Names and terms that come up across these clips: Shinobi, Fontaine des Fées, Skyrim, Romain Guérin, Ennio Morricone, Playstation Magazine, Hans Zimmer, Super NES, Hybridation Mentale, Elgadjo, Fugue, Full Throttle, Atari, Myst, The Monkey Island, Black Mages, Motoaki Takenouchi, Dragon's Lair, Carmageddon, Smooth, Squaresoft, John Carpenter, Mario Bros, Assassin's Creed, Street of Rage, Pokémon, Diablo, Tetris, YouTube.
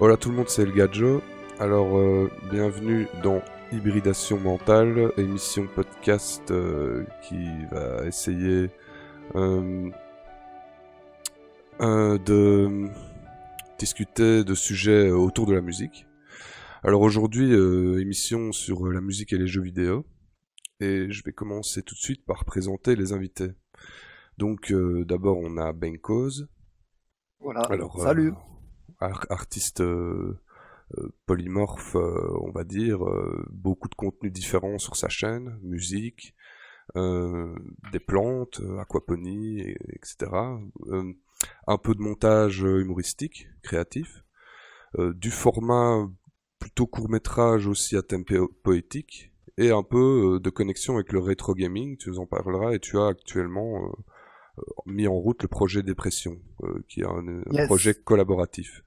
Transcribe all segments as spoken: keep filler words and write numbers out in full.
Voilà tout le monde, c'est Elgadjo. Alors, euh, bienvenue dans Hybridation Mentale, émission podcast euh, qui va essayer euh, euh, de discuter de sujets autour de la musique. Alors aujourd'hui, euh, émission sur la musique et les jeux vidéo. Et je vais commencer tout de suite par présenter les invités. Donc euh, d'abord on a Bencoz. Voilà, alors, salut euh, artiste euh, euh, polymorphe, euh, on va dire, euh, beaucoup de contenus différents sur sa chaîne, musique, euh, des plantes, euh, aquaponie, et, etc. Euh, un peu de montage humoristique, créatif, euh, du format plutôt court-métrage aussi à thème poétique, et un peu euh, de connexion avec le rétro gaming, tu nous en parleras, et tu as actuellement euh, mis en route le projet Dépression, euh, qui est un, yes. un projet collaboratif.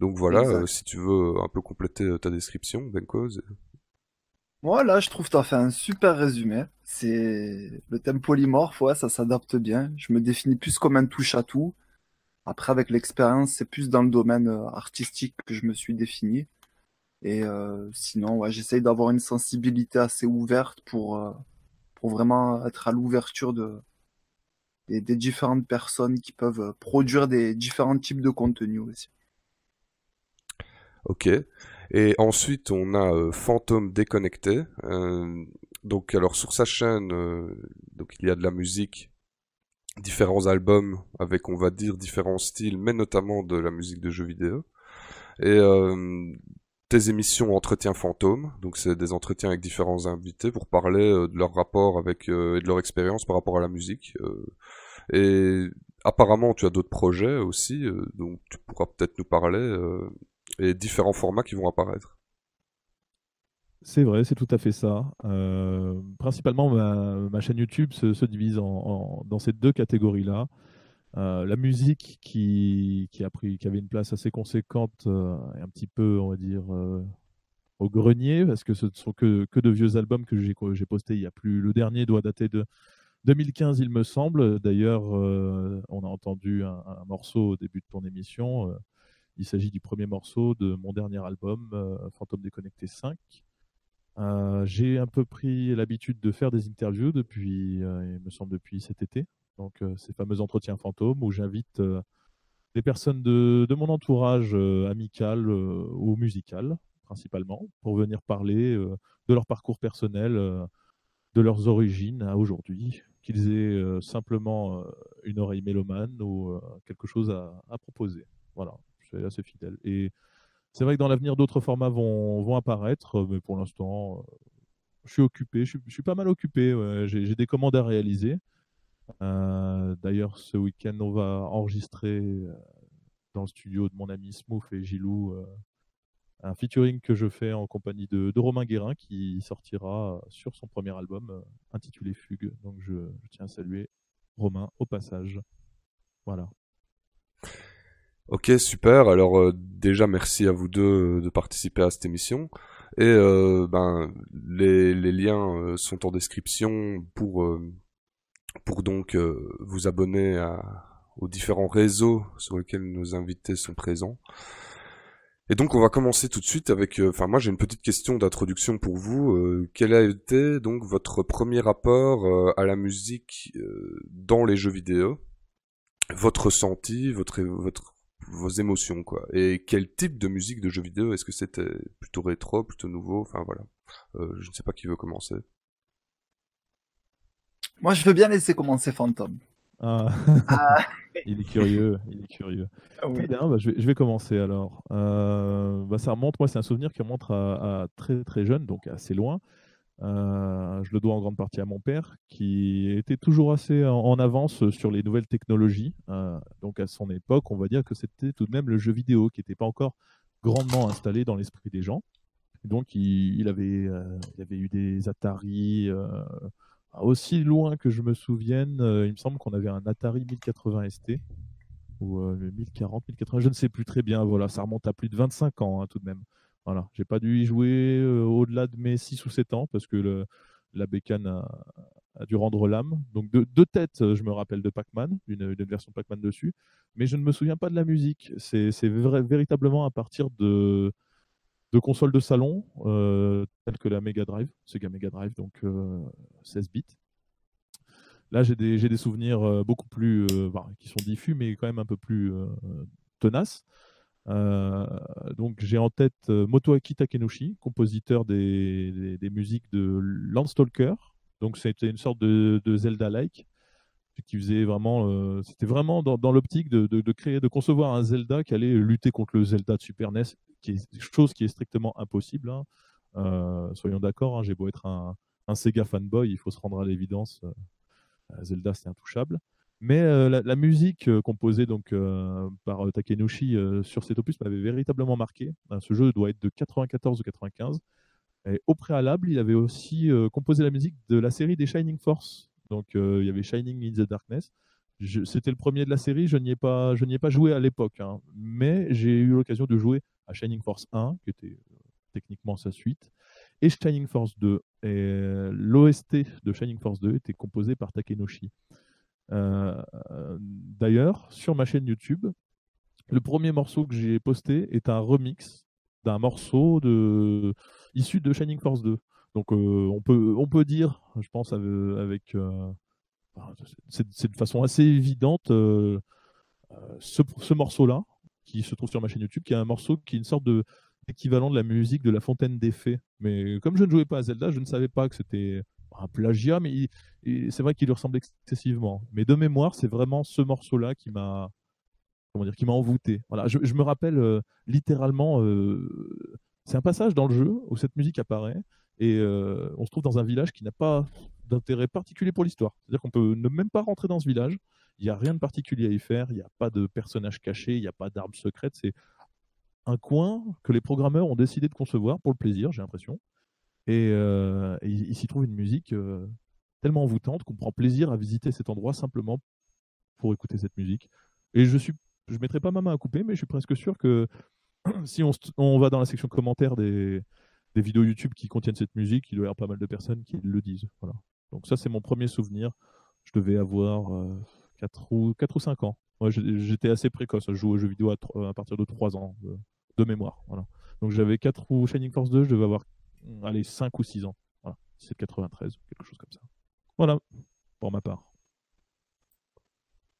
Donc voilà, euh, si tu veux un peu compléter ta description, Bencoz. Voilà, je trouve que tu as fait un super résumé. C'est le thème polymorphe, ouais, ça s'adapte bien. Je me définis plus comme un touche-à-tout. Après, avec l'expérience, c'est plus dans le domaine artistique que je me suis défini. Et euh, sinon, ouais, j'essaye d'avoir une sensibilité assez ouverte pour, euh, pour vraiment être à l'ouverture de, des, des différentes personnes qui peuvent produire des différents types de contenus aussi. Ok. Et ensuite, on a euh, Fantôme déconnecté. Euh, donc, alors sur sa chaîne, euh, donc il y a de la musique, différents albums avec, on va dire, différents styles, mais notamment de la musique de jeux vidéo. Et euh, tes émissions Entretien Fantôme, donc c'est des entretiens avec différents invités pour parler euh, de leur rapport avec euh, et de leur expérience par rapport à la musique. Euh, et apparemment, tu as d'autres projets aussi, euh, donc tu pourras peut-être nous parler euh, et différents formats qui vont apparaître. C'est vrai, c'est tout à fait ça. Euh, principalement, ma, ma chaîne YouTube se, se divise en, en, dans ces deux catégories-là. Euh, la musique qui, qui, a pris, qui avait une place assez conséquente euh, et un petit peu, on va dire, euh, au grenier, parce que ce ne sont que, que de vieux albums que j'ai postés il n'y a plus. Le dernier doit dater de deux mille quinze, il me semble. D'ailleurs, euh, on a entendu un, un morceau au début de ton émission. Euh, il s'agit du premier morceau de mon dernier album, euh, Fantôme déconnecté cinq. Euh, j'ai un peu pris l'habitude de faire des interviews depuis, euh, il me semble, depuis cet été. Donc, euh, ces fameux entretiens fantômes où j'invite euh, des personnes de, de mon entourage euh, amical euh, ou musical, principalement, pour venir parler euh, de leur parcours personnel, euh, de leurs origines à aujourd'hui, qu'ils aient euh, simplement euh, une oreille mélomane ou euh, quelque chose à, à proposer. Voilà, je suis assez fidèle. Et c'est vrai que dans l'avenir, d'autres formats vont, vont apparaître, mais pour l'instant, euh, je suis occupé, je suis, je suis pas mal occupé, ouais, j'ai des commandes à réaliser. Euh, d'ailleurs, ce week-end, on va enregistrer euh, dans le studio de mon ami Smooth et Gilou euh, un featuring que je fais en compagnie de, de Romain Guérin, qui sortira sur son premier album euh, intitulé Fugue. Donc, je, je tiens à saluer Romain au passage. Voilà. Ok, super. Alors, euh, déjà, merci à vous deux de participer à cette émission. Et euh, ben, les, les liens euh, sont en description pour. Euh, pour donc euh, vous abonner à, aux différents réseaux sur lesquels nos invités sont présents. Et donc on va commencer tout de suite avec... Enfin euh, moi j'ai une petite question d'introduction pour vous. Euh, quel a été donc votre premier rapport euh, à la musique euh, dans les jeux vidéo? Votre ressenti, votre, votre, vos émotions quoi. Et quel type de musique de jeux vidéo? Est-ce que c'était plutôt rétro, plutôt nouveau? Enfin voilà. Euh, je ne sais pas qui veut commencer. Moi, je veux bien laisser commencer Fantôme. Ah. Ah. Il est curieux, il est curieux. Ah oui. Bien, bah, je, vais, je vais commencer alors. Euh, bah, ça remonte, moi, c'est un souvenir qui remonte à, à très très jeune, donc assez loin. Euh, je le dois en grande partie à mon père, qui était toujours assez en, en avance sur les nouvelles technologies. Euh, donc à son époque, on va dire que c'était tout de même le jeu vidéo qui n'était pas encore grandement installé dans l'esprit des gens. Et donc il, il, avait, euh, il avait eu des Atari... Euh, Aussi loin que je me souvienne, euh, il me semble qu'on avait un Atari mille quatre-vingts S T, ou euh, mille quarante, mille quatre-vingts, je ne sais plus très bien, voilà, ça remonte à plus de vingt-cinq ans hein, tout de même. Voilà, j'ai pas dû y jouer euh, au-delà de mes six ou sept ans, parce que le, la bécane a, a dû rendre l'âme. Donc de, de tête, je me rappelle de Pac-Man, une, une version Pac-Man dessus, mais je ne me souviens pas de la musique. C'est véritablement à partir de... de consoles de salon, euh, telles que la Mega Drive, Sega Mega Drive, donc euh, seize bits. Là, j'ai des, j'ai des souvenirs euh, beaucoup plus, euh, bah, qui sont diffus, mais quand même un peu plus euh, tenaces. Euh, donc, j'ai en tête euh, Motoaki Takenouchi, compositeur des, des, des musiques de Landstalker. Donc, c'était une sorte de, de Zelda-like, qui faisait vraiment, euh, c'était vraiment dans, dans l'optique de, de, de créer, de concevoir un Zelda qui allait lutter contre le Zelda de Super N E S, qui est, chose qui est strictement impossible. Hein. Euh, soyons d'accord, hein, j'ai beau être un, un Sega fanboy, il faut se rendre à l'évidence, euh, Zelda c'est intouchable. Mais euh, la, la musique euh, composée donc, euh, par euh, Takenouchi euh, sur cet opus m'avait véritablement marqué. Hein, ce jeu doit être de quatre-vingt-quatorze ou quatre-vingt-quinze. Et au préalable, il avait aussi euh, composé la musique de la série des Shining Force. Donc euh, il y avait Shining in the Darkness. C'était le premier de la série, je n'y ai, ai pas joué à l'époque. Hein, mais j'ai eu l'occasion de jouer à Shining Force un, qui était euh, techniquement sa suite, et Shining Force deux. Et euh, l'O S T de Shining Force deux était composé par Takenouchi. Euh, euh, D'ailleurs, sur ma chaîne YouTube, le premier morceau que j'ai posté est un remix d'un morceau de... issu de Shining Force deux. Donc euh, on, peut, on peut dire, je pense, avec, euh, c'est de façon assez évidente, euh, ce, ce morceau-là, qui se trouve sur ma chaîne YouTube, qui est un morceau qui est une sorte d'équivalent de, de la musique de la Fontaine des Fées. Mais comme je ne jouais pas à Zelda, je ne savais pas que c'était un plagiat, mais c'est vrai qu'il lui ressemblait excessivement. Mais de mémoire, c'est vraiment ce morceau-là qui m'a... Comment dire, qui m'a envoûté. Voilà, je, je me rappelle euh, littéralement euh, C'est un passage dans le jeu où cette musique apparaît et euh, on se trouve dans un village qui n'a pas d'intérêt particulier pour l'histoire. C'est-à-dire qu'on peut ne même pas rentrer dans ce village, il n'y a rien de particulier à y faire, il n'y a pas de personnage caché, il n'y a pas d'arme secrète, c'est un coin que les programmeurs ont décidé de concevoir pour le plaisir, j'ai l'impression. Et, euh, et il s'y trouve une musique euh, tellement envoûtante qu'on prend plaisir à visiter cet endroit simplement pour écouter cette musique. Et je suis, je mettrai pas ma main à couper, mais je suis presque sûr que si on, on va dans la section commentaires des, des vidéos YouTube qui contiennent cette musique, il doit y avoir pas mal de personnes qui le disent. Voilà. Donc ça, c'est mon premier souvenir. Je devais avoir euh, quatre ou cinq ans. Moi, j'étais assez précoce. Je joue aux jeux vidéo à, à partir de trois ans de, de mémoire. Voilà. Donc j'avais quatre ou Shining Force deux, je devais avoir allez, cinq ou six ans. Voilà. C'est quatre-vingt-treize, quelque chose comme ça. Voilà, pour ma part.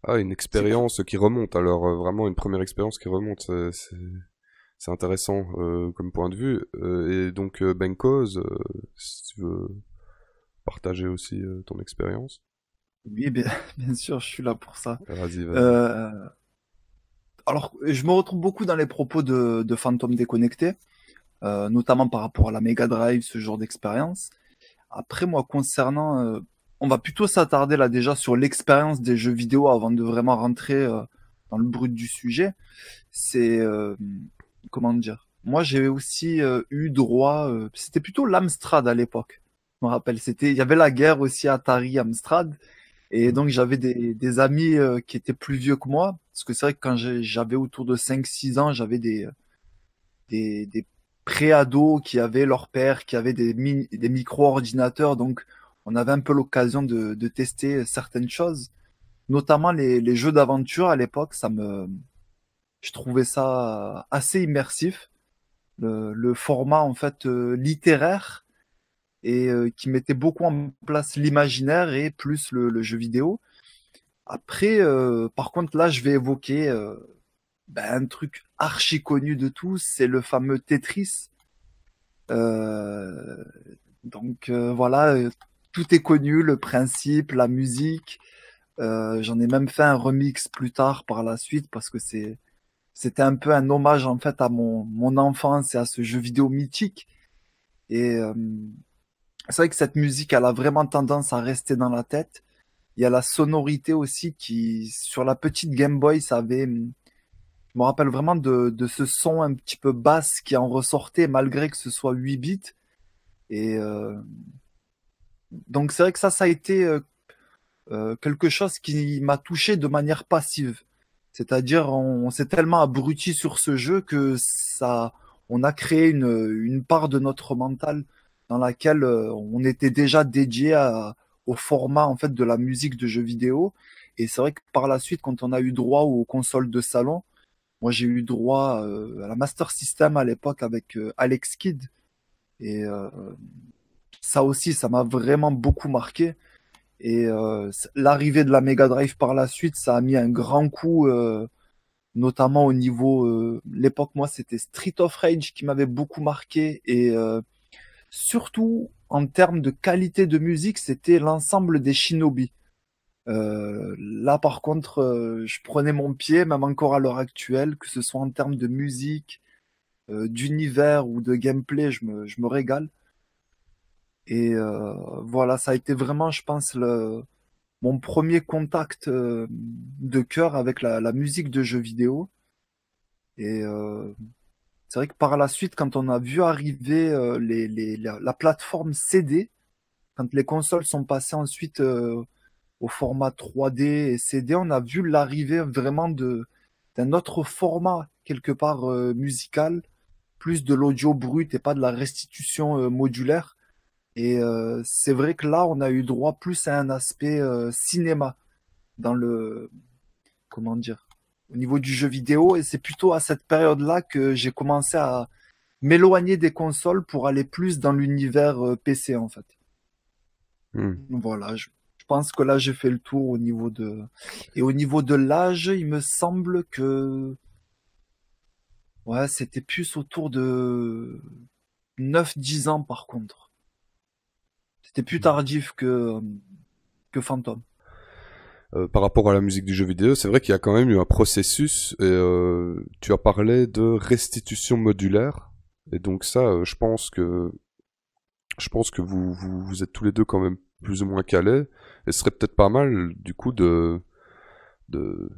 Ah, une expérience qui remonte, alors euh, vraiment une première expérience qui remonte, c'est intéressant euh, comme point de vue. Euh, et donc euh, Bencoz, euh, si tu veux partager aussi euh, ton expérience. Oui, bien, bien sûr, je suis là pour ça. Vas-y, vas-y. Euh, alors, je me retrouve beaucoup dans les propos de, de Fantôme déconnecté, euh, notamment par rapport à la Mega Drive, ce genre d'expérience. Après, moi, concernant... Euh, on va plutôt s'attarder là déjà sur l'expérience des jeux vidéo avant de vraiment rentrer euh, dans le brut du sujet. C'est... Euh, comment dire? Moi, j'ai aussi euh, eu droit... Euh, c'était plutôt l'Amstrad à l'époque, je me rappelle. C'était, il y avait la guerre aussi Atari-Amstrad. Et donc, j'avais des, des amis euh, qui étaient plus vieux que moi. Parce que c'est vrai que quand j'avais autour de cinq six ans, j'avais des, des, des pré-ados qui avaient leur père, qui avaient des, mini, des micro-ordinateurs. Donc... on avait un peu l'occasion de, de tester certaines choses, notamment les, les jeux d'aventure à l'époque. Ça me, je trouvais ça assez immersif, le, le format en fait euh, littéraire et euh, qui mettait beaucoup en place l'imaginaire et plus le, le jeu vidéo. Après, euh, par contre, là, je vais évoquer euh, ben, un truc archi connu de tous, c'est le fameux Tetris. Euh, donc euh, voilà. Euh, Tout est connu, le principe, la musique. Euh, j'en ai même fait un remix plus tard par la suite parce que c'est, c'était un peu un hommage en fait à mon, mon enfance et à ce jeu vidéo mythique. Et euh, c'est vrai que cette musique, elle a vraiment tendance à rester dans la tête. Il y a la sonorité aussi qui, sur la petite Game Boy, ça avait, je me rappelle vraiment de, de ce son un petit peu basse qui en ressortait malgré que ce soit huit bits. Et euh, donc c'est vrai que ça, ça a été euh, euh, quelque chose qui m'a touché de manière passive. C'est-à-dire, on, on s'est tellement abruti sur ce jeu que ça, on a créé une, une part de notre mental dans laquelle euh, on était déjà dédié à, au format en fait de la musique de jeux vidéo. Et c'est vrai que par la suite, quand on a eu droit aux consoles de salon, moi j'ai eu droit euh, à la Master System à l'époque avec euh, Alex Kidd et euh, ça aussi, ça m'a vraiment beaucoup marqué. Et euh, l'arrivée de la Mega Drive par la suite, ça a mis un grand coup, euh, notamment au niveau... Euh, l'époque, moi, c'était Street of Rage qui m'avait beaucoup marqué. Et euh, surtout, en termes de qualité de musique, c'était l'ensemble des Shinobi. Euh, là, par contre, euh, je prenais mon pied, même encore à l'heure actuelle, que ce soit en termes de musique, euh, d'univers ou de gameplay, je me, je me régale. Et euh, voilà, ça a été vraiment, je pense, le, mon premier contact euh, de cœur avec la, la musique de jeux vidéo. Et euh, c'est vrai que par la suite, quand on a vu arriver euh, les, les, la, la plateforme C D, quand les consoles sont passées ensuite euh, au format trois D et C D, on a vu l'arrivée vraiment de, d'un autre format, quelque part euh, musical, plus de l'audio brut et pas de la restitution euh, modulaire. Et euh, c'est vrai que là, on a eu droit plus à un aspect euh, cinéma dans le, comment dire, au niveau du jeu vidéo. Et c'est plutôt à cette période-là que j'ai commencé à m'éloigner des consoles pour aller plus dans l'univers euh, P C en fait. Mmh. Voilà, je, je pense que là j'ai fait le tour au niveau de et au niveau de l'âge, il me semble que ouais, c'était plus autour de neuf dix ans par contre. C'était plus tardif que, que Fantôme. Euh, par rapport à la musique du jeu vidéo, c'est vrai qu'il y a quand même eu un processus. Et, euh, tu as parlé de restitution modulaire. Et donc ça, euh, je pense que je pense que vous, vous, vous êtes tous les deux quand même plus ou moins calés. Et ce serait peut-être pas mal, du coup, de de,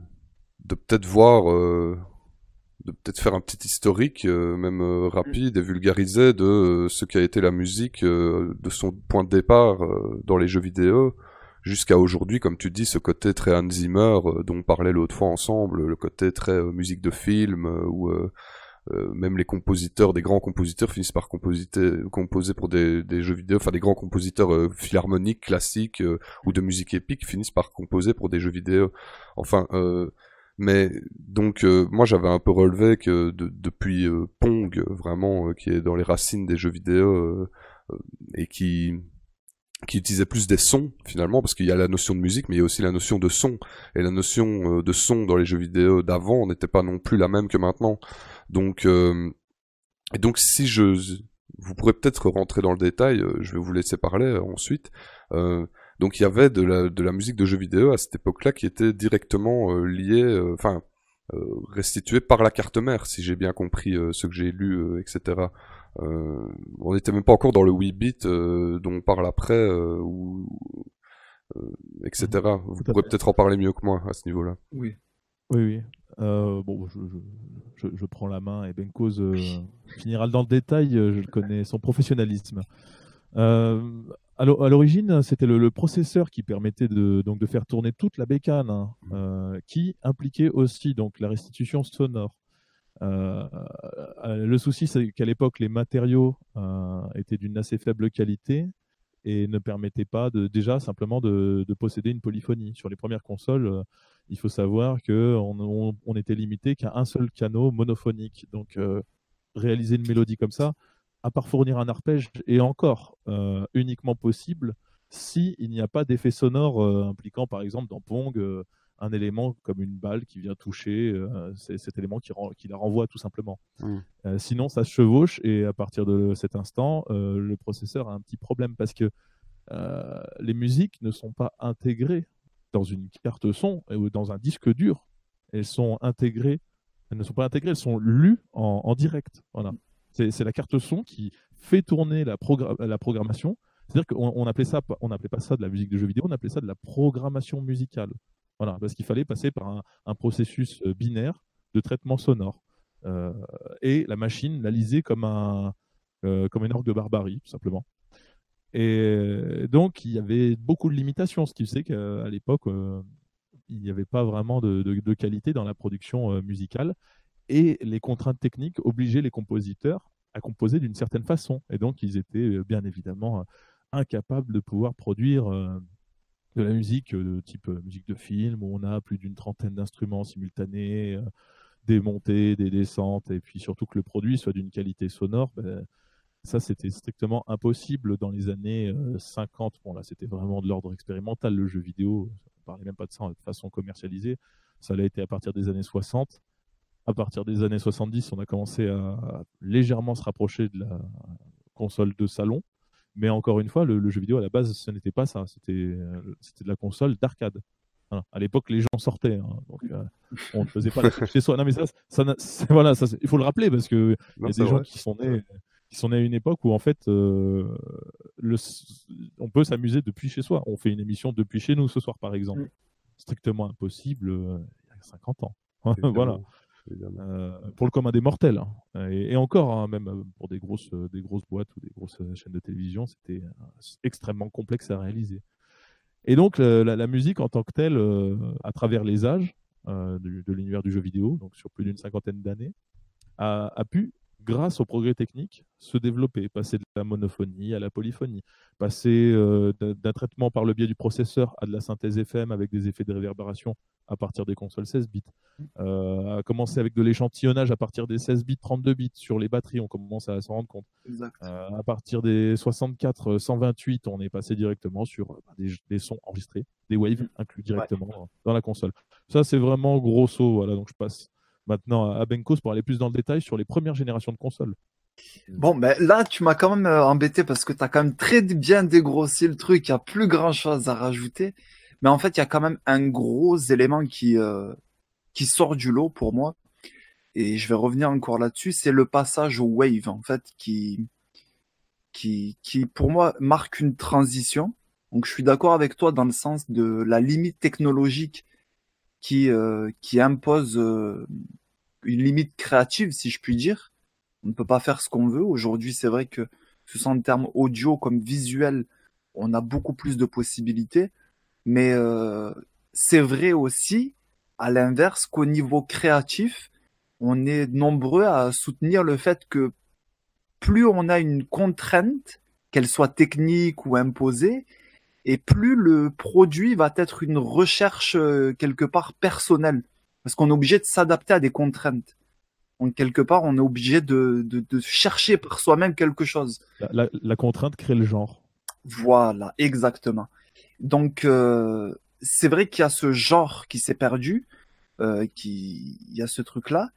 de peut-être voir, euh, de peut-être faire un petit historique, euh, même euh, rapide et vulgarisé, de euh, ce qu'a été la musique, euh, de son point de départ euh, dans les jeux vidéo jusqu'à aujourd'hui, comme tu dis, ce côté très Hans Zimmer euh, dont on parlait l'autre fois ensemble, le côté très euh, musique de film, euh, où euh, euh, même les compositeurs, des grands compositeurs finissent par composer pour des, des jeux vidéo, enfin des grands compositeurs euh, philharmoniques, classiques, euh, ou de musique épique finissent par composer pour des jeux vidéo. Enfin, euh, mais donc euh, moi j'avais un peu relevé que de, depuis euh, Pong, vraiment, euh, qui est dans les racines des jeux vidéo, euh, euh, et qui... qui utilisait plus des sons finalement, parce qu'il y a la notion de musique mais il y a aussi la notion de son, et la notion euh, de son dans les jeux vidéo d'avant n'était pas non plus la même que maintenant. Donc euh, et donc si je vous pourrez peut-être rentrer dans le détail, euh, je vais vous laisser parler euh, ensuite. Euh, donc il y avait de la, de la musique de jeux vidéo à cette époque-là qui était directement euh, liée, enfin euh, euh, restituée par la carte mère, si j'ai bien compris euh, ce que j'ai lu, euh, et cetera. Euh, on n'était même pas encore dans le huit bits euh, dont on parle après, euh, ou, euh, et cetera. Vous pourrez peut-être en parler mieux que moi à ce niveau-là. Oui, oui, oui. Euh, bon, je, je, je, je prends la main, et Bencoz euh, finira dans le détail. Je le connais, son professionnalisme. Euh, à l'origine, c'était le, le processeur qui permettait de, donc, de faire tourner toute la bécane, hein, euh, qui impliquait aussi donc la restitution sonore. Euh, le souci, c'est qu'à l'époque, les matériaux euh, étaient d'une assez faible qualité et ne permettaient pas de, déjà simplement de, de posséder une polyphonie. Sur les premières consoles, euh, il faut savoir qu'on on, on était limité qu'à un seul canot monophonique. Donc, euh, réaliser une mélodie comme ça, à part fournir un arpège, est encore euh, uniquement possible si il n'y a pas d'effet sonore euh, impliquant, par exemple, dans Pong, euh, un élément comme une balle qui vient toucher, euh, c'est cet élément qui, ren qui la renvoie tout simplement. Mmh. Euh, sinon, ça se chevauche, et à partir de cet instant, euh, le processeur a un petit problème parce que euh, les musiques ne sont pas intégrées dans une carte son ou dans un disque dur. Elles sont intégrées, elles ne sont pas intégrées, elles sont lues en, en direct. Voilà. C'est la carte son qui fait tourner la, progr la programmation. C'est-à-dire qu'on on appelait ça, on n'appelait pas ça de la musique de jeux vidéo, on appelait ça de la programmation musicale. Voilà, parce qu'il fallait passer par un, un processus binaire de traitement sonore. Euh, et la machine la lisait comme un, euh, comme une orgue de barbarie, tout simplement. Et donc, il y avait beaucoup de limitations, ce qui faisait qu'à l'époque, euh, il n'y avait pas vraiment de, de, de qualité dans la production euh, musicale. Et les contraintes techniques obligeaient les compositeurs à composer d'une certaine façon. Et donc, ils étaient bien évidemment incapables de pouvoir produire... Euh, de la musique de type musique de film, où on a plus d'une trentaine d'instruments simultanés, euh, des montées, des descentes, et puis surtout que le produit soit d'une qualité sonore, ben, ça c'était strictement impossible dans les années euh, cinquante. Bon là c'était vraiment de l'ordre expérimental, le jeu vidéo, on ne parlait même pas de ça de façon commercialisée, ça l'a été à partir des années soixante. À partir des années soixante-dix, on a commencé à, à légèrement se rapprocher de la console de salon. Mais encore une fois, le, le jeu vidéo à la base, ce n'était pas ça. C'était de la console d'arcade. Voilà. À l'époque, les gens sortaient, hein, donc euh, on ne faisait pas la chez soi. Non, mais ça, ça, ça voilà, ça, il faut le rappeler parce que non, y a des gens qui sont nés, qui sont nés à une époque où en fait, euh, le, on peut s'amuser depuis chez soi. On fait une émission depuis chez nous ce soir, par exemple. Mm. Strictement impossible euh, il y a cinquante ans. Voilà. Euh, pour le commun des mortels, hein. et, et encore hein, même pour des grosses, des grosses boîtes ou des grosses chaînes de télévision, c'était extrêmement complexe à réaliser. Et donc la, la musique en tant que telle, euh, à travers les âges euh, de, de l'univers du jeu vidéo, donc sur plus d'une cinquantaine d'années, a, a pu, grâce au progrès technique, se développer, passer de la monophonie à la polyphonie, passer euh, d'un traitement par le biais du processeur à de la synthèse F M avec des effets de réverbération à partir des consoles seize bits, euh, à commencer avec de l'échantillonnage à partir des seize bits, trente-deux bits, sur les batteries, on commence à s'en rendre compte. Exact. Euh, à partir des soixante-quatre, cent vingt-huit, on est passé directement sur des, des sons enregistrés, des waves inclus directement ouais. dans la console. Ça, c'est vraiment grosso, voilà, donc je passe maintenant à Bencoz pour aller plus dans le détail sur les premières générations de consoles. Bon, mais là, tu m'as quand même embêté parce que tu as quand même très bien dégrossi le truc. Il n'y a plus grand-chose à rajouter. Mais en fait, il y a quand même un gros élément qui, euh, qui sort du lot pour moi. et je vais revenir encore là-dessus, c'est le passage au Wave, en fait, qui, qui, qui, pour moi, marque une transition. Donc, je suis d'accord avec toi dans le sens de la limite technologique qui, euh, qui impose euh, une limite créative, si je puis dire. On ne peut pas faire ce qu'on veut. Aujourd'hui, c'est vrai que, que ce soit en termes audio comme visuel, on a beaucoup plus de possibilités. Mais euh, c'est vrai aussi, à l'inverse, qu'au niveau créatif, on est nombreux à soutenir le fait que plus on a une contrainte, qu'elle soit technique ou imposée, et plus le produit va être une recherche euh, quelque part personnelle. Parce qu'on est obligé de s'adapter à des contraintes. Donc, quelque part, on est obligé de, de, de chercher par soi-même quelque chose. La, la, la contrainte crée le genre. Voilà, exactement. Donc, euh, c'est vrai qu'il y a ce genre qui s'est perdu, euh, qui... il y a ce truc-là.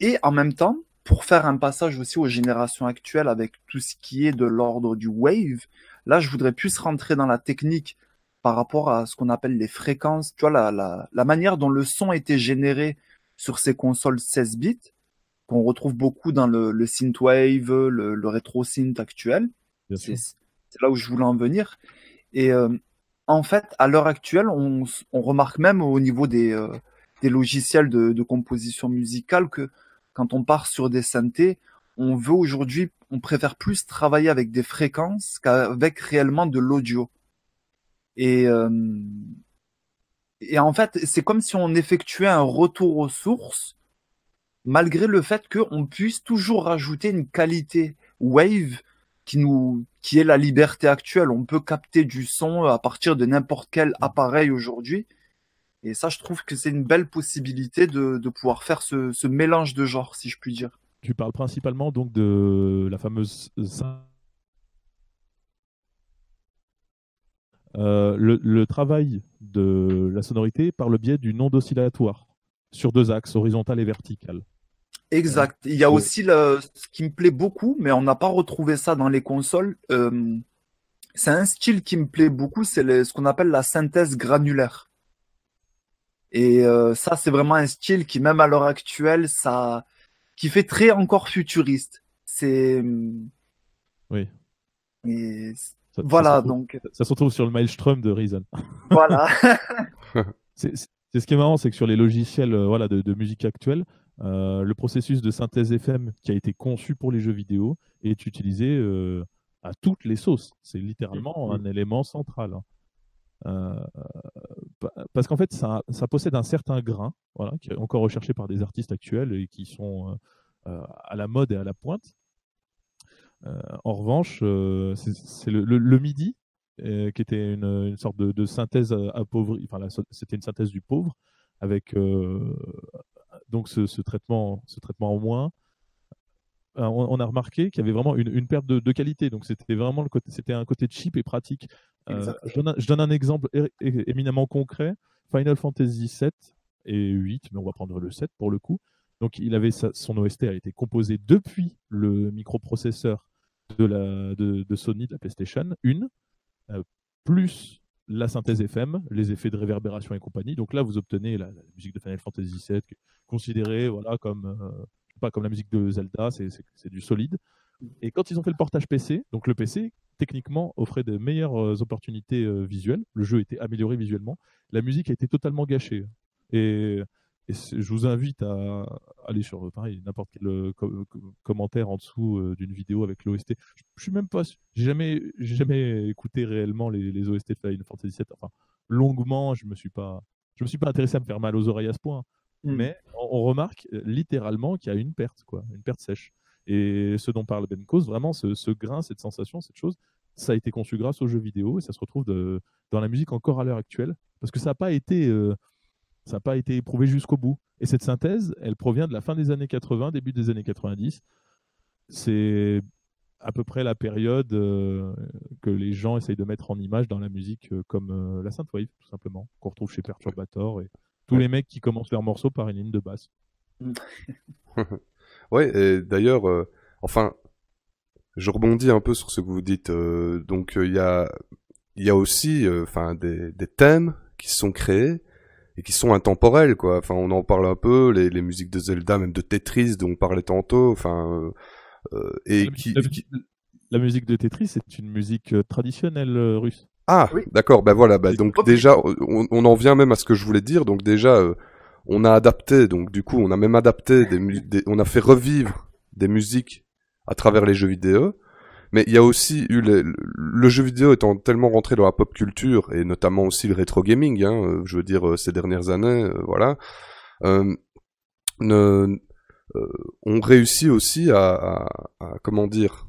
Et en même temps, pour faire un passage aussi aux générations actuelles avec tout ce qui est de l'ordre du wave, là, je voudrais plus rentrer dans la technique par rapport à ce qu'on appelle les fréquences. Tu vois, la, la, la manière dont le son était généré sur ces consoles seize bits, qu'on retrouve beaucoup dans le, le synthwave, le, le rétro-synth actuel. C'est là où je voulais en venir. Et euh, en fait, à l'heure actuelle, on, on remarque même au niveau des, euh, des logiciels de, de composition musicale que quand on part sur des synthés, on veut aujourd'hui, on préfère plus travailler avec des fréquences qu'avec réellement de l'audio. Et, euh, et en fait, c'est comme si on effectuait un retour aux sources, malgré le fait qu'on puisse toujours rajouter une qualité wave qui nous, qui est la liberté actuelle. On peut capter du son à partir de n'importe quel appareil aujourd'hui. Et ça, je trouve que c'est une belle possibilité de, de pouvoir faire ce, ce mélange de genres, si je puis dire. Tu parles principalement donc de la fameuse euh, le, le travail de la sonorité par le biais du non-oscillatoire sur deux axes, horizontal et vertical. Exact. Il y a aussi le, ce qui me plaît beaucoup, mais on n'a pas retrouvé ça dans les consoles. Euh, c'est un style qui me plaît beaucoup, c'est ce qu'on appelle la synthèse granulaire. Et euh, ça, c'est vraiment un style qui, même à l'heure actuelle, ça, qui fait très encore futuriste. C'est. Oui. Et ça, voilà, ça se retrouve, donc. Ça se retrouve sur le Maelstrom de Reason. Voilà. c'est ce qui est marrant, c'est que sur les logiciels euh, voilà, de, de musique actuelle, Euh, le processus de synthèse F M qui a été conçu pour les jeux vidéo est utilisé euh, à toutes les sauces. C'est littéralement mmh. un élément central. Hein. Euh, parce qu'en fait, ça, ça possède un certain grain, voilà, qui est encore recherché par des artistes actuels et qui sont euh, à la mode et à la pointe. Euh, en revanche, euh, c'est le, le, le MIDI, euh, qui était une, une sorte de, de synthèse appauvrie, enfin, c'était une synthèse du pauvre, avec... Euh, Donc ce, ce, traitement, ce traitement en moins, on, on a remarqué qu'il y avait vraiment une, une perte de, de qualité. Donc c'était vraiment le côté, c'était un côté cheap et pratique. Euh, je, donne un, je donne un exemple é, é, éminemment concret. Final Fantasy sept et huit, mais on va prendre le sept pour le coup. Donc il avait sa, son O S T a été composé depuis le microprocesseur de, la, de, de Sony, de la PlayStation un, euh, plus la synthèse F M, les effets de réverbération et compagnie. Donc là, vous obtenez la, la musique de Final Fantasy sept, considérée voilà, comme, euh, je sais pas, comme la musique de Zelda, c'est du solide. Et quand ils ont fait le portage P C, donc le P C, techniquement, offrait de meilleures opportunités euh, visuelles. Le jeu était amélioré visuellement. La musique a été totalement gâchée. Et, et je vous invite à aller sur n'importe quel com commentaire en dessous euh, d'une vidéo avec l'O S T. Je, je suis même pas... J'ai jamais, jamais écouté réellement les, les O S T de Final Fantasy sept. Enfin, longuement, je me suis pas... Je me suis pas intéressé à me faire mal aux oreilles à ce point. Mmh. Mais on remarque littéralement qu'il y a une perte, quoi, une perte sèche. Et ce dont parle Bencoz, vraiment, ce, ce grain, cette sensation, cette chose, ça a été conçu grâce aux jeux vidéo et ça se retrouve de, dans la musique encore à l'heure actuelle. Parce que ça n'a pas été... Euh, ça n'a pas été éprouvé jusqu'au bout. Et cette synthèse, elle provient de la fin des années quatre-vingt, début des années quatre-vingt-dix. C'est à peu près la période euh, que les gens essayent de mettre en image dans la musique, euh, comme euh, la synthwave, tout simplement, qu'on retrouve chez Perturbator et tous les mecs qui commencent leurs morceaux par une ligne de basse. Ouais, et d'ailleurs, euh, enfin, je rebondis un peu sur ce que vous dites. Euh, donc, il euh, y, a, y a aussi euh, des, des thèmes qui sont créés, et qui sont intemporels, quoi. Enfin, on en parle un peu, les, les musiques de Zelda, même de Tetris dont on parlait tantôt, enfin, euh, et la, qui, la, qui... la musique de Tetris, c'est une musique traditionnelle euh, russe. Ah, oui. D'accord, ben bah voilà, bah, donc déjà, on, on en vient même à ce que je voulais dire, donc déjà, euh, on a adapté, donc du coup, on a même adapté, des, mu- des on a fait revivre des musiques à travers les jeux vidéo, mais il y a aussi eu les, le, le jeu vidéo étant tellement rentré dans la pop culture, et notamment aussi le rétro gaming, hein, je veux dire, ces dernières années, euh, voilà, euh, ne, euh, on réussit aussi à, à, à comment dire,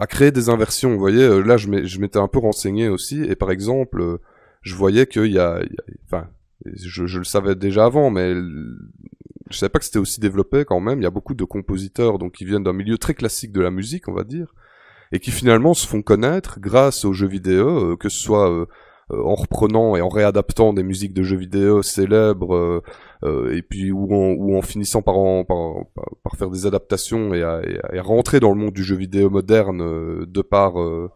à créer des inversions, vous voyez, euh, là je, m'ai, je m'étais un peu renseigné aussi, et par exemple, euh, je voyais qu'il y a, il y a enfin, je, je le savais déjà avant, mais je savais pas que c'était aussi développé quand même, il y a beaucoup de compositeurs donc qui viennent d'un milieu très classique de la musique, on va dire, et qui finalement se font connaître grâce aux jeux vidéo, euh, que ce soit euh, euh, en reprenant et en réadaptant des musiques de jeux vidéo célèbres, euh, euh, et puis ou en, ou en finissant par, en, par, par, par faire des adaptations et, à, et, à, et à rentrer dans le monde du jeu vidéo moderne euh, de par euh,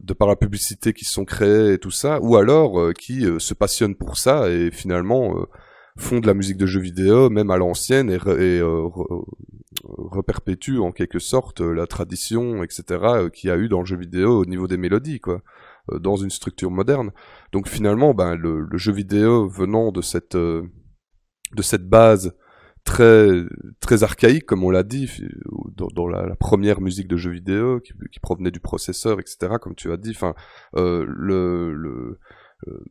de par la publicité qui se sont créées et tout ça, ou alors euh, qui euh, se passionnent pour ça et finalement euh, font de la musique de jeux vidéo, même à l'ancienne, et, re- et euh, re- reperpétuent en quelque sorte la tradition, et cetera, euh, qu'il y a eu dans le jeu vidéo au niveau des mélodies, quoi, euh, dans une structure moderne. Donc finalement, ben, le, le jeu vidéo venant de cette, euh, de cette base très, très archaïque, comme on l'a dit, dans, dans la, la première musique de jeu vidéo, qui, qui provenait du processeur, et cetera, comme tu as dit, enfin, euh, le... le euh,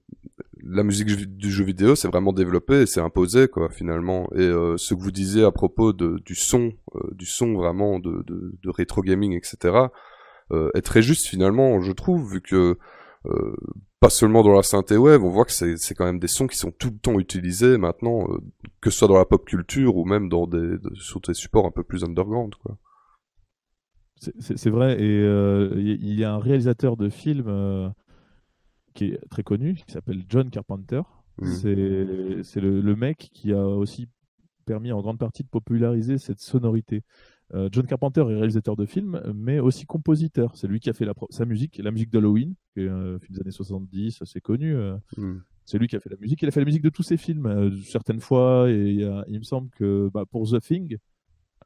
la musique du jeu vidéo s'est vraiment développée et s'est imposée, quoi, finalement. Et euh, ce que vous disiez à propos de, du son, euh, du son vraiment de, de, de rétro gaming, et cetera, euh, est très juste, finalement, je trouve, vu que, euh, pas seulement dans la synthé web, on voit que c'est, c'est quand même des sons qui sont tout le temps utilisés maintenant, euh, que ce soit dans la pop culture ou même dans des, de, sur des supports un peu plus underground, quoi. C'est, c'est, c'est vrai, et il euh, y, y a un réalisateur de film... Euh... qui est très connu, qui s'appelle John Carpenter. Mmh. C'est, c'est le, le mec qui a aussi permis en grande partie de populariser cette sonorité. Euh, John Carpenter est réalisateur de films, mais aussi compositeur. C'est lui qui a fait la, sa musique, la musique d'Halloween, qui est un film des années soixante-dix, assez connu. Mmh. C'est lui qui a fait la musique. Il a fait la musique de tous ses films, euh, certaines fois. Et il, a, il me semble que bah, pour The Thing,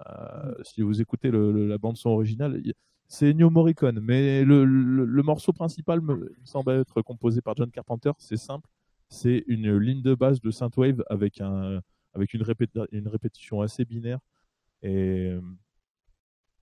euh, si vous écoutez le, le, la bande son originale... Il, c'est Ennio Morricone, mais le, le, le morceau principal me, me semble être composé par John Carpenter. C'est simple, c'est une ligne de basse de synthwave avec, un, avec une, répéta- une répétition assez binaire. Et,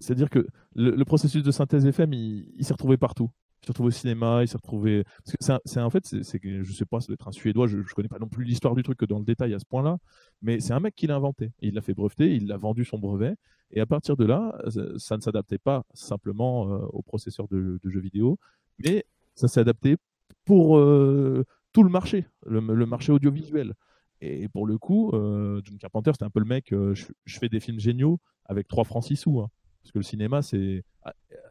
c'est-à-dire que le, le processus de synthèse F M, il, il s'est retrouvé partout. Il s'est retrouvé au cinéma, il s'est retrouvé... Parce que c'est, un, c'est en fait, c'est, c'est, je sais pas, ça doit être un Suédois, je ne connais pas non plus l'histoire du truc dans le détail à ce point-là, mais c'est un mec qui l'a inventé. Il l'a fait breveter, il l'a vendu son brevet, et à partir de là, ça ne s'adaptait pas simplement euh, au processeur de, de jeux vidéo, mais ça s'est adapté pour euh, tout le marché, le, le marché audiovisuel. Et pour le coup, euh, John Carpenter, c'était un peu le mec, euh, je, je fais des films géniaux avec trois francs six sous, hein. Parce que le cinéma, c'est,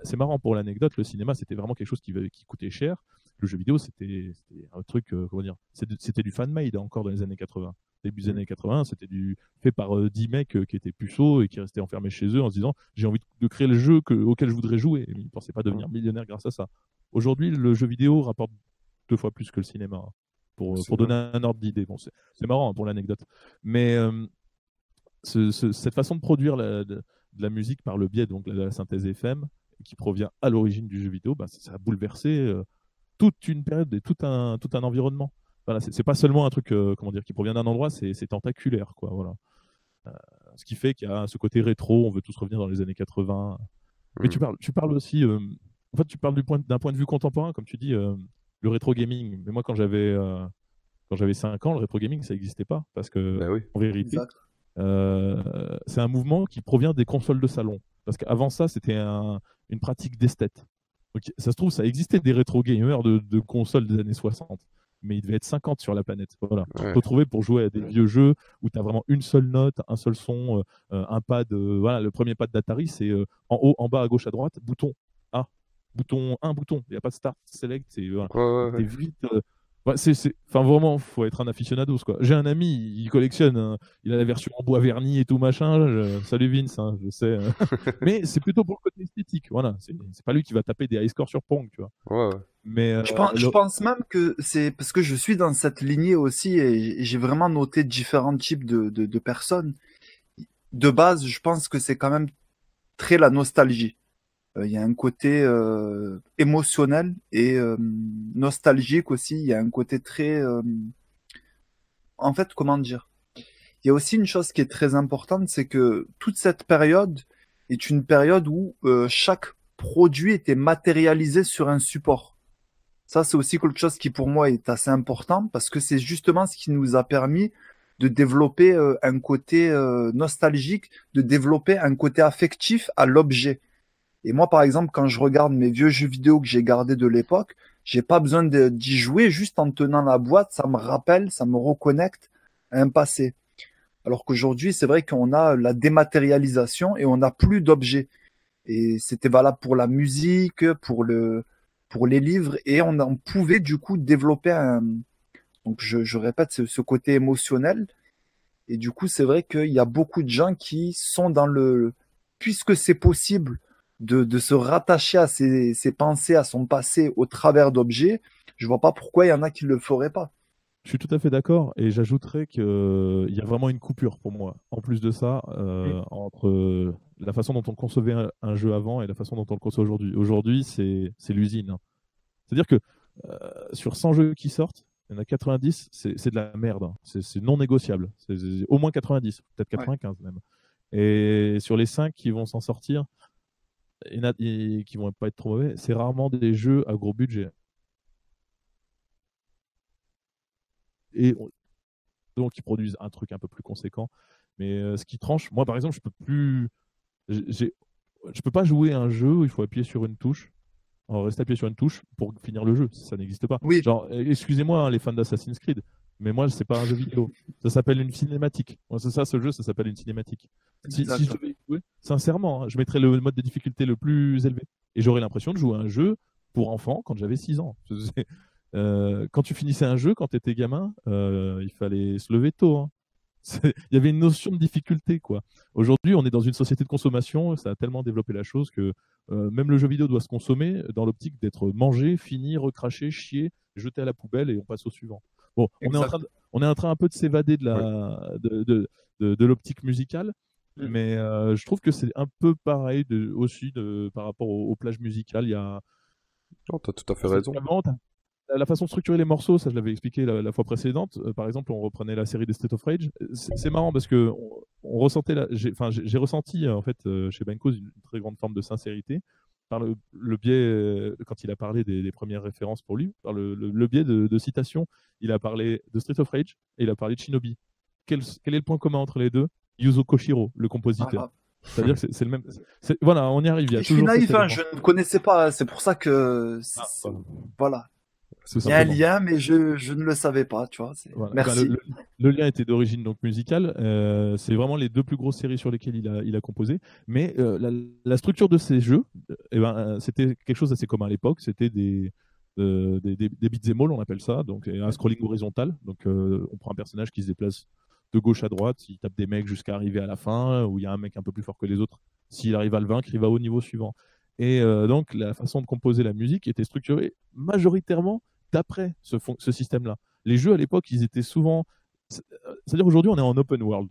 c'est marrant pour l'anecdote, le cinéma, c'était vraiment quelque chose qui, qui coûtait cher. Le jeu vidéo, c'était, c'était un truc, euh, comment dire, c'était, c'était du fan-made encore dans les années quatre-vingts. Début des années quatre-vingts, c'était du, fait par euh, dix mecs euh, qui étaient puceaux et qui restaient enfermés chez eux en se disant « j'ai envie de, de créer le jeu que, auquel je voudrais jouer ». Ils ne pensaient pas devenir millionnaire grâce à ça. Aujourd'hui, le jeu vidéo rapporte deux fois plus que le cinéma, hein, pour, pour donner un ordre d'idée. Bon, c'est, c'est marrant, hein, pour l'anecdote. Mais euh, ce, ce, cette façon de produire... la de, de la musique par le biais donc de la synthèse F M qui provient à l'origine du jeu vidéo, bah, ça a bouleversé euh, toute une période et tout un, tout un environnement. Voilà, c'est, c'est pas seulement un truc euh, comment dire, qui provient d'un endroit, c'est, c'est tentaculaire, quoi, voilà. Euh, ce qui fait qu'il y a ce côté rétro, on veut tous revenir dans les années quatre-vingts. Mais tu parles, tu parles aussi, euh, en fait tu parles du point, d'un point de vue contemporain, comme tu dis, euh, le rétro gaming. Mais moi quand j'avais, euh, quand j'avais cinq ans, le rétro gaming ça n'existait pas, parce que ben oui. En vérité... Exact. Euh, c'est un mouvement qui provient des consoles de salon, parce qu'avant ça c'était un, une pratique d'esthète. Donc, ça se trouve ça existait des rétro gamers de, de consoles des années soixante, mais il devait être cinquante sur la planète, voilà. Ouais. Se retrouver pour jouer à des vieux jeux où t'as vraiment une seule note, un seul son, euh, un pad, euh, voilà, le premier pad d'Atari c'est euh, en haut, en bas, à gauche, à droite, bouton A, bouton un, bouton, il n'y a pas de start, select, c'est, voilà. Ouais, ouais, ouais. T'es vite, euh, Bah, c'est, c'est... Enfin, vraiment, faut être un aficionados, quoi. J'ai un ami, il collectionne, hein. Il a la version en bois verni et tout machin. Je... Salut Vince, hein, je sais. Hein. Mais c'est plutôt pour le côté esthétique, voilà. C'est, c'est pas lui qui va taper des high scores sur Pong, tu vois. Ouais, ouais. Mais, euh, je, pense, je pense même que c'est parce que je suis dans cette lignée aussi et j'ai vraiment noté différents types de, de, de personnes. De base, je pense que c'est quand même très la nostalgie. Il euh, y a un côté euh, émotionnel et euh, nostalgique aussi. Il y a un côté très... Euh... En fait, comment dire? Il y a aussi une chose qui est très importante, c'est que toute cette période est une période où euh, chaque produit était matérialisé sur un support. Ça, c'est aussi quelque chose qui, pour moi, est assez important parce que c'est justement ce qui nous a permis de développer euh, un côté euh, nostalgique, de développer un côté affectif à l'objet. Et moi, par exemple, quand je regarde mes vieux jeux vidéo que j'ai gardés de l'époque, j'ai pas besoin de, d'y jouer, juste en tenant la boîte, ça me rappelle, ça me reconnecte à un passé. Alors qu'aujourd'hui, c'est vrai qu'on a la dématérialisation et on n'a plus d'objets. Et c'était valable pour la musique, pour le, pour les livres, et on en pouvait du coup développer un. Donc je, je répète, ce, ce côté émotionnel. Et du coup, c'est vrai qu'il y a beaucoup de gens qui sont dans le, puisque c'est possible. De, de se rattacher à ses, ses pensées, à son passé, au travers d'objets, je vois pas pourquoi il y en a qui le feraient pas. Je suis tout à fait d'accord et j'ajouterais qu'il y a vraiment une coupure pour moi. En plus de ça, euh, mmh. entre la façon dont on concevait un, un jeu avant et la façon dont on le conçoit aujourd'hui. Aujourd'hui, c'est, c'est l'usine. Hein. C'est-à-dire que euh, sur cent jeux qui sortent, il y en a quatre-vingt-dix, c'est, c'est de la merde. Hein. C'est, c'est non négociable. C'est, c'est au moins quatre-vingt-dix, peut-être quatre-vingt-quinze ouais. même. Et sur les cinq qui vont s'en sortir, et qui vont pas être trop mauvais, c'est rarement des jeux à gros budget. Et donc ils produisent un truc un peu plus conséquent. Mais ce qui tranche, moi par exemple, je peux plus, j'ai, je peux pas jouer un jeu où il faut appuyer sur une touche, on reste appuyé sur une touche pour finir le jeu. Ça n'existe pas. Oui. Genre, excusez-moi hein, les fans d'Assassin's Creed. Mais moi, c'est pas un jeu vidéo. Ça s'appelle une cinématique. Moi, c'est ça, ce jeu, ça s'appelle une cinématique. Si, si je devais jouer, sincèrement, hein, je mettrais le mode de difficulté le plus élevé. Et j'aurais l'impression de jouer à un jeu pour enfants quand j'avais six ans. Euh, quand tu finissais un jeu, quand tu étais gamin, euh, il fallait se lever tôt. Hein. Il y avait une notion de difficulté, quoi. Aujourd'hui, on est dans une société de consommation. Ça a tellement développé la chose que euh, même le jeu vidéo doit se consommer dans l'optique d'être mangé, fini, recraché, chié, jeté à la poubelle et on passe au suivant. Bon, on est, en train de, on est en train un peu de s'évader de, la, ouais. de, de, de, de l'optique musicale, mmh. mais euh, je trouve que c'est un peu pareil de, aussi de, par rapport aux, aux plages musicales. Il y a... oh, t'as tout à fait c'est raison. La façon de structurer les morceaux, ça je l'avais expliqué la, la fois précédente. Euh, par exemple, on reprenait la série des Street of Rage. C'est, c'est marrant parce que on, on ressentait la, j'ai, j'ai, j'ai ressenti en fait, euh, chez Bencoz une très grande forme de sincérité. Par le, le biais, euh, quand il a parlé des, des premières références pour lui, par le, le, le biais de, de citations, il a parlé de Street of Rage et il a parlé de Shinobi. Quel, quel est le point commun entre les deux? Yuzo Koshiro, le compositeur. Ah, c'est-à-dire que c'est, c'est le même. C'est, voilà, on y arrive. Il y a je toujours suis naïf, hein, je ne connaissais pas, c'est pour ça que. C'est, ah, c'est, voilà. Il y a un lien, mais je, je ne le savais pas, tu vois. C'est... Voilà. Merci. Enfin, le, le, le lien était d'origine donc musicale. Euh, c'est vraiment les deux plus grosses séries sur lesquelles il a, il a composé. Mais euh, la, la structure de ces jeux, eh ben, c'était quelque chose d'assez commun à l'époque. C'était des, euh, des, des, des beat'em all, on appelle ça, donc un scrolling horizontal. Donc euh, on prend un personnage qui se déplace de gauche à droite, il tape des mecs jusqu'à arriver à la fin, où il y a un mec un peu plus fort que les autres. S'il arrive à le vaincre, il va au niveau suivant. Et euh, donc la façon de composer la musique était structurée majoritairement d'après ce, fon- ce système-là. Les jeux à l'époque, ils étaient souvent... C'est-à-dire aujourd'hui, on est en open world,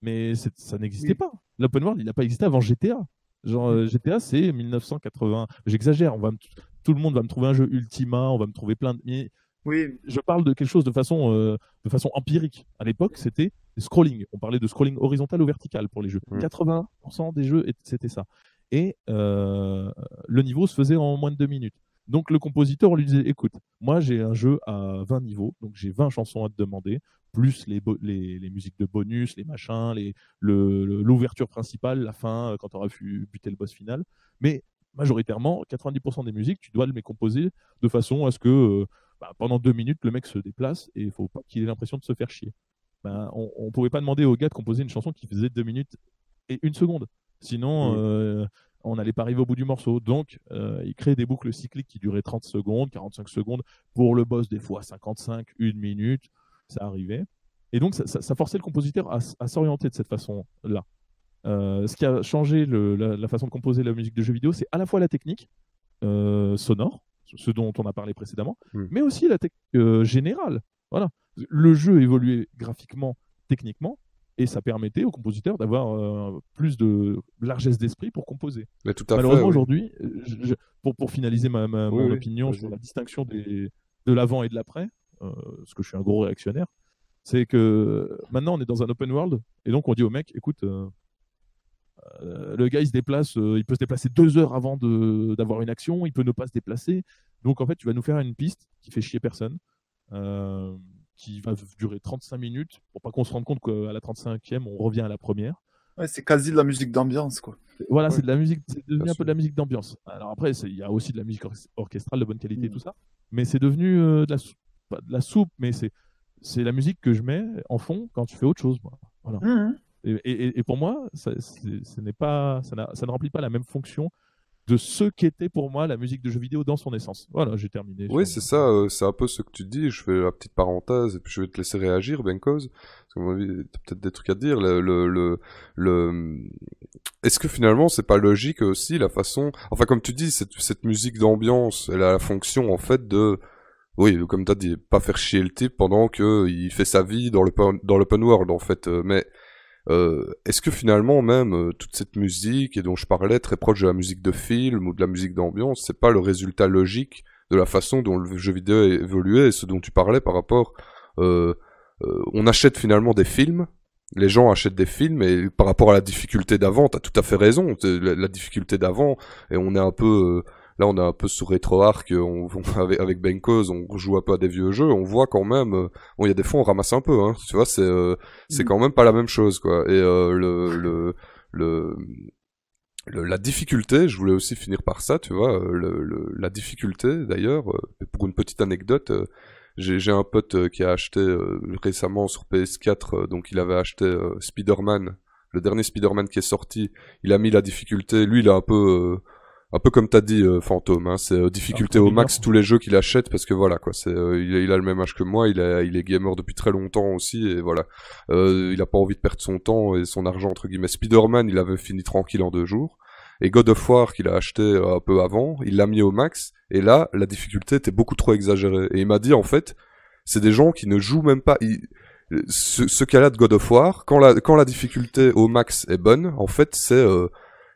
mais c'est... ça n'existait oui. pas. L'open world, il n'a pas existé avant G T A. Genre G T A, c'est dix-neuf cent quatre-vingts. J'exagère, on va me... tout le monde va me trouver un jeu Ultima, on va me trouver plein de... Mais oui. Je parle de quelque chose de façon, euh, de façon empirique. À l'époque, c'était scrolling. On parlait de scrolling horizontal ou vertical pour les jeux. Oui. quatre-vingts pour cent des jeux, c'était ça. Et euh, le niveau se faisait en moins de deux minutes. Donc le compositeur, on lui disait, écoute, moi j'ai un jeu à vingt niveaux, donc j'ai vingt chansons à te demander, plus les, bo- les, les musiques de bonus, les machins, les, le, le, l'ouverture principale, la fin, quand tu auras buté le boss final. Mais majoritairement, quatre-vingt-dix pour cent des musiques, tu dois les composer de façon à ce que euh, bah, pendant deux minutes, le mec se déplace et il ne faut pas qu'il ait l'impression de se faire chier. Bah, on ne pouvait pas demander au gars de composer une chanson qui faisait deux minutes et une seconde. Sinon, mmh. euh, on n'allait pas arriver au bout du morceau. Donc, euh, il créait des boucles cycliques qui duraient trente secondes, quarante-cinq secondes. Pour le boss, des fois cinquante-cinq, une minute, ça arrivait. Et donc, ça, ça, ça forçait le compositeur à, à s'orienter de cette façon-là. Euh, ce qui a changé le, la, la façon de composer la musique de jeux vidéo, c'est à la fois la technique euh, sonore, ce dont on a parlé précédemment, mmh. mais aussi la technique euh, générale. Voilà. Le jeu évoluait graphiquement, techniquement, et ça permettait aux compositeurs d'avoir euh, plus de largesse d'esprit pour composer. Mais tout à Malheureusement, oui. aujourd'hui, je, pour, pour finaliser ma, ma, oui, mon oui, opinion oui. sur la distinction des, de l'avant et de l'après, euh, parce que je suis un gros réactionnaire, c'est que maintenant, on est dans un open world, et donc on dit au mec, écoute, euh, euh, le gars, il se déplace, euh, il peut se déplacer deux heures avant d'avoir une action, il peut ne pas se déplacer, donc en fait, tu vas nous faire une piste qui fait chier personne, euh, qui va durer trente-cinq minutes, pour pas qu'on se rende compte qu'à la trente-cinquième, on revient à la première. Ouais, c'est quasi de la musique d'ambiance, quoi. Voilà, ouais. c'est de la musique, c'est devenu un peu de la musique d'ambiance. Alors après, il y a aussi de la musique or orchestrale de bonne qualité, mmh. tout ça, mais c'est devenu euh, de, la pas de la soupe, mais c'est c'est la musique que je mets en fond quand tu fais autre chose, moi. Voilà. Mmh. Et, et, et pour moi, ça, ce n'est pas, ça, ça ne remplit pas la même fonction de ce qu'était pour moi la musique de jeux vidéo dans son essence. Voilà, j'ai terminé. Oui, c'est ça, euh, c'est un peu ce que tu dis, je fais la petite parenthèse et puis je vais te laisser réagir, Bencoz, parce que à mon avis, t'as peut-être des trucs à dire. Le, le, le, le... Est-ce que finalement, c'est pas logique aussi la façon... Enfin, comme tu dis, cette, cette musique d'ambiance, elle a la fonction en fait de... Oui, comme t'as dit, pas faire chier le type pendant qu'il fait sa vie dans l'open dans l'open world en fait, mais... Euh, est-ce que finalement même euh, toute cette musique et dont je parlais très proche de la musique de film ou de la musique d'ambiance, c'est pas le résultat logique de la façon dont le jeu vidéo évoluait et ce dont tu parlais par rapport euh, euh, on achète finalement des films, les gens achètent des films et par rapport à la difficulté d'avant, t'as tout à fait raison, la, la difficulté d'avant et on est un peu euh, là on est un peu sur RetroArch, on, on, avec, avec Bencoz, on joue un peu à des vieux jeux, on voit quand même, euh, bon il y a des fois on ramasse un peu, hein, tu vois, c'est euh, c'est quand même pas la même chose quoi. Et euh, le, le, le, le la difficulté, je voulais aussi finir par ça, tu vois, le, le, la difficulté d'ailleurs, euh, pour une petite anecdote, euh, j'ai j'ai un pote euh, qui a acheté euh, récemment sur P S quatre, euh, donc il avait acheté euh, Spider-Man, le dernier Spider-Man qui est sorti, il a mis la difficulté, lui il a un peu... Euh, Un peu comme t'as dit, euh, Fantôme, hein, c'est euh, difficulté au max tous les jeux qu'il achète parce que voilà quoi, c'est euh, il, il a le même âge que moi, il a, il est gamer depuis très longtemps aussi et voilà, euh, il a pas envie de perdre son temps et son argent entre guillemets. Spider-Man, il avait fini tranquille en deux jours et God of War qu'il a acheté euh, un peu avant, il l'a mis au max et là la difficulté était beaucoup trop exagérée et il m'a dit en fait, c'est des gens qui ne jouent même pas. Ils... Ce, ce cas-là de God of War, quand la quand la difficulté au max est bonne, en fait c'est euh,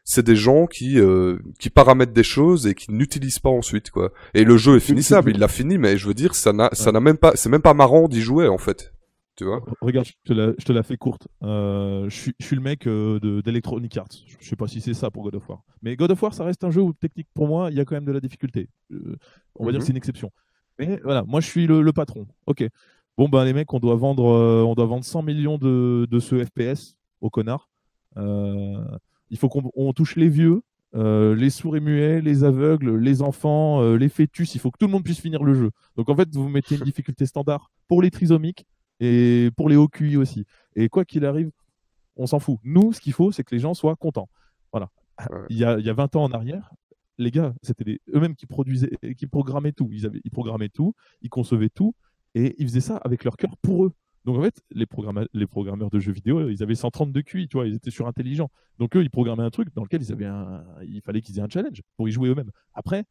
c'est des gens qui euh, qui paramètrent des choses et qui n'utilisent pas ensuite quoi. Et le jeu est finissable, il l'a fini, mais je veux dire ça n'a ça n'a même pas, c'est même pas marrant d'y jouer en fait. Tu vois ? Regarde, je te la je te la fais courte. Euh, je suis je suis le mec euh, de d'Electronic Arts. Je sais pas si c'est ça pour God of War. Mais God of War, ça reste un jeu où technique pour moi, il y a quand même de la difficulté. Euh, on va mm-hmm. dire que c'est une exception. Mais voilà, moi je suis le, le patron. OK. Bon ben les mecs, on doit vendre euh, on doit vendre cent millions de de ce F P S au connard. Euh Il faut qu'on touche les vieux, euh, les sourds et muets, les aveugles, les enfants, euh, les fœtus. Il faut que tout le monde puisse finir le jeu. Donc en fait, vous mettez une difficulté standard pour les trisomiques et pour les O Q I aussi. Et quoi qu'il arrive, on s'en fout. Nous, ce qu'il faut, c'est que les gens soient contents. Voilà. Il y a, il y a vingt ans en arrière, les gars, c'était eux-mêmes qui produisaient, qui programmaient tout. Ils, avaient, ils programmaient tout, ils concevaient tout et ils faisaient ça avec leur cœur pour eux. Donc en fait, les, les programmeurs de jeux vidéo, ils avaient cent trente de Q I, tu vois, ils étaient surintelligents. Donc eux, ils programmaient un truc dans lequel ils avaient un... il fallait qu'ils aient un challenge pour y jouer eux-mêmes. Après,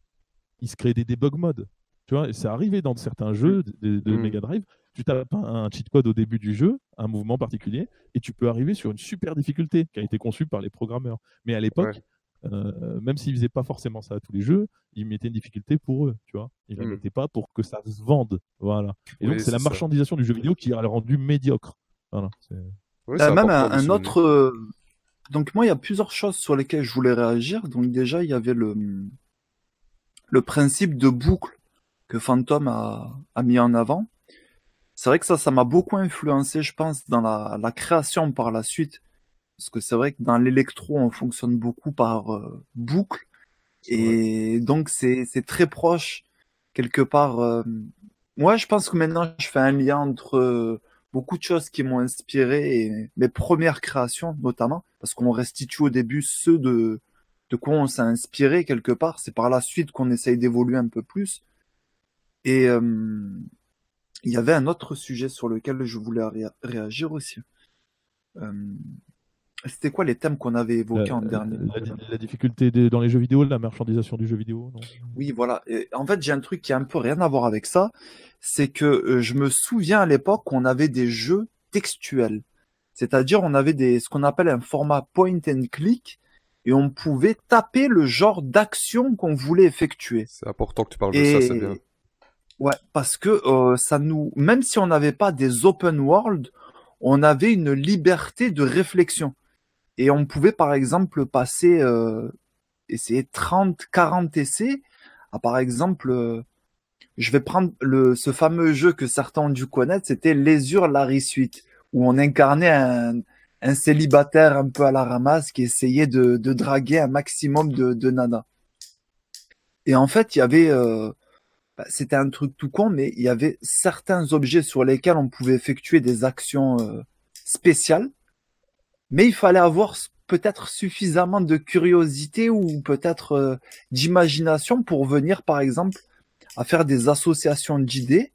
ils se créaient des debug modes. Tu vois, c'est arrivé dans certains jeux de, de mmh. Mega Drive, tu tapes un cheat code au début du jeu, un mouvement particulier, et tu peux arriver sur une super difficulté qui a été conçue par les programmeurs. Mais à l'époque, ouais. euh, même s'ils faisaient pas forcément ça à tous les jeux, ils mettaient une difficulté pour eux, tu vois. Ils ne mmh. mettaient pas pour que ça se vende, voilà. Et oui, donc c'est la marchandisation ça. du jeu vidéo qui a le rendu médiocre. Voilà. Oui, euh, même un, un autre. Euh... Donc moi, il y a plusieurs choses sur lesquelles je voulais réagir. Donc déjà, il y avait le le principe de boucle que Fantôme a... a mis en avant. C'est vrai que ça, ça m'a beaucoup influencé, je pense, dans la, la création par la suite, parce que c'est vrai que dans l'électro, on fonctionne beaucoup par euh, boucle. Et donc c'est c'est très proche quelque part. Euh... Moi, je pense que maintenant je fais un lien entre euh, beaucoup de choses qui m'ont inspiré, et mes premières créations notamment, parce qu'on restitue au début ceux de, de quoi on s'est inspiré quelque part. C'est par la suite qu'on essaye d'évoluer un peu plus. Et euh, il y avait un autre sujet sur lequel je voulais ré- réagir aussi. Euh, C'était quoi les thèmes qu'on avait évoqués la, en dernier la, la difficulté des, dans les jeux vidéo, la marchandisation du jeu vidéo. Non, oui, voilà. Et en fait, j'ai un truc qui a un peu rien à voir avec ça. C'est que euh, je me souviens à l'époque qu'on avait des jeux textuels. C'est-à-dire, on avait des, ce qu'on appelle un format point and click, et on pouvait taper le genre d'action qu'on voulait effectuer. C'est important que tu parles et... de ça, c'est bien. Ouais, parce que euh, ça nous, même si on n'avait pas des open world, on avait une liberté de réflexion. Et on pouvait, par exemple, passer, euh, essayer trente, quarante essais à, par exemple, euh, je vais prendre le, ce fameux jeu que certains ont dû connaître, c'était Lésure Larry Suite, où on incarnait un, un célibataire un peu à la ramasse qui essayait de, de draguer un maximum de, de nanas. Et en fait, il y avait, euh, bah, c'était un truc tout con, mais il y avait certains objets sur lesquels on pouvait effectuer des actions euh, spéciales. Mais il fallait avoir peut-être suffisamment de curiosité ou peut-être euh, d'imagination pour venir, par exemple, à faire des associations d'idées.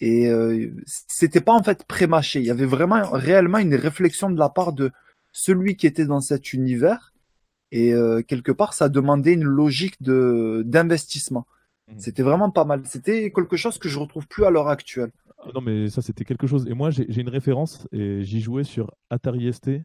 Et euh, c'était pas en fait pré-mâché. Il y avait vraiment, réellement une réflexion de la part de celui qui était dans cet univers. Et euh, quelque part, ça demandait une logique de, d'investissement. Mmh. C'était vraiment pas mal. C'était quelque chose que je retrouve plus à l'heure actuelle. Non, mais ça, c'était quelque chose. Et moi, j'ai, j'ai une référence et j'y jouais sur Atari S T.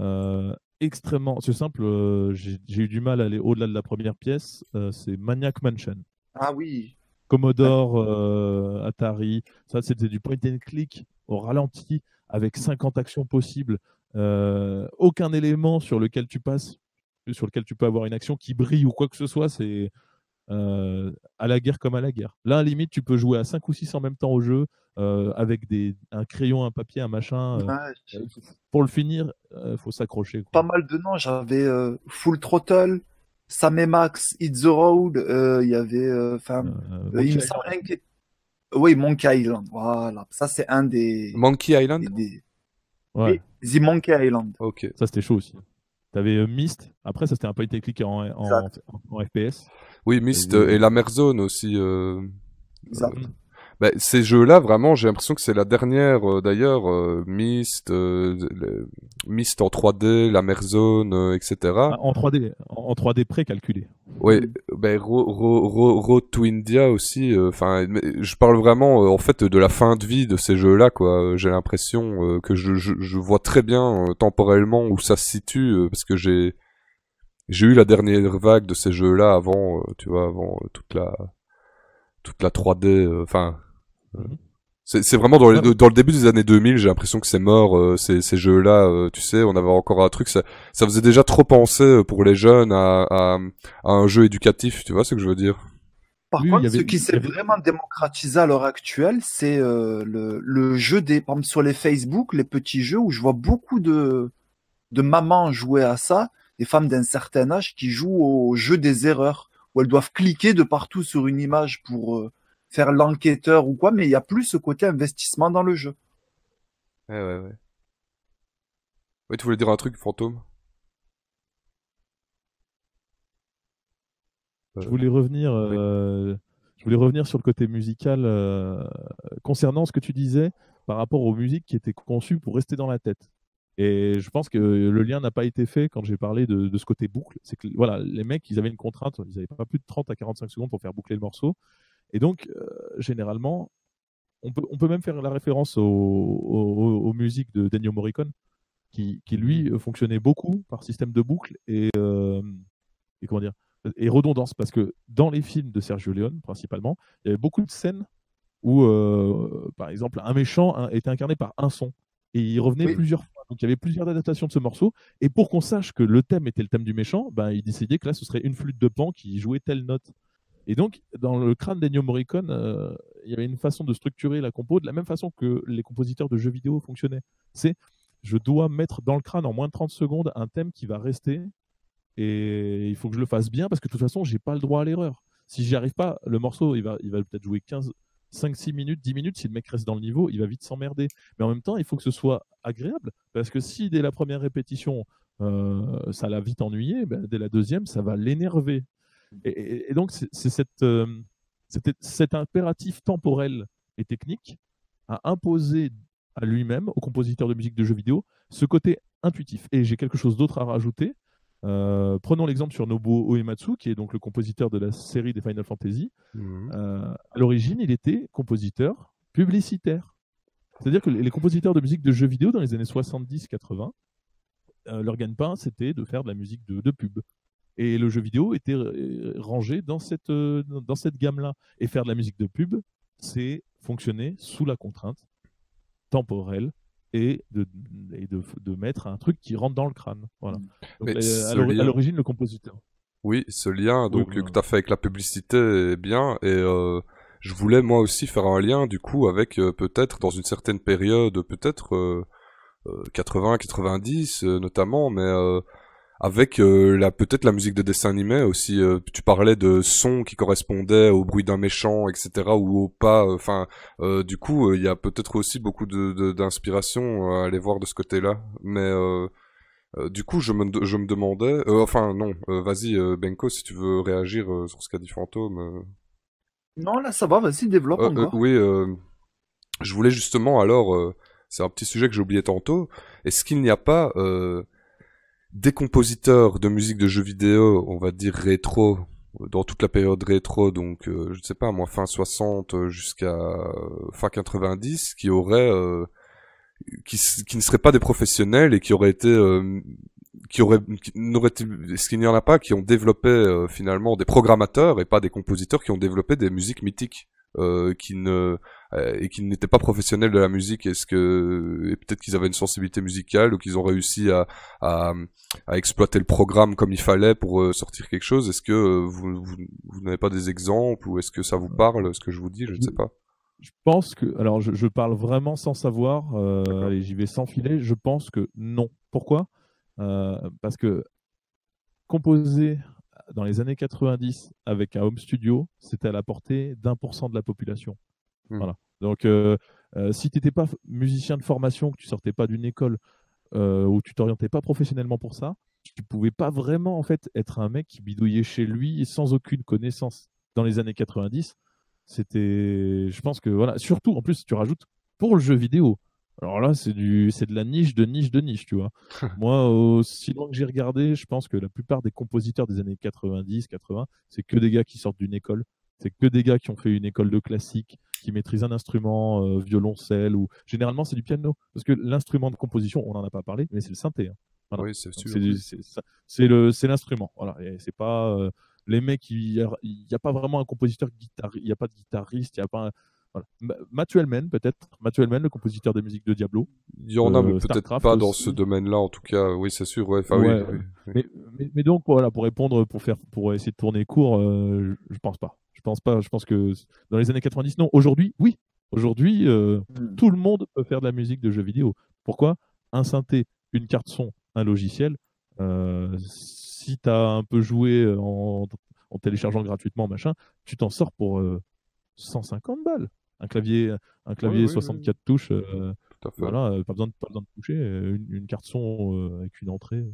Euh, extrêmement. C'est simple, euh, j'ai, j'ai eu du mal à aller au-delà de la première pièce. Euh, c'est Maniac Mansion. Ah oui. Commodore, euh, Atari. Ça, c'était du point and click au ralenti avec cinquante actions possibles. Euh, aucun élément sur lequel tu passes, sur lequel tu peux avoir une action qui brille ou quoi que ce soit. C'est. Euh, à la guerre comme à la guerre. Là, à la limite, tu peux jouer à cinq ou six en même temps au jeu, euh, avec des, un crayon, un papier, un machin. Euh, ah, je... Pour le finir, il euh, faut s'accrocher, quoi. Pas mal de noms. J'avais euh, Full Throttle, Sam et Max, Hit the Road. Il euh, y avait. Euh, euh, euh, il me semble que... Oui, Monkey Island. Voilà. Ça, c'est un des. Monkey Island des... Ouais. The Monkey Island. Ok. Ça, c'était chaud aussi. T'avais euh, Myst. Après, ça, c'était un point and click en, en, en, en F P S. Oui, Myst et, euh, et la Merzone aussi. Euh, euh, bah, ces jeux-là, vraiment, j'ai l'impression que c'est la dernière, euh, d'ailleurs, euh, Myst, euh, le, Myst en trois D, la Merzone, euh, et cetera. Ah, en trois D, en trois D pré-calculé. Oui, bah, Ro, Ro, Ro, Road to India aussi. Enfin, euh, je parle vraiment, euh, en fait, de la fin de vie de ces jeux-là, quoi. J'ai l'impression euh, que je, je, je vois très bien euh, temporellement où ça se situe, euh, parce que j'ai... J'ai eu la dernière vague de ces jeux-là avant, euh, tu vois, avant euh, toute la toute la trois D. Enfin, euh, euh, c'est, c'est vraiment dans, les, dans le début des années deux mille, j'ai l'impression que c'est mort. Euh, ces, ces jeux-là, euh, tu sais, on avait encore un truc. Ça, ça faisait déjà trop penser pour les jeunes à, à, à un jeu éducatif. Tu vois ce que je veux dire ? Par oui, contre, y avait... ce qui s'est vraiment démocratisé à l'heure actuelle, c'est euh, le, le jeu des, par exemple, sur les Facebook, les petits jeux où je vois beaucoup de de mamans jouer à ça. Des femmes d'un certain âge qui jouent au jeu des erreurs, où elles doivent cliquer de partout sur une image pour euh, faire l'enquêteur ou quoi, mais il n'y a plus ce côté investissement dans le jeu. Ouais, ouais, ouais. Ouais, tu voulais dire un truc, Fantôme ? Euh... Je voulais revenir, euh, oui. je voulais revenir sur le côté musical euh, concernant ce que tu disais par rapport aux musiques qui étaient conçues pour rester dans la tête. Et je pense que le lien n'a pas été fait quand j'ai parlé de, de ce côté boucle. C'est que voilà, les mecs, ils avaient une contrainte, ils n'avaient pas plus de trente à quarante-cinq secondes pour faire boucler le morceau. Et donc, euh, généralement, on peut, on peut même faire la référence au, au, aux musiques de Ennio Morricone, qui, qui lui fonctionnait beaucoup par système de boucle et, euh, et comment dire, et redondance, parce que dans les films de Sergio Leone principalement, il y avait beaucoup de scènes où, euh, par exemple, un méchant hein, était incarné par un son. Et il revenait oui. plusieurs fois. Donc il y avait plusieurs adaptations de ce morceau. Et pour qu'on sache que le thème était le thème du méchant, ben, il décidait que là, ce serait une flûte de Pan qui jouait telle note. Et donc, dans le crâne d'Ennio Morricone, euh, il y avait une façon de structurer la compo de la même façon que les compositeurs de jeux vidéo fonctionnaient. C'est, je dois mettre dans le crâne en moins de trente secondes un thème qui va rester. Et il faut que je le fasse bien parce que de toute façon, je n'ai pas le droit à l'erreur. Si j'y arrive pas, le morceau, il va, il va peut-être jouer 15, cinq six minutes, dix minutes, si le mec reste dans le niveau, il va vite s'emmerder. Mais en même temps, il faut que ce soit agréable, parce que si dès la première répétition, euh, ça l'a vite ennuyé, ben, dès la deuxième, ça va l'énerver. Et, et, et donc, c'est cette, euh, cet impératif temporel et technique à imposer à lui-même, au compositeur de musique de jeux vidéo, ce côté intuitif. Et j'ai quelque chose d'autre à rajouter. Euh, prenons l'exemple sur Nobuo Uematsu, qui est donc le compositeur de la série des Final Fantasy. Mmh. Euh, à l'origine, il était compositeur publicitaire. C'est-à-dire que les compositeurs de musique de jeux vidéo dans les années soixante-dix quatre-vingts, euh, leur gagne-pain, c'était de faire de la musique de, de pub. Et le jeu vidéo était rangé dans cette, euh, dans cette gamme-là. Et faire de la musique de pub, c'est fonctionner sous la contrainte temporelle et de, et de, de mettre un truc qui rentre dans le crâne. Voilà. Donc, à l'origine, lien... le compositeur. Oui, ce lien donc, oui, que tu as fait avec la publicité est bien. Et euh, je voulais moi aussi faire un lien du coup avec euh, peut-être dans une certaine période, peut-être euh, euh, quatre-vingts quatre-vingt-dix euh, notamment, mais... Euh, avec euh, la peut-être la musique de dessin animé aussi, euh, tu parlais de sons qui correspondaient au bruit d'un méchant, et cetera, ou au pas, enfin, euh, euh, du coup, il euh, y a peut-être aussi beaucoup de d'inspiration à aller voir de ce côté-là, mais euh, euh, du coup, je me, je me demandais, euh, enfin, non, euh, vas-y, euh, Benko, si tu veux réagir euh, sur ce qu'a dit Fantôme. Euh... Non, là, ça va, vas-y, développe euh, encore. Euh, oui, euh, je voulais justement, alors, euh, c'est un petit sujet que j'ai oublié tantôt, est-ce qu'il n'y a pas... Euh, des compositeurs de musique de jeux vidéo, on va dire rétro, dans toute la période rétro, donc euh, je ne sais pas, moi fin soixante jusqu'à euh, fin quatre-vingt-dix, qui auraient, euh, qui, qui ne seraient pas des professionnels et qui auraient été, euh, qui auraient, qui n'auraient, est-ce qu'il n'y en a pas qui ont développé euh, finalement des programmateurs et pas des compositeurs qui ont développé des musiques mythiques euh, qui ne euh, et qui n'étaient pas professionnels de la musique, est-ce que et peut-être qu'ils avaient une sensibilité musicale ou qu'ils ont réussi à, à à exploiter le programme comme il fallait pour euh, sortir quelque chose. Est-ce que euh, vous vous, vous n'avez pas des exemples ou est-ce que ça vous parle ce que je vous dis, je ne sais pas. Je pense que alors je, je parle vraiment sans savoir euh, et j'y vais sans filet. Je pense que non. Pourquoi? euh, Parce que composer dans les années quatre-vingt-dix, avec un home studio, c'était à la portée d'un pour cent de la population. Mmh. Voilà. Donc, euh, euh, si tu n'étais pas musicien de formation, que tu ne sortais pas d'une école euh, ou tu ne t'orientais pas professionnellement pour ça, tu ne pouvais pas vraiment en fait, être un mec qui bidouillait chez lui sans aucune connaissance. Dans les années quatre-vingt-dix, c'était... Je pense que... voilà. Surtout, en plus, tu rajoutes pour le jeu vidéo. Alors là, c'est du... de la niche, de niche, de niche, tu vois. Moi, aussi loin que j'ai regardé, je pense que la plupart des compositeurs des années quatre-vingt-dix quatre-vingts, c'est que des gars qui sortent d'une école. C'est que des gars qui ont fait une école de classique, qui maîtrisent un instrument, euh, violoncelle, ou généralement, c'est du piano. Parce que l'instrument de composition, on n'en a pas parlé, mais c'est le synthé. Hein. Voilà. Oui, c'est c'est l'instrument. Voilà. C'est pas... Euh, les mecs, il n'y a, a pas vraiment un compositeur guitare, il n'y a pas de guitariste, il n'y a pas... Un... Voilà. Mathuel Men, peut-être. Mathuel Men, le compositeur des musiques de Diablo. Il y en a, euh, peut-être pas aussi. Dans ce domaine-là, en tout cas. Oui, c'est sûr. Ouais. Enfin, ouais, oui, oui. Mais, mais, mais donc, voilà, pour répondre, pour, faire, pour essayer de tourner court, euh, je pense pas. Je pense pas. Je pense que dans les années quatre-vingt-dix, non. Aujourd'hui, oui. Aujourd'hui, euh, mm. tout le monde peut faire de la musique de jeux vidéo. Pourquoi? Un synthé, une carte son, un logiciel. Euh, si tu as un peu joué en, en téléchargeant gratuitement, machin, tu t'en sors pour euh, cent cinquante balles. Un clavier, un clavier oui, oui, soixante-quatre oui. touches, euh, voilà, euh, pas, besoin de, pas besoin de toucher, euh, une, une carte son euh, avec une entrée, euh.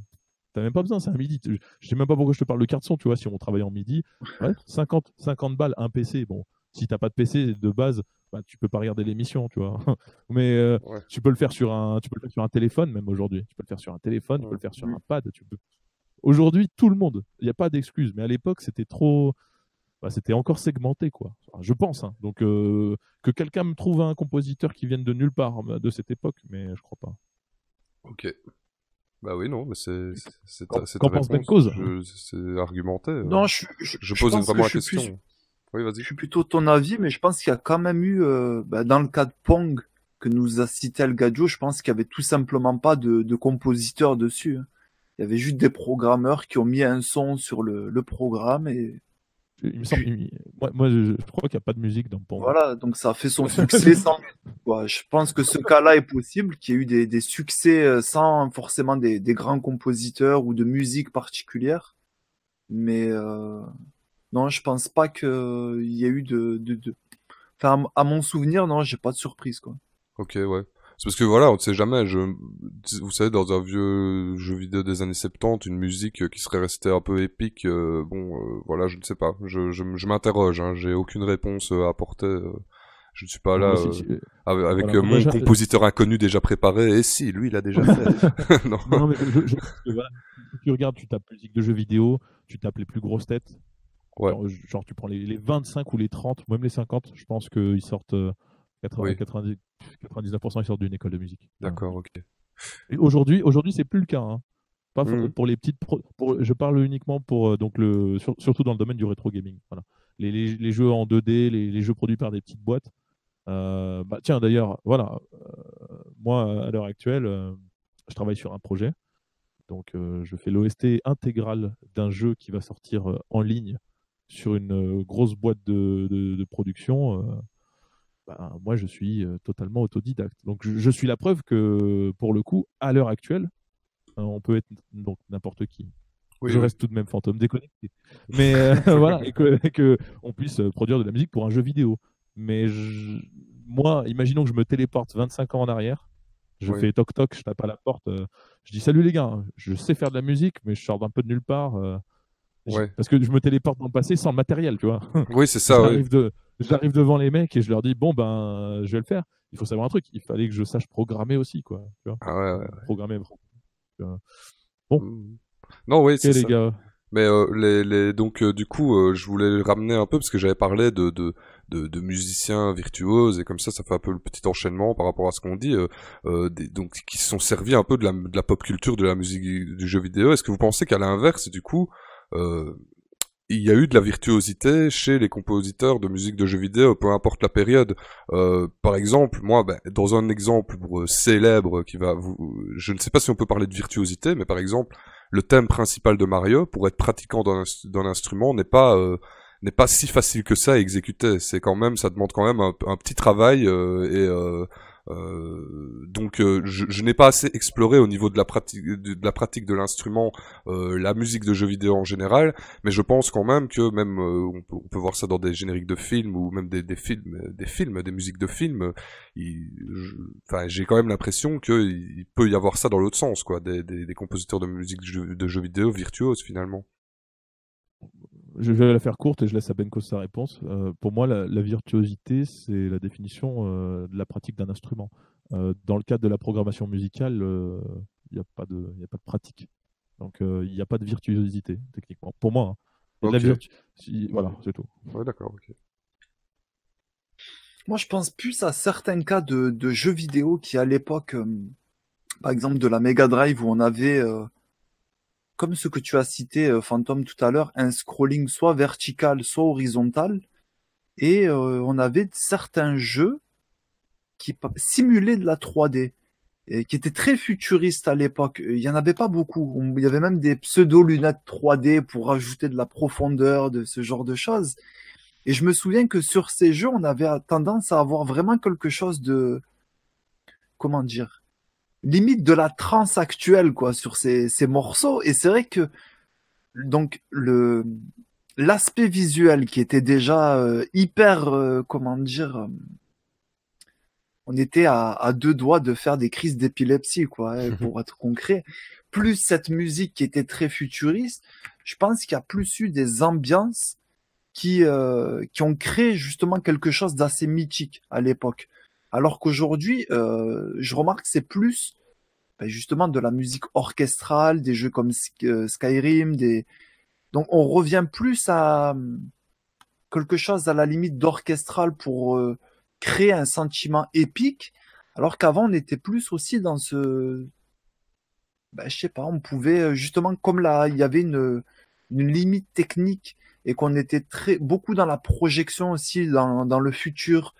t'as même pas besoin, c'est un midi. Je, je sais même pas pourquoi je te parle de carte son, tu vois, si on travaille en midi, ouais, cinquante balles, un P C, bon, si t'as pas de P C de base, bah, tu peux pas regarder l'émission, tu vois, mais euh, ouais. tu, peux le faire sur un, tu peux le faire sur un téléphone même aujourd'hui, tu peux le faire sur un téléphone, ouais. tu peux le faire sur un pad, tu peux... Aujourd'hui, tout le monde, il n'y a pas d'excuse, mais à l'époque, c'était trop... Bah, c'était encore segmenté, quoi. Enfin, je pense. Hein. Donc, euh, que quelqu'un me trouve un compositeur qui vienne de nulle part de cette époque, mais je crois pas. Ok. Bah oui, non, mais c'est c'est Qu'en pense Bencoz? C'est argumenté. Non, je, je, je pose je vraiment que je la question. Plus, oui, vas-y. Je suis plutôt ton avis, mais je pense qu'il y a quand même eu, euh, bah, dans le cas de Pong que nous a cité Elgadjo, je pense qu'il n'y avait tout simplement pas de, de compositeur dessus. Hein. Il y avait juste des programmeurs qui ont mis un son sur le, le programme et... Il me semble, il... moi, moi je, je crois qu'il n'y a pas de musique dans Pong. Voilà, donc ça a fait son succès sans... Ouais, je pense que ce cas-là est possible, qu'il y ait eu des, des succès sans forcément des, des grands compositeurs ou de musique particulière. Mais euh... non, je pense pas qu'il y ait eu de, de, de... Enfin, à mon souvenir, non, j'ai pas de surprise, quoi. Ok, ouais. C'est parce que voilà, on ne sait jamais. Je... Vous savez, dans un vieux jeu vidéo des années soixante-dix, une musique qui serait restée un peu épique, euh, bon, euh, voilà, je ne sais pas. Je, je, je m'interroge, hein, j'ai aucune réponse à apporter. Euh... Je ne suis pas là euh, si tu... avec voilà, mon compositeur inconnu déjà préparé. Et si, lui, il a déjà fait. non. non, mais je, je pense que voilà, si tu regardes, tu tapes musique de jeux vidéo, tu tapes les plus grosses têtes. Ouais. Genre, genre, tu prends les, les vingt-cinq ou les trente, même les cinquante, je pense qu'ils sortent euh, quatre-vingts, oui. quatre-vingt-dix, quatre-vingt-dix-neuf pour cent ils sortent d'une école de musique. D'accord, ok. Et aujourd'hui, aujourd'hui, c'est plus le cas. Hein. Pas mmh. pour les petites pro... pour... Je parle uniquement pour donc le Sur... surtout dans le domaine du rétro gaming. Voilà. Les, les, les jeux en deux D, les, les jeux produits par des petites boîtes. Euh, bah tiens d'ailleurs voilà euh, moi à l'heure actuelle euh, je travaille sur un projet donc euh, je fais l'O S T intégrale d'un jeu qui va sortir euh, en ligne sur une euh, grosse boîte de, de, de production euh, bah, moi je suis euh, totalement autodidacte donc je, je suis la preuve que pour le coup à l'heure actuelle euh, on peut être donc n'importe qui. Oui, je oui. reste tout de même fantôme déconnecté mais euh, voilà et que, et que on puisse produire de la musique pour un jeu vidéo. Mais je... moi, imaginons que je me téléporte vingt-cinq ans en arrière, je oui. fais toc-toc, je tape à la porte, euh, je dis salut les gars, je sais faire de la musique, mais je sors d'un peu de nulle part, euh, ouais. je... parce que je me téléporte dans le passé sans le matériel, tu vois. Oui, c'est ça. J'arrive, ouais. de... J'arrive devant les mecs et je leur dis, bon ben, je vais le faire. Il faut savoir un truc, il fallait que je sache programmer aussi, quoi. Tu vois ah ouais, ouais, ouais. Programmer, bon. Non, oui, okay, c'est les ça. Gars. Mais euh, les, les... donc, euh, du coup, euh, je voulais ramener un peu, parce que j'avais parlé de... de... De, de musiciens virtuoses et comme ça ça fait un peu le petit enchaînement par rapport à ce qu'on dit euh, euh, des, donc qui se sont servis un peu de la, de la pop culture, de la musique, du jeu vidéo. Est-ce que vous pensez qu'à l'inverse du coup euh, il y a eu de la virtuosité chez les compositeurs de musique de jeux vidéo, peu importe la période? Euh, par exemple, moi, ben, dans un exemple euh, célèbre qui va vous... Je ne sais pas si on peut parler de virtuosité, mais par exemple le thème principal de Mario, pour être pratiquant d'un d'un instrument, n'est pas... Euh, n'est pas si facile que ça à exécuter. C'est quand même, ça demande quand même un, un petit travail euh, et euh, euh, donc euh, je, je n'ai pas assez exploré au niveau de la pratique de, de la pratique de l'instrument, euh, la musique de jeux vidéo en général, mais je pense quand même que même euh, on, peut, on peut voir ça dans des génériques de films ou même des, des films, des films, des musiques de films. Enfin, j'ai quand même l'impression que il peut y avoir ça dans l'autre sens, quoi, des, des, des compositeurs de musique de jeux, de jeux vidéo virtuoses finalement. Je vais la faire courte et je laisse à Bencoz sa réponse. Euh, pour moi, la, la virtuosité, c'est la définition euh, de la pratique d'un instrument. Euh, dans le cadre de la programmation musicale, il euh, n'y a, a pas de pratique. Donc, il euh, n'y a pas de virtuosité, techniquement. Pour moi, hein. Okay. La virtu... si... voilà, c'est tout. Ouais, d'accord, ok. Moi, je pense plus à certains cas de, de jeux vidéo qui, à l'époque, euh, par exemple, de la Mega Drive, où on avait... Euh... comme ce que tu as cité, euh, Fantôme, tout à l'heure, un scrolling soit vertical, soit horizontal. Et euh, on avait certains jeux qui simulaient de la trois D, et qui étaient très futuristes à l'époque. Il n'y en avait pas beaucoup. On, il y avait même des pseudo-lunettes trois D pour ajouter de la profondeur, de ce genre de choses. Et je me souviens que sur ces jeux, on avait tendance à avoir vraiment quelque chose de... Comment dire ? Limite de la trance actuelle, quoi, sur ces, ces morceaux. Et c'est vrai que donc le l'aspect visuel qui était déjà euh, hyper euh, comment dire euh, on était à, à deux doigts de faire des crises d'épilepsie, quoi, hein, pour être concret, plus cette musique qui était très futuriste. Je pense qu'il y a plus eu des ambiances qui euh, qui ont créé justement quelque chose d'assez mythique à l'époque. Alors qu'aujourd'hui, euh, je remarque que c'est plus ben justement de la musique orchestrale, des jeux comme euh, Skyrim, des... donc on revient plus à quelque chose à la limite d'orchestral pour euh, créer un sentiment épique, alors qu'avant on était plus aussi dans ce... Ben, je sais pas, on pouvait justement, comme là, il y avait une, une limite technique et qu'on était très beaucoup dans la projection aussi, dans, dans le futur.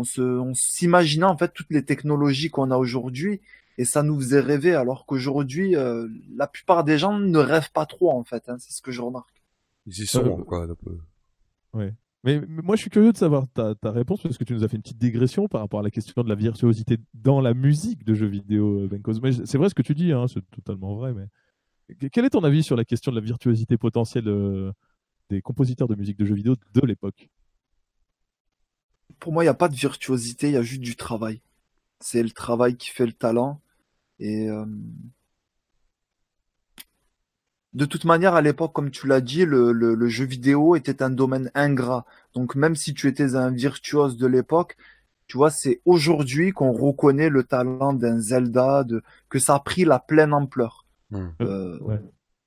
On se, on s'imaginait en fait toutes les technologies qu'on a aujourd'hui et ça nous faisait rêver, alors qu'aujourd'hui, euh, la plupart des gens ne rêvent pas trop en fait, hein, c'est ce que je remarque. Ils y sont euh, quoi, un peu. Ouais. Mais, mais moi je suis curieux de savoir ta, ta réponse, parce que tu nous as fait une petite digression par rapport à la question de la virtuosité dans la musique de jeux vidéo, Bencoz. Mais c'est vrai ce que tu dis, hein, c'est totalement vrai. Mais quel est ton avis sur la question de la virtuosité potentielle euh, des compositeurs de musique de jeux vidéo de l'époque ? pour moi, il n'y a pas de virtuosité, il y a juste du travail. C'est le travail qui fait le talent. Et euh... de toute manière, à l'époque, comme tu l'as dit, le, le, le jeu vidéo était un domaine ingrat. Donc même si tu étais un virtuose de l'époque, tu vois, c'est aujourd'hui qu'on reconnaît le talent d'un Zelda, de... que ça a pris la pleine ampleur. Mmh. Euh... Ouais.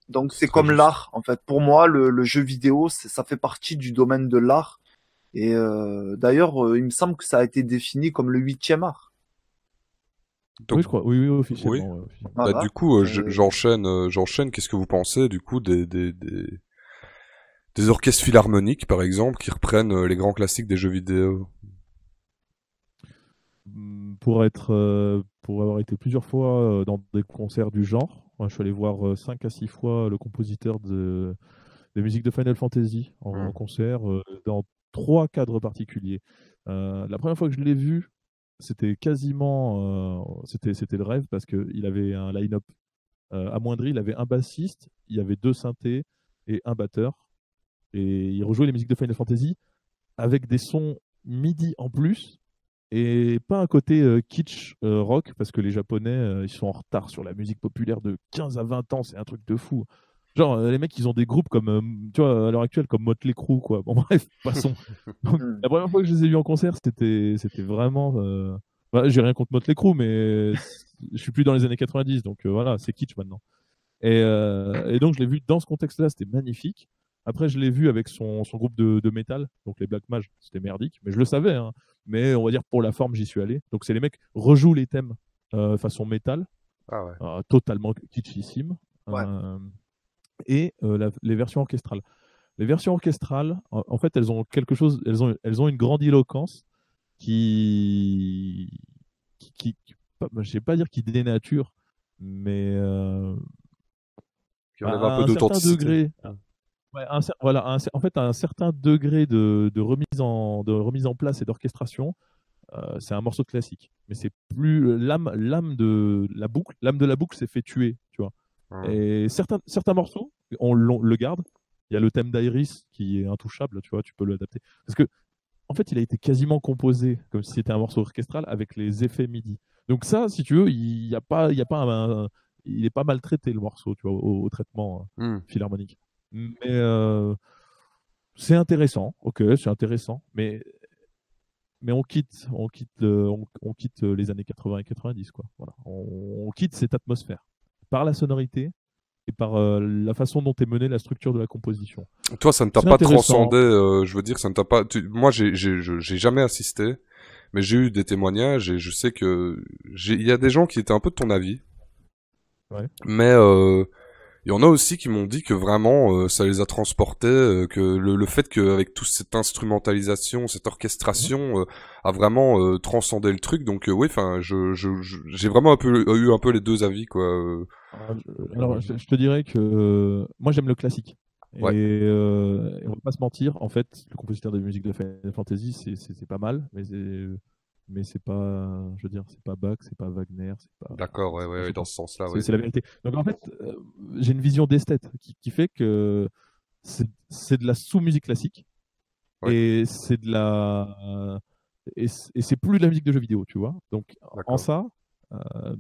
Donc c'est comme l'art, en fait. Pour moi, le, le jeu vidéo, ça fait partie du domaine de l'art. Et euh, d'ailleurs, euh, il me semble que ça a été défini comme le huitième art. Donc, oui, je crois. Oui, oui, officiellement. Oui. Euh, officiellement. Bah, ah, du coup, euh, euh... j'enchaîne. Euh, j'enchaîne. Qu'est-ce que vous pensez, du coup, des, des, des... des orchestres philharmoniques, par exemple, qui reprennent euh, les grands classiques des jeux vidéo? Pour être, euh, pour avoir été plusieurs fois euh, dans des concerts du genre, moi, je suis allé voir euh, cinq à six fois le compositeur de des musiques de Final Fantasy en, mmh. en concert euh, dans trois cadres particuliers. Euh, la première fois que je l'ai vu, c'était quasiment, euh, c'était, c'était le rêve, parce qu'il avait un line-up euh, amoindri, il avait un bassiste, il y avait deux synthés et un batteur, et il rejouait les musiques de Final Fantasy avec des sons MIDI en plus, et pas un côté euh, kitsch euh, rock, parce que les Japonais, euh, ils sont en retard sur la musique populaire de quinze à vingt ans, c'est un truc de fou. Genre, les mecs, ils ont des groupes comme, euh, tu vois, à l'heure actuelle, comme Motley Crue, quoi. Bon, bref, passons. Donc, la première fois que je les ai vus en concert, c'était, c'était vraiment... Euh... Bah, j'ai rien contre Motley Crue, mais je suis plus dans les années quatre-vingt-dix, donc euh, voilà, c'est kitsch maintenant. Et, euh, et donc, je l'ai vu dans ce contexte-là, c'était magnifique. Après, je l'ai vu avec son, son groupe de, de métal, donc les Black Mages, c'était merdique, mais je le savais, hein. Mais on va dire, pour la forme, j'y suis allé. Donc, c'est les mecs rejouent les thèmes euh, façon métal, ah ouais. euh, totalement kitschissime. Ouais. Euh, et euh, la, les versions orchestrales. Les versions orchestrales, en, en fait, elles ont quelque chose, elles ont, elles ont une grandiloquence qui, qui, qui, qui pas, je ne vais pas dire qui dénature, mais euh, qui enlève un peu d'authenticité. Ouais, un, voilà, un, en fait, un certain degré de, de, remise, en, de remise en place et d'orchestration, euh, c'est un morceau classique. Mais c'est plus l'âme, l'âme de la boucle, l'âme de la boucle s'est fait tuer, tu vois. Et certains, certains morceaux, on, on le garde. Il y a le thème d'Iris qui est intouchable, tu vois, tu peux l'adapter. Parce que, en fait, il a été quasiment composé comme si c'était un morceau orchestral avec les effets MIDI. Donc, ça, si tu veux, il n'est pas, il y a pas, un, il est pas maltraité le morceau, tu vois, au, au traitement mm. philharmonique. Mais euh, c'est intéressant, ok, c'est intéressant, mais, mais on quitte, on quitte, on, on quitte les années quatre-vingts et quatre-vingt-dix, quoi. Voilà. On, on quitte cette atmosphère. Par la sonorité et par euh, la façon dont est menée la structure de la composition. Toi, ça ne t'a pas transcendé, euh, je veux dire, ça ne t'a pas... Tu... Moi, j'ai, j'ai, j'ai jamais assisté, mais j'ai eu des témoignages et je sais que... Il y a des gens qui étaient un peu de ton avis, ouais. mais euh, il y en a aussi qui m'ont dit que vraiment, euh, ça les a transportés, euh, que le, le fait qu'avec toute cette instrumentalisation, cette orchestration, ouais. euh, a vraiment euh, transcendé le truc. Donc euh, oui, enfin, je, je, je, j'ai vraiment un peu, eu un peu les deux avis, quoi. Euh... Alors, je, je te dirais que euh, moi j'aime le classique. Ouais. Et, euh, et on va pas se mentir, en fait, le compositeur de musique de Final Fantasy, c'est, c'est, c'est pas mal, mais c'est, mais c'est pas, je veux dire, c'est pas Bach, c'est pas Wagner, c'est pas. D'accord, ouais, ouais, ouais, dans ce sens-là. C'est, ouais. c'est la vérité. Donc en fait, euh, j'ai une vision d'esthète qui, qui fait que c'est, c'est de la sous-musique classique ouais. et c'est de la, euh, et, c'est, et c'est plus de la musique de jeux vidéo, tu vois. Donc D'accord. en ça. Euh,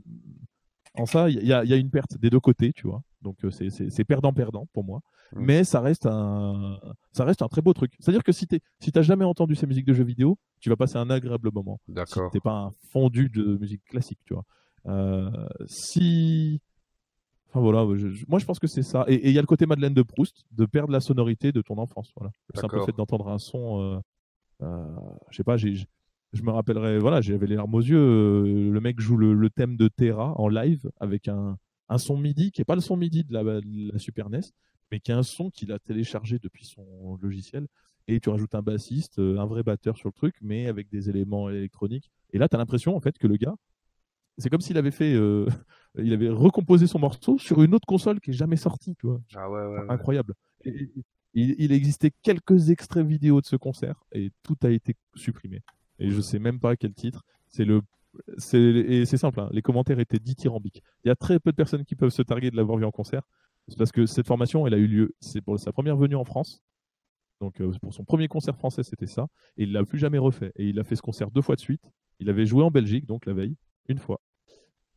En ça, il y, y a une perte des deux côtés, tu vois. Donc c'est, c'est, c'est perdant-perdant pour moi. Mmh. Mais ça reste un, ça reste un très beau truc. C'est-à-dire que si t'es, si t'as jamais entendu ces musiques de jeux vidéo, tu vas passer un agréable moment. D'accord. Si t'es pas un fondu de musique classique, tu vois. Euh, si, enfin voilà, je, je, moi je pense que c'est ça. Et il y a le côté Madeleine de Proust, de perdre la sonorité de ton enfance. Voilà. Le simple fait d'entendre un son, euh, euh, je sais pas, j'ai. j'ai... Je me rappellerai, voilà, j'avais les larmes aux yeux. Le mec joue le, le thème de Terra en live avec un, un son MIDI qui n'est pas le son MIDI de la, de la Super N E S, mais qui est un son qu'il a téléchargé depuis son logiciel. Et tu rajoutes un bassiste, un vrai batteur sur le truc, mais avec des éléments électroniques. Et là, tu as l'impression, en fait, que le gars, c'est comme s'il avait fait, euh, il avait recomposé son morceau sur une autre console qui n'est jamais sortie, tu vois. Ah ouais, ouais, ouais. Incroyable. Et, il, il existait quelques extraits vidéo de ce concert et tout a été supprimé. Et je sais même pas quel titre. C'est le, c'est et c'est simple. Hein. Les commentaires étaient dithyrambiques. Il y a très peu de personnes qui peuvent se targuer de l'avoir vu en concert, c'est parce que cette formation, elle a eu lieu. C'est pour sa première venue en France. Donc euh, pour son premier concert français, c'était ça. Et il l'a plus jamais refait. Et il a fait ce concert deux fois de suite. Il avait joué en Belgique, donc la veille, une fois.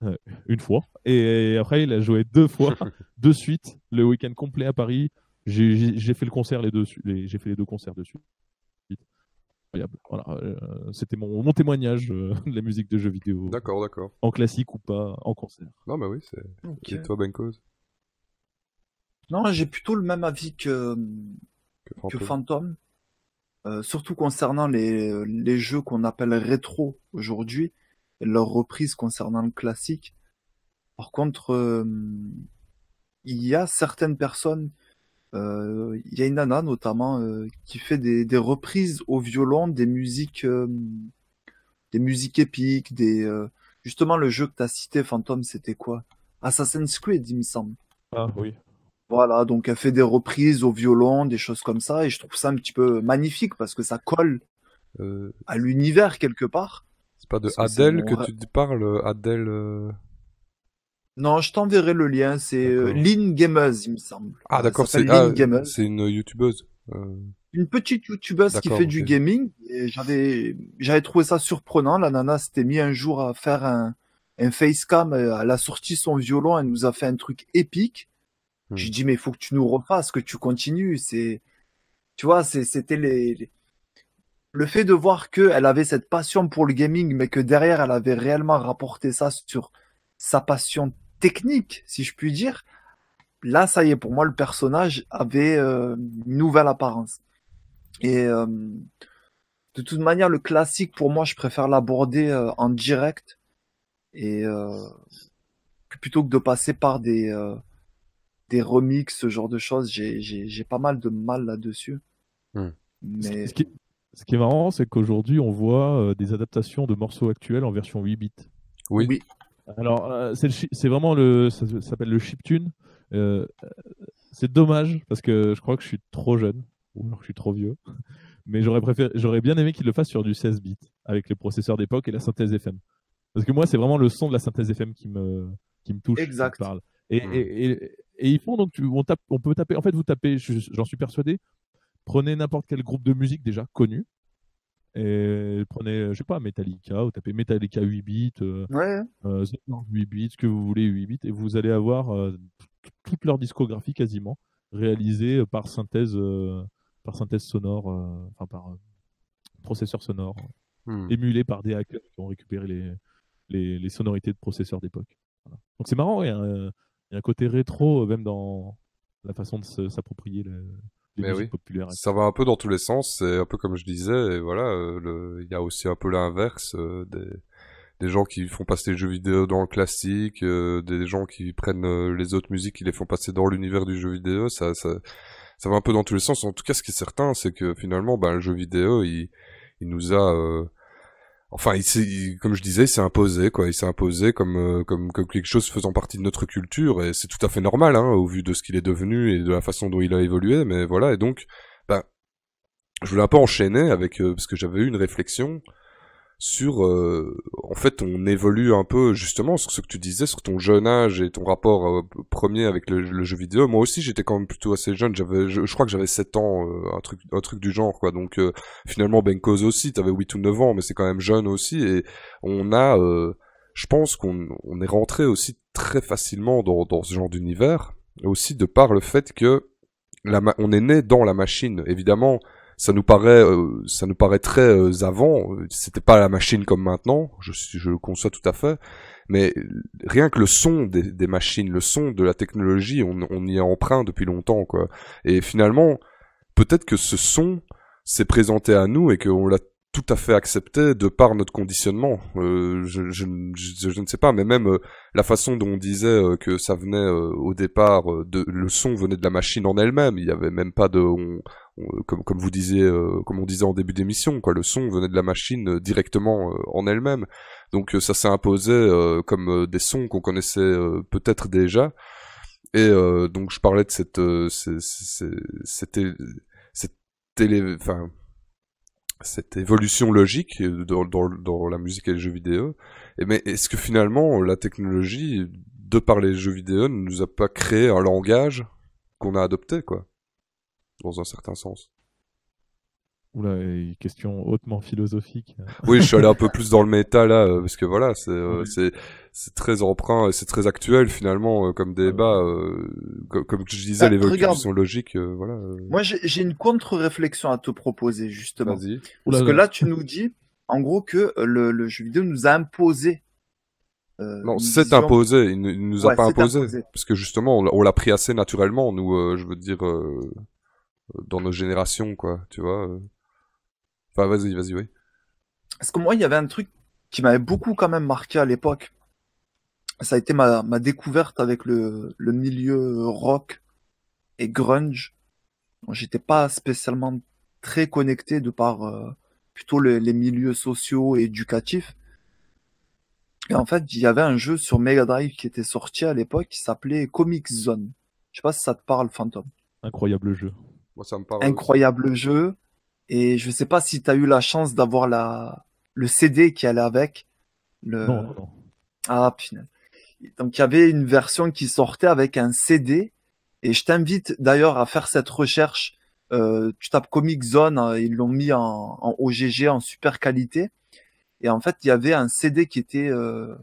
Euh, une fois. Et après, il a joué deux fois de suite, le week-end complet à Paris. J'ai, j'ai fait le concert les deux, les, j'ai fait les deux concerts de suite. Voilà, euh, c'était mon, mon témoignage euh, de la musique de jeux vidéo. D'accord, d'accord. En classique ou pas, en concert. Non, bah oui, c'est. Okay. Et toi, Bencoz ? Non, j'ai plutôt le même avis que, que Fantôme. Que Fantôme. Euh, surtout concernant les, les jeux qu'on appelle rétro aujourd'hui, et leur reprise concernant le classique. Par contre, euh, il y a certaines personnes. Euh, y a une nana notamment euh, qui fait des, des reprises au violon des musiques euh, des musiques épiques des euh, justement le jeu que t'as cité Fantôme, c'était quoi, Assassin's Creed il me semble. Ah oui, voilà, donc elle fait des reprises au violon, des choses comme ça, et je trouve ça un petit peu magnifique parce que ça colle euh... à l'univers quelque part. C'est pas de Adèle que, que tu te parles, Adèle euh... Non, je t'enverrai le lien, c'est euh, Lynn Gameuse, il me semble. Ah d'accord, c'est, ah, c'est une youtubeuse. Euh... Une petite youtubeuse d'accord, qui fait okay. du gaming. Et j'avais, j'avais trouvé ça surprenant, la nana s'était mis un jour à faire un, un facecam, elle a sorti son violon, elle nous a fait un truc épique. Hmm. J'ai dit mais il faut que tu nous refasses, que tu continues. C'est, tu vois, c'est, c'était les... les... le fait de voir qu'elle avait cette passion pour le gaming, mais que derrière elle avait réellement rapporté ça sur sa passion technique, si je puis dire, là, ça y est, pour moi, le personnage avait euh, une nouvelle apparence. Et euh, de toute manière, le classique, pour moi, je préfère l'aborder euh, en direct et euh, plutôt que de passer par des euh, des remixes, ce genre de choses. J'ai, j'ai, j'ai pas mal de mal là-dessus. Mmh. Mais... Ce qui, ce qui est marrant, c'est qu'aujourd'hui, on voit euh, des adaptations de morceaux actuels en version huit bits. Oui. oui. Alors, euh, c'est, le, c'est vraiment le, ça, ça s'appelle le chiptune. Euh, c'est dommage parce que je crois que je suis trop jeune ou alors que je suis trop vieux. Mais j'aurais préféré, j'aurais bien aimé qu'ils le fassent sur du seize bits avec les processeurs d'époque et la synthèse F M. Parce que moi, c'est vraiment le son de la synthèse F M qui me, qui me touche. Exact. Qui me parle. Et, et, et, et ils font donc, tu, on tape, on peut taper. En fait, vous tapez, j'en suis persuadé. Prenez n'importe quel groupe de musique déjà connu. Et prenez, je sais pas, Metallica, ou tapez Metallica huit bits, euh, ouais. euh, huit bits, ce que vous voulez, huit bits, et vous allez avoir euh, toute leur discographie quasiment réalisée par synthèse, euh, par synthèse sonore, euh, enfin par euh, processeur sonore, hmm. émulé par des hackers qui ont récupéré les, les, les sonorités de processeurs d'époque. Voilà. Donc c'est marrant, il y, y a un côté rétro, même dans la façon de se, s'approprier le. Mais oui, ça va un peu dans tous les sens, c'est un peu comme je disais, et voilà, il y a aussi un peu l'inverse, euh, des, des gens qui font passer les jeux vidéo dans le classique, euh, des gens qui prennent euh, les autres musiques, qui les font passer dans l'univers du jeu vidéo, ça, ça, ça va un peu dans tous les sens. En tout cas, ce qui est certain, c'est que finalement, ben, le jeu vidéo, il, il nous a... Euh, Enfin, il, il, comme je disais, il s'est imposé, quoi. Il s'est imposé comme, euh, comme, comme quelque chose faisant partie de notre culture, et c'est tout à fait normal, hein, au vu de ce qu'il est devenu et de la façon dont il a évolué. Mais voilà, et donc, ben, je voulais un peu enchaîner avec euh, parce que j'avais eu une réflexion sur, euh, en fait, on évolue un peu justement sur ce que tu disais, sur ton jeune âge et ton rapport euh, premier avec le, le jeu vidéo. Moi aussi, j'étais quand même plutôt assez jeune. J'avais, je, je crois que j'avais sept ans, euh, un truc, un truc du genre, quoi. Donc euh, finalement, Bencoz aussi, t'avais huit ou neuf ans, mais c'est quand même jeune aussi. Et on a, euh, je pense qu'on on est rentré aussi très facilement dans, dans ce genre d'univers, aussi de par le fait que la ma- on est né dans la machine, évidemment. Ça nous paraît, euh, ça nous paraît très euh, avant. C'était pas la machine comme maintenant. Je, je le conçois tout à fait. Mais rien que le son des, des machines, le son de la technologie, on, on y est empreint depuis longtemps, quoi. Et finalement, peut-être que ce son s'est présenté à nous et qu'on l'a tout à fait accepté de par notre conditionnement. Euh, je, je, je, je ne sais pas, mais même euh, la façon dont on disait euh, que ça venait euh, au départ, euh, de, le son venait de la machine en elle-même. Il y avait même pas de, on, on, comme, comme vous disiez, euh, comme on disait en début d'émission, quoi. Le son venait de la machine euh, directement euh, en elle-même. Donc euh, ça s'est imposé euh, comme euh, des sons qu'on connaissait euh, peut-être déjà. Et euh, donc je parlais de cette, euh, c'est, c'est, c'était, c'était, enfin. cette évolution logique dans, dans, dans la musique et les jeux vidéo. Et mais est-ce que finalement la technologie, de par les jeux vidéo, ne nous a pas créé un langage qu'on a adopté, quoi, dans un certain sens? Oula, question hautement philosophique. Oui, je suis allé un peu plus dans le méta là, parce que voilà, c'est euh, oui. c'est c'est très emprunt, c'est très actuel finalement, euh, comme débat, euh, comme, comme je disais, ah, les vocalisations logiques, euh, voilà. Euh... Moi, j'ai une contre-réflexion à te proposer justement. Vas-y. Parce Oula, que là, tu nous dis, en gros, que le, le jeu vidéo nous a imposé. Euh, non, c'est vision... imposé. Il ne nous a ouais, pas imposé, imposé, parce que justement, on, on l'a pris assez naturellement. Nous, euh, je veux dire, euh, dans nos générations, quoi, tu vois. Euh... Enfin, vas-y, vas-y, oui. Parce que moi, il y avait un truc qui m'avait beaucoup quand même marqué à l'époque. Ça a été ma, ma découverte avec le, le milieu rock et grunge. J'étais pas spécialement très connecté de par euh, plutôt les, les milieux sociaux et éducatifs. Et en fait, il y avait un jeu sur Mega Drive qui était sorti à l'époque qui s'appelait Comic Zone. Je sais pas si ça te parle, Fantôme. Incroyable jeu. Moi, ça me parle. Incroyable aussi. Jeu. Et je sais pas si t'as eu la chance d'avoir la le C D qui allait avec. Le... Non, non, non. Ah, putain. Donc, il y avait une version qui sortait avec un C D. Et je t'invite d'ailleurs à faire cette recherche. Euh, tu tapes Comic Zone, euh, ils l'ont mis en, en O G G, en super qualité. Et en fait, il y avait un C D qui était... Euh...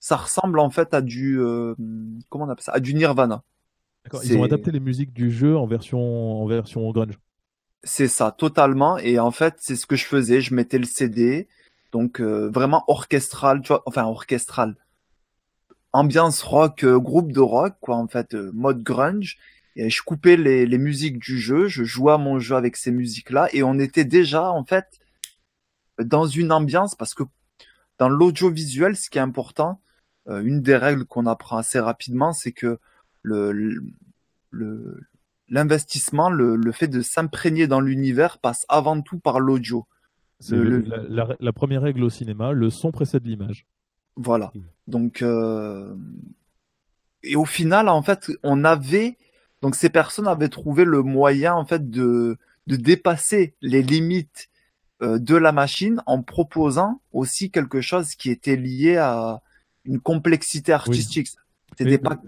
Ça ressemble en fait à du... Euh... Comment on appelle ça? À du Nirvana. D'accord, ils ont adapté les musiques du jeu en version, en version grunge. C'est ça, totalement. Et en fait, c'est ce que je faisais. Je mettais le C D, donc euh, vraiment orchestral, tu vois. Enfin, orchestral. Ambiance rock, euh, groupe de rock, quoi. En fait, euh, mode grunge. Et je coupais les, les musiques du jeu. Je jouais à mon jeu avec ces musiques-là. Et on était déjà, en fait, dans une ambiance. Parce que dans l'audiovisuel, ce qui est important, euh, une des règles qu'on apprend assez rapidement, c'est que le... le, le l'investissement, le, le fait de s'imprégner dans l'univers passe avant tout par l'audio. C'est le, la, la, la première règle au cinéma, le son précède l'image. Voilà. Donc, euh... et au final, en fait, on avait, donc ces personnes avaient trouvé le moyen, en fait, de, de dépasser les limites euh, de la machine en proposant aussi quelque chose qui était lié à une complexité artistique. Oui. C'était mais... pas...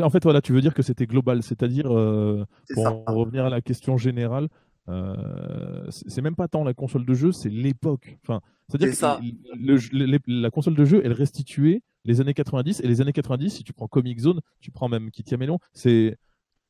En fait, voilà, tu veux dire que c'était global, c'est-à-dire, euh, pour ça. En revenir à la question générale, euh, c'est même pas tant la console de jeu, c'est l'époque. Enfin, c'est-à-dire c'est que le, le, le, la console de jeu, elle restituait les années quatre-vingt-dix, et les années quatre-vingt-dix, si tu prends Comic Zone, tu prends même Kitty Amélon, c'est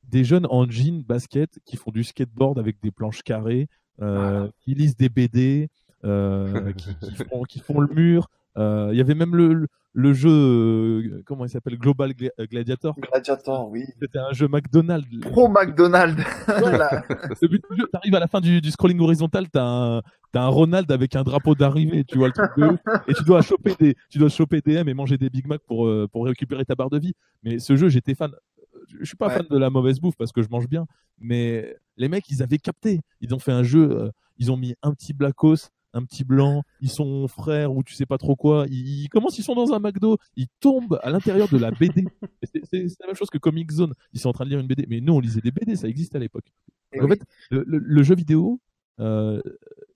des jeunes en jean, basket, qui font du skateboard avec des planches carrées, euh, voilà. Qui lisent des B D, euh, qui, qui, font, qui font le mur. Il euh, y avait même le... le Le jeu, euh, comment il s'appelle, Global Gladiator. Gladiator, oui. C'était un jeu McDonald's. Pro McDonald's. Voilà. Le but du jeu, t'arrives à la fin du, du scrolling horizontal, t'as un, t'as un Ronald avec un drapeau d'arrivée, tu vois le truc de ouf. Et tu dois choper des, tu dois choper des M et manger des Big Mac pour euh, pour récupérer ta barre de vie. Mais ce jeu, j'étais fan. Je suis pas ouais. fan de la mauvaise bouffe parce que je mange bien. Mais les mecs, ils avaient capté. Ils ont fait un jeu. Euh, ils ont mis un petit Blackos. Un petit blanc, ils sont frères ou tu sais pas trop quoi, ils, ils commencent, ils sont dans un McDo, ils tombent à l'intérieur de la B D. c'est, c'est, c'est la même chose que Comic Zone, ils sont en train de lire une B D, mais nous on lisait des B D, ça existait à l'époque. En oui. fait, le, le, le jeu vidéo, euh,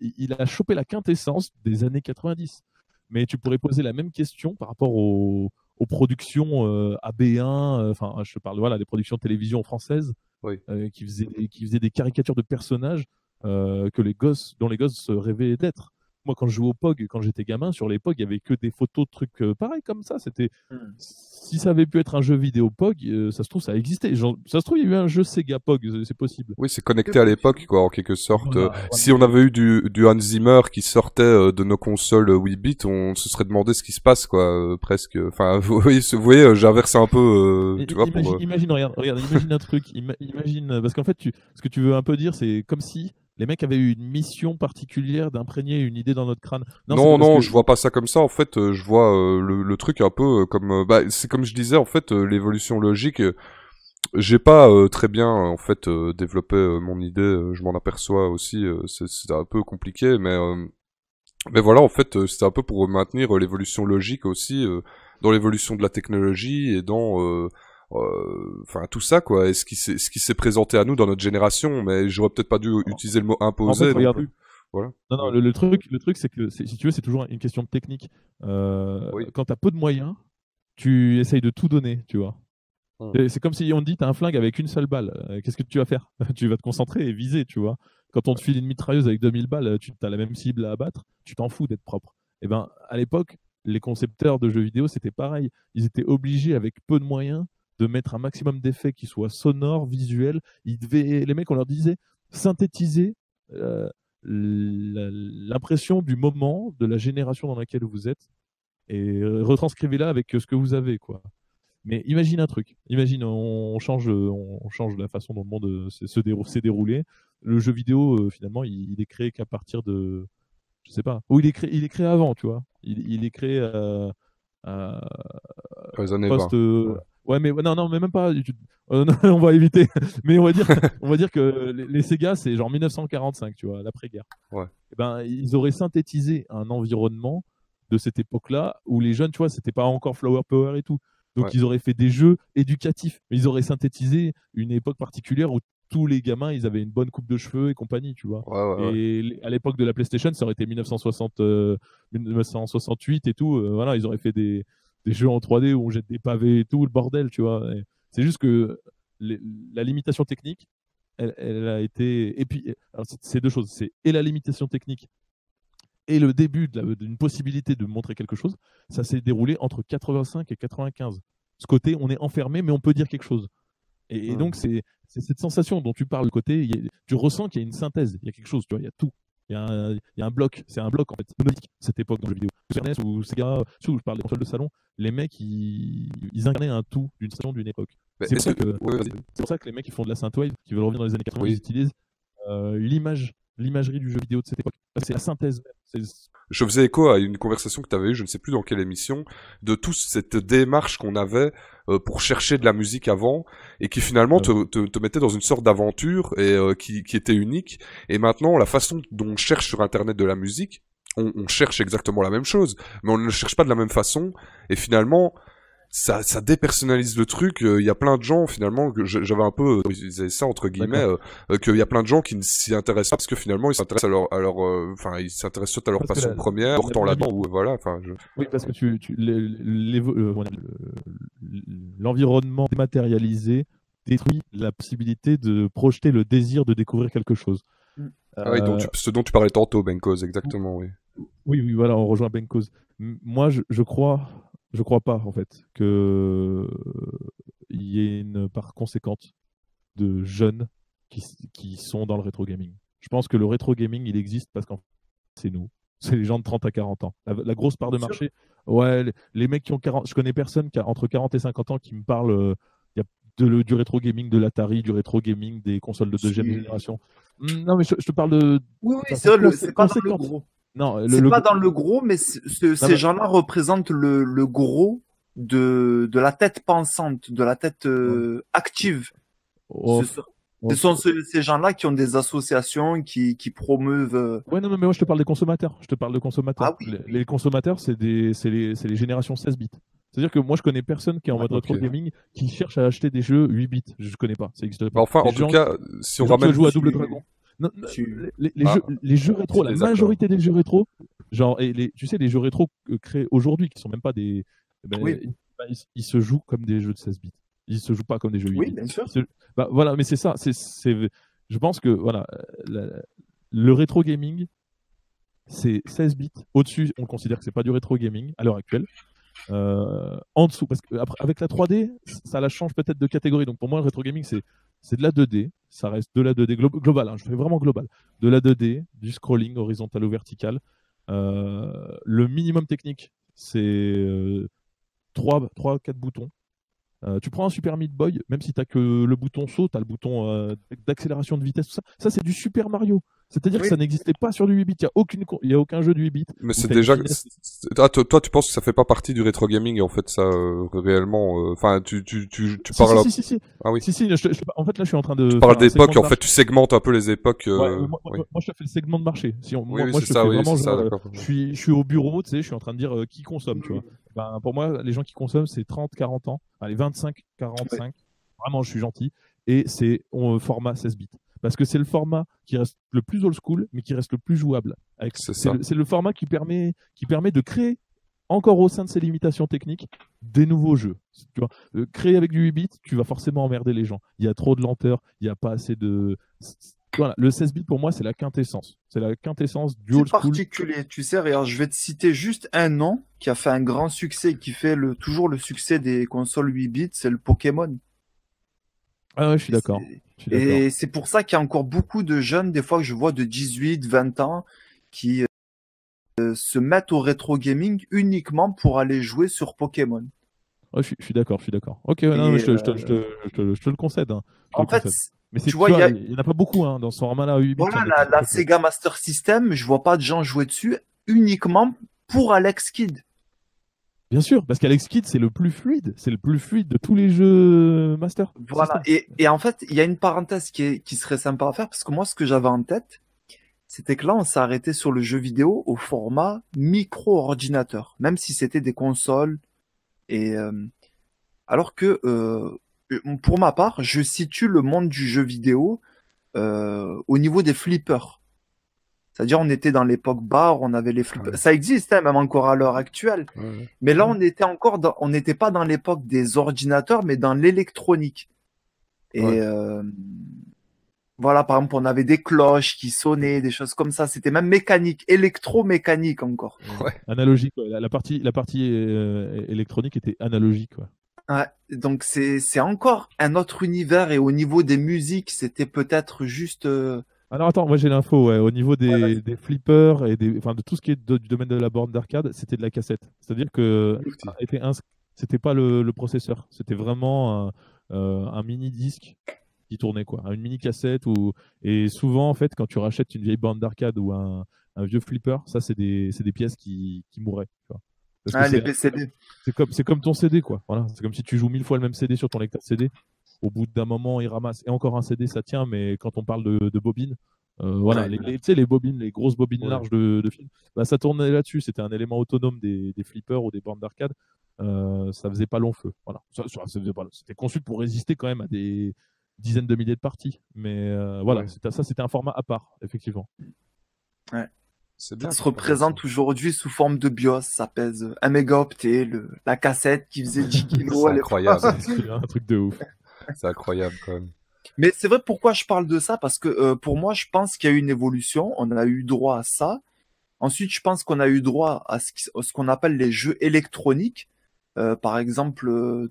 il a chopé la quintessence des années quatre-vingt-dix. Mais tu pourrais poser la même question par rapport aux, aux productions euh, A B un, enfin euh, je parle voilà des productions de télévision françaises oui. euh, qui faisaient qui faisaient des caricatures de personnages. Euh, que les gosses, dont les gosses se rêvaient d'être. Moi, quand je jouais au Pog, quand j'étais gamin, sur les Pog, il n'y avait que des photos de trucs euh, pareils comme ça. C'était... Mm. Si ça avait pu être un jeu vidéo Pog, euh, ça se trouve, ça existait. Genre, ça se trouve, il y a eu un jeu Sega Pog, c'est possible. Oui, c'est connecté à l'époque, quoi, en quelque sorte. Voilà, voilà. Si on avait eu du, du Hans Zimmer qui sortait euh, de nos consoles huit bits, on se serait demandé ce qui se passe, quoi, euh, presque. Enfin, vous voyez, vous voyez j'inverse un peu, euh, tu vois, imagine, pour... imagine, regarde, regarde, imagine un truc. Ima- imagine, parce qu'en fait, tu, ce que tu veux un peu dire, c'est comme si... Les mecs avaient eu une mission particulière d'imprégner une idée dans notre crâne. Non, non, non que... je vois pas ça comme ça. En fait, je vois euh, le, le truc un peu comme... Euh, bah, c'est comme je disais, en fait, euh, l'évolution logique. Euh, j'ai pas euh, très bien, en fait, euh, développé euh, mon idée. Euh, je m'en aperçois aussi. Euh, c'est, c'est un peu compliqué, mais... Euh, mais voilà, en fait, euh, c'était un peu pour maintenir euh, l'évolution logique aussi euh, dans l'évolution de la technologie et dans... Euh, enfin euh, tout ça quoi, et ce qui s'est ce qui s'est présenté à nous dans notre génération, mais j'aurais peut-être pas dû non. utiliser le mot imposé. En fait, regarde, voilà. Non non, le, le truc le truc c'est que c'est, si tu veux c'est toujours une question de technique. Euh, oui. Quand t'as peu de moyens, tu essayes de tout donner, tu vois. Hum. C'est, c'est comme si on te dit t'as un flingue avec une seule balle, qu'est-ce que tu vas faire? Tu vas te concentrer et viser, tu vois. Quand on te file une mitrailleuse avec deux mille balles, tu as la même cible à abattre, tu t'en fous d'être propre. Et ben, à l'époque, les concepteurs de jeux vidéo, c'était pareil. Ils étaient obligés, avec peu de moyens, de mettre un maximum d'effets qui soient sonores, visuels. Ils devaient... Les mecs, on leur disait synthétiser euh, l'impression du moment, de la génération dans laquelle vous êtes, et retranscrivez-la avec ce que vous avez, quoi. Mais imagine un truc, imagine on change, on change la façon dont le monde s'est dérou déroulé. Le jeu vidéo, euh, finalement, il, il est créé qu'à partir de, je sais pas, ou il est créé, il est créé avant, tu vois. Il, il est créé euh, euh, les années post, euh, ouais, mais non, non, mais même pas. Tu, euh, non, on va éviter. Mais on va dire, on va dire que les, les Sega, c'est genre mille neuf cent quarante-cinq, tu vois, l'après-guerre. Ouais. Et ben, ils auraient synthétisé un environnement de cette époque-là où les jeunes, tu vois, c'était pas encore Flower Power et tout. Donc ouais. Ils auraient fait des jeux éducatifs, mais ils auraient synthétisé une époque particulière où tous les gamins, ils avaient une bonne coupe de cheveux et compagnie, tu vois. Ouais, ouais, et ouais. À l'époque de la PlayStation, ça aurait été mille neuf cent soixante, euh, mille neuf cent soixante-huit et tout. Euh, voilà, ils auraient fait des, des jeux en trois D où on jette des pavés et tout, le bordel, tu vois. C'est juste que les, la limitation technique, elle, elle a été... Et puis, c'est deux choses, c'est et la limitation technique et le début d'une possibilité de montrer quelque chose, ça s'est déroulé entre quatre-vingt-cinq et quatre-vingt-quinze. Ce côté, on est enfermé, mais on peut dire quelque chose. Et, et donc, c'est cette sensation dont tu parles, le côté, y a, tu ressens qu'il y a une synthèse, il y a quelque chose, tu vois, il y a tout. Il y a un, y a un bloc, c'est un bloc, en fait, monolithique, cette époque dans le jeu vidéo. Super N E S ou Sega, où je parle des consoles de salon, les mecs, ils, ils incarnaient un tout d'une station, d'une époque. C'est pour, que... ouais, pour ça que les mecs qui font de la synthwave, qui veulent revenir dans les années quatre-vingt, oui. Ils utilisent euh, l'image. L'imagerie du jeu vidéo de cette époque. C'est la synthèse même. Je faisais écho à une conversation que tu avais eue, je ne sais plus dans quelle émission, de toute cette démarche qu'on avait pour chercher de la musique avant et qui finalement te, te, te mettait dans une sorte d'aventure et euh, qui, qui était unique. Et maintenant, la façon dont on cherche sur Internet de la musique, on, on cherche exactement la même chose, mais on ne le cherche pas de la même façon. Et finalement... Ça, ça dépersonnalise le truc. Il euh, y a plein de gens finalement que j'avais un peu utilisé euh, ça entre guillemets, euh, euh, qu'il y a plein de gens qui ne s'y intéressent pas parce que finalement ils s'intéressent à leur, à leur, enfin euh, ils s'intéressent à leur parce passion la, première, portant là-dedans ou voilà. Enfin. Je... Oui, parce que tu, tu l'environnement euh, dématérialisé détruit la possibilité de projeter le désir de découvrir quelque chose. Mm. Euh, ah oui, donc tu, ce dont tu parlais tantôt, Bencoz, exactement, oui. Oui, oui, voilà, on rejoint Bencoz. Moi, je, je crois. Je crois pas, en fait, que il y ait une part conséquente de jeunes qui, qui sont dans le rétro gaming. Je pense que le rétro gaming, il existe parce qu'en fait, c'est nous. C'est les gens de trente à quarante ans. La, la grosse part de marché... Ouais, les, les mecs qui ont quarante... Je connais personne qui a entre quarante et cinquante ans qui me parle euh, y a de, le, du rétro gaming, de l'Atari, du rétro gaming, des consoles de deuxième si. génération. Non, mais je, je te parle de... Oui, oui, c'est pas dans le gros. Non, c'est pas dans le gros, mais ce, non, ces mais... gens-là représentent le, le gros de, de la tête pensante, de la tête euh, active. Oh. Ce, oh. ce sont ce, ces gens-là qui ont des associations qui, qui promeuvent. Ouais, non, mais moi je te parle des consommateurs. Je te parle de consommateurs. Ah, oui. les, les consommateurs, c'est les, les générations seize bits. C'est-à-dire que moi je connais personne qui est en mode ah, okay. rétro gaming qui cherche à acheter des jeux huit bits. Je connais pas. Ça existe pas. Enfin, les en gens, tout cas, si on ramène. Jouer à Double Dragon. Non, tu... les, les, ah, jeux, les jeux rétro, la majorité des jeux rétro, genre, et les, tu sais, les jeux rétro créés aujourd'hui qui sont même pas des. Ben, oui. ils, ils se jouent comme des jeux de seize bits. Ils se jouent pas comme des jeux huit bits. Oui, bien sûr. Se... Bah, voilà, mais c'est ça. C'est, c'est... Je pense que voilà, la... le rétro gaming, c'est seize bits. Au-dessus, on considère que c'est pas du rétro gaming à l'heure actuelle. Euh, en dessous, parce qu'avec la trois D, ça la change peut-être de catégorie. Donc pour moi, le rétro gaming, c'est. C'est de la deux D, ça reste de la deux D glo globale, hein, je fais vraiment global. De la deux D, du scrolling horizontal ou vertical. Euh, le minimum technique, c'est euh, trois à quatre boutons. Euh, tu prends un Super Meat Boy, même si tu n'as que le bouton saut, tu as le bouton euh, d'accélération de vitesse, tout ça. Ça, c'est du Super Mario. C'est-à-dire oui. que ça n'existait pas sur du huit bits. Il n'y a, aucune... a aucun jeu du huit bits. Mais c'est déjà. Ah, toi, tu penses que ça ne fait pas partie du rétro gaming, en fait, ça, euh, réellement. Euh... Enfin, tu, tu, tu, tu si, parles. Si, à... si, si, si. Ah oui. Si, si, je, je... en fait, là, je suis en train de. Tu parles d'époque, en fait, tu segmentes un peu les époques. Euh... Ouais, moi, oui. moi, je fais le segment de marché. Si on... oui, moi, oui, moi je, ça, fais oui, vraiment, ça, genre, je, suis, je suis au bureau, tu sais, je suis en train de dire euh, qui consomme, tu vois. Ben, pour moi, les gens qui consomment, c'est trente à quarante ans. Allez, vingt-cinq à quarante-cinq. Ouais. Vraiment, je suis gentil. Et c'est euh, format seize bits. Parce que c'est le format qui reste le plus old school, mais qui reste le plus jouable. C'est le, le format qui permet, qui permet de créer, encore au sein de ses limitations techniques, des nouveaux jeux. Tu vois, euh, créer avec du huit bits, tu vas forcément emmerder les gens. Il y a trop de lenteur, il n'y a pas assez de... Voilà, le seize bits pour moi c'est la quintessence, c'est la quintessence du old school. C'est particulier, tu sais, regarde, je vais te citer juste un nom qui a fait un grand succès, qui fait le, toujours le succès des consoles huit bits, c'est le Pokémon. Ah ouais, je suis d'accord. Et c'est pour ça qu'il y a encore beaucoup de jeunes, des fois que je vois de dix-huit, vingt ans, qui euh, se mettent au rétro gaming uniquement pour aller jouer sur Pokémon. Oh, je suis, je suis d'accord, je suis d'accord. Ok, non, je, te, euh... je, te, je, te, je, te, je te le concède. Hein. En fait, concède. Mais tu vois, tu vois, il n'y a... en a pas beaucoup hein, dans ce format-là. Voilà, la, la Sega Master System, je vois pas de gens jouer dessus uniquement pour Alex Kidd. Bien sûr, parce qu'Alex Kidd, c'est le plus fluide. C'est le plus fluide de tous les jeux Master. Voilà, et, et en fait, il y a une parenthèse qui, est, qui serait sympa à faire, parce que moi, ce que j'avais en tête, c'était que là, on s'est arrêté sur le jeu vidéo au format micro-ordinateur, même si c'était des consoles. Et euh, alors que, euh, pour ma part, je situe le monde du jeu vidéo euh, au niveau des flippers. C'est-à-dire, on était dans l'époque bar, on avait les flippers. Ouais. Ça existe, hein, même encore à l'heure actuelle. Ouais. Mais là, on était encore, dans... on n'était pas dans l'époque des ordinateurs, mais dans l'électronique. Et ouais. euh... voilà, par exemple, on avait des cloches qui sonnaient, des choses comme ça. C'était même mécanique, électromécanique encore. Ouais. Analogique. Ouais. La partie, la partie euh, électronique était analogique. Ouais. Ouais, donc c'est, c'est encore un autre univers. Et au niveau des musiques, c'était peut-être juste. Euh... Alors attends, moi j'ai l'info, ouais. Au niveau des, voilà. des flippers et des, enfin de tout ce qui est de, du domaine de la borne d'arcade, c'était de la cassette. C'est-à-dire que c'était un, c'était pas le, le processeur, c'était vraiment un, euh, un mini disque qui tournait quoi, une mini cassette ou et souvent en fait quand tu rachètes une vieille borne d'arcade ou un, un vieux flipper, ça c'est des, c'est des pièces qui, qui mouraient. Tu vois. Parce ah, que les P C D. C'est comme, c'est comme ton C D quoi. Voilà, c'est comme si tu joues mille fois le même C D sur ton lecteur C D. Au bout d'un moment, ils ramassent. Et encore un C D, ça tient, mais quand on parle de, de bobines, euh, voilà, ouais, les, les, les bobines, les grosses bobines ouais. larges de, de films, bah, ça tournait là-dessus. C'était un élément autonome des, des flippers ou des bornes d'arcade. Euh, ça faisait pas long feu. Voilà. Ça, ça, ça faisait pas long. C'était conçu pour résister quand même à des dizaines de milliers de parties. Mais euh, voilà, ouais. c'était, ça, c'était un format à part, effectivement. Ouais. C'est bien, ça se représente aujourd'hui sous forme de BIOS, ça pèse un mégaoctet, le, la cassette qui faisait dix kilos. C'est incroyable. C'est un truc de ouf. C'est incroyable quand même. Mais c'est vrai pourquoi je parle de ça, parce que euh, pour moi, je pense qu'il y a eu une évolution, on a eu droit à ça. Ensuite, je pense qu'on a eu droit à ce, qui, à ce qu'on appelle les jeux électroniques. Euh, par exemple, euh,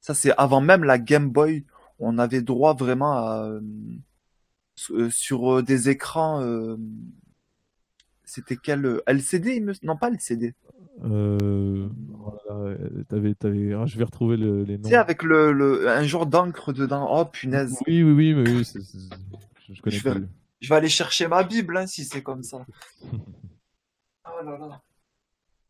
ça c'est avant même la Game Boy, on avait droit vraiment à, euh, sur euh, des écrans... Euh, c'était quel L C D me... Non, pas L C D. Euh, voilà, t'avais, t'avais... Ah, je vais retrouver le, les noms. Tu sais, avec le, le... un genre d'encre dedans. Oh, punaise. Oui, oui, oui. Mais oui c'est, c'est... Je, connais je, vais... Plus. Je vais aller chercher ma Bible, hein, si c'est comme ça. Oh là là.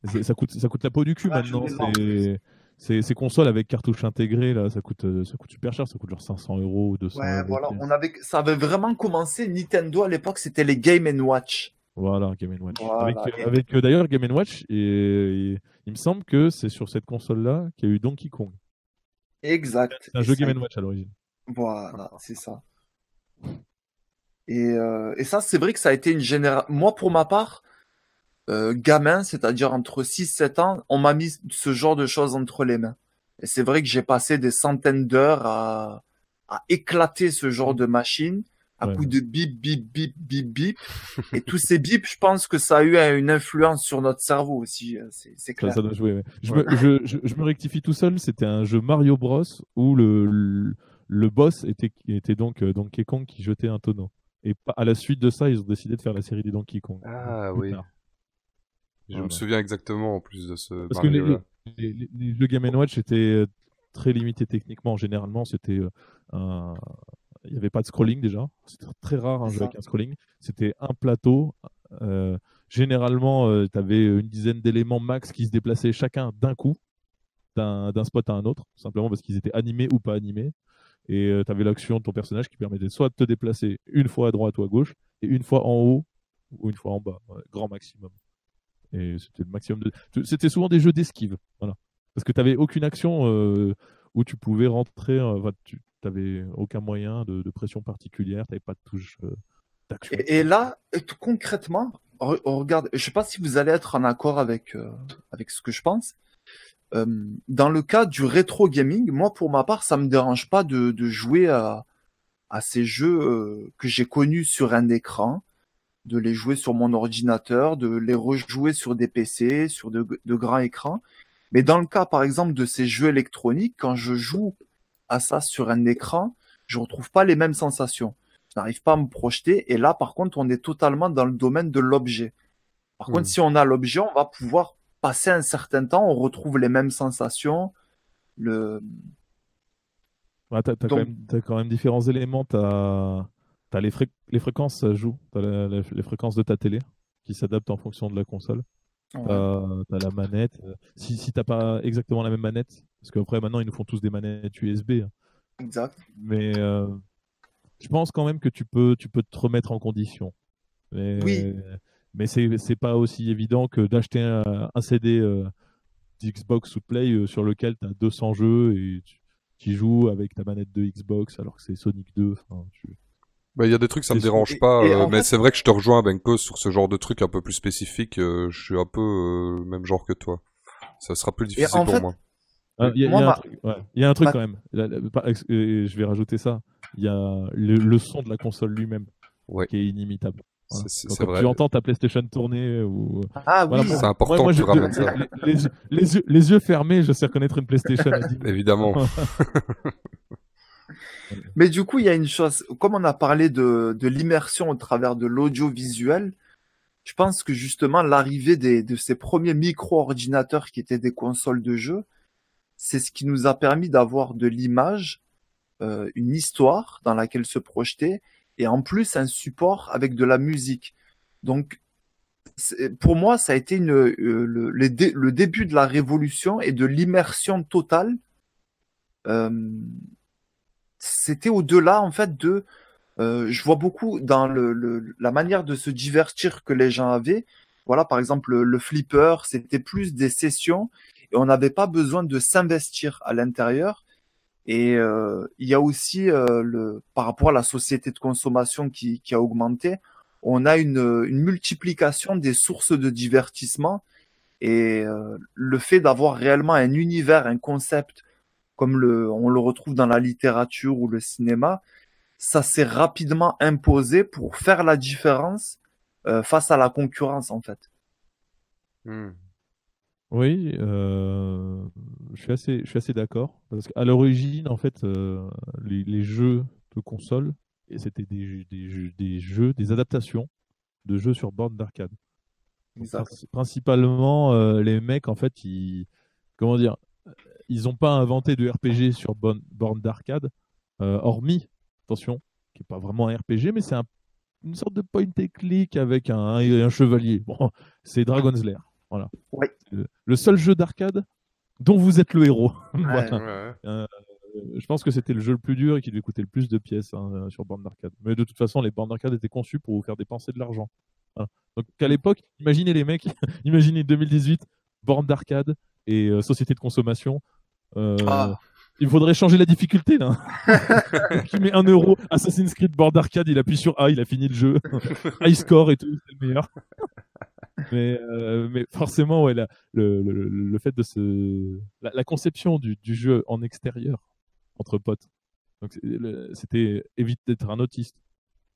C'est, ça, coûte, ça coûte la peau du cul, ah, maintenant. C'est... C'est, ces consoles avec cartouche intégrée, là, ça, coûte, ça coûte super cher. Ça coûte genre cinq cents euros ou deux cents. Ouais, voilà. On avait... Ça avait vraiment commencé. Nintendo, à l'époque, c'était les Game and Watch. Voilà, Game and Watch. Voilà, avec et... avec euh, d'ailleurs Game and Watch, et, et, il me semble que c'est sur cette console-là qu'il y a eu Donkey Kong. Exact. C'est un et jeu ça... Game and Watch à l'origine. Voilà, c'est ça. Et, euh, et ça, c'est vrai que ça a été une génération... Moi, pour ma part, euh, gamin, c'est-à-dire entre six sept ans, on m'a mis ce genre de choses entre les mains. Et c'est vrai que j'ai passé des centaines d'heures à, à éclater ce genre de machine. À ouais. coup de bip, bip, bip, bip, bip. Et tous ces bips, je pense que ça a eu une influence sur notre cerveau aussi. C'est, c'est clair. Ça, ça doit jouer, ouais. je, ouais. me, je, je, je me rectifie tout seul. C'était un jeu Mario Bros où le, le, le boss était, était donc euh, Donkey Kong qui jetait un tonneau. Et à la suite de ça, ils ont décidé de faire la série des Donkey Kong. Ah oui. Tard. Je voilà. me souviens exactement en plus de ce Parce Mario-là. que les, les, les, les jeux Game and Watch étaient très limités techniquement. Généralement, c'était un... Il n'y avait pas de scrolling déjà, c'était très rare un jeu avec un scrolling, c'était un plateau, euh, généralement euh, tu avais une dizaine d'éléments max qui se déplaçaient chacun d'un coup, d'un, d'un spot à un autre, simplement parce qu'ils étaient animés ou pas animés, et euh, tu avais l'action de ton personnage qui permettait soit de te déplacer une fois à droite ou à gauche, et une fois en haut ou une fois en bas, ouais, grand maximum. Et c'était le maximum de... C'était souvent des jeux d'esquive, voilà. Parce que tu n'avais aucune action euh, où tu pouvais rentrer... Euh, enfin, tu... T'avais aucun moyen de, de pression particulière, t'avais pas de touche euh, d'action. Et, et là, concrètement, re, regarde, je sais pas si vous allez être en accord avec euh, avec ce que je pense. Euh, dans le cas du rétro gaming, moi pour ma part, ça me dérange pas de, de jouer à, à ces jeux euh, que j'ai connus sur un écran, de les jouer sur mon ordinateur, de les rejouer sur des P C, sur de, de grands écrans. Mais dans le cas, par exemple, de ces jeux électroniques, quand je joue à ça sur un écran, je ne retrouve pas les mêmes sensations. Je n'arrive pas à me projeter. Et là, par contre, on est totalement dans le domaine de l'objet. Par mmh. contre, si on a l'objet, on va pouvoir passer un certain temps, on retrouve les mêmes sensations. Le... Ouais, tu as Donc... quand, quand même différents éléments. Tu as les, fré... les fréquences, ça joue. Tu as la... les fréquences de ta télé qui s'adaptent en fonction de la console. Ouais. Euh, t'as la manette. Si, si t'as pas exactement la même manette, parce qu'après maintenant ils nous font tous des manettes U S B. Exact. Mais euh, je pense quand même que tu peux, tu peux te remettre en condition. Mais, oui. Mais c'est, c'est pas aussi évident que d'acheter un, un C D euh, d'Xbox ou de Play euh, sur lequel t'as deux cents jeux et tu, tu joues avec ta manette de Xbox alors que c'est Sonic deux. Enfin, tu... Bah, il y a des trucs, ça me dérange pas, euh, mais fait... c'est vrai que je te rejoins, Bencoz, sur ce genre de trucs un peu plus spécifiques. Euh, je suis un peu euh, même genre que toi. Ça sera plus difficile pour fait... moi. Ah, il ma... ouais. y a un truc ma... quand même. Là, là, je vais rajouter ça. Il y a le, le son de la console lui-même ouais. qui est inimitable. Hein. C'est, c'est, quand c'est tu entends ta PlayStation tourner ou. Ah voilà, oui. Pour... C'est important ouais, moi, que je... tu ramènes ça. Les, les, les, yeux, les yeux fermés, je sais reconnaître une PlayStation. Évidemment. Mais du coup, il y a une chose, comme on a parlé de, de l'immersion au travers de l'audiovisuel, je pense que justement l'arrivée des, de ces premiers micro-ordinateurs qui étaient des consoles de jeu, c'est ce qui nous a permis d'avoir de l'image, euh, une histoire dans laquelle se projeter, et en plus un support avec de la musique. Donc, pour moi, ça a été une, euh, le, le, dé, le début de la révolution et de l'immersion totale. Euh, C'était au-delà, en fait, de... Euh, je vois beaucoup dans le, le, la manière de se divertir que les gens avaient. Voilà, par exemple, le, le flipper, c'était plus des sessions et on n'avait pas besoin de s'investir à l'intérieur. Et euh, il y a aussi, euh, le, par rapport à la société de consommation qui, qui a augmenté, on a une, une multiplication des sources de divertissement et euh, le fait d'avoir réellement un univers, un concept... comme le, on le retrouve dans la littérature ou le cinéma, ça s'est rapidement imposé pour faire la différence euh, face à la concurrence, en fait. Mmh. Oui, euh, je suis assez, je suis assez d'accord. Parce qu'à l'origine, en fait, euh, les, les jeux de console, c'était des, des, des jeux, des adaptations de jeux sur borne d'arcade. Donc, principalement, euh, les mecs, en fait, ils, comment dire, ils n'ont pas inventé de R P G sur borne, borne d'arcade, euh, hormis, attention, qui n'est pas vraiment un R P G, mais c'est un, une sorte de point and click avec un, un, un chevalier. Bon, c'est Dragon's Lair. Voilà. Ouais. Le, le seul jeu d'arcade dont vous êtes le héros. Voilà. Ouais, ouais. Euh, je pense que c'était le jeu le plus dur et qui devait coûter le plus de pièces hein, sur borne d'arcade. Mais de toute façon, les bornes d'arcade étaient conçues pour vous faire dépenser de l'argent. Voilà. Donc à l'époque, imaginez les mecs, imaginez deux mille dix-huit, borne d'arcade et euh, société de consommation. Euh, ah. Il faudrait changer la difficulté là. Qui met un euro, Assassin's Creed board arcade, il appuie sur A, il a fini le jeu, high score et tout, c'est le meilleur. mais, euh, mais forcément, ouais, la, le, le, le fait de ce, la, la conception du, du jeu en extérieur entre potes. Donc le, c'était évite d'être un autiste.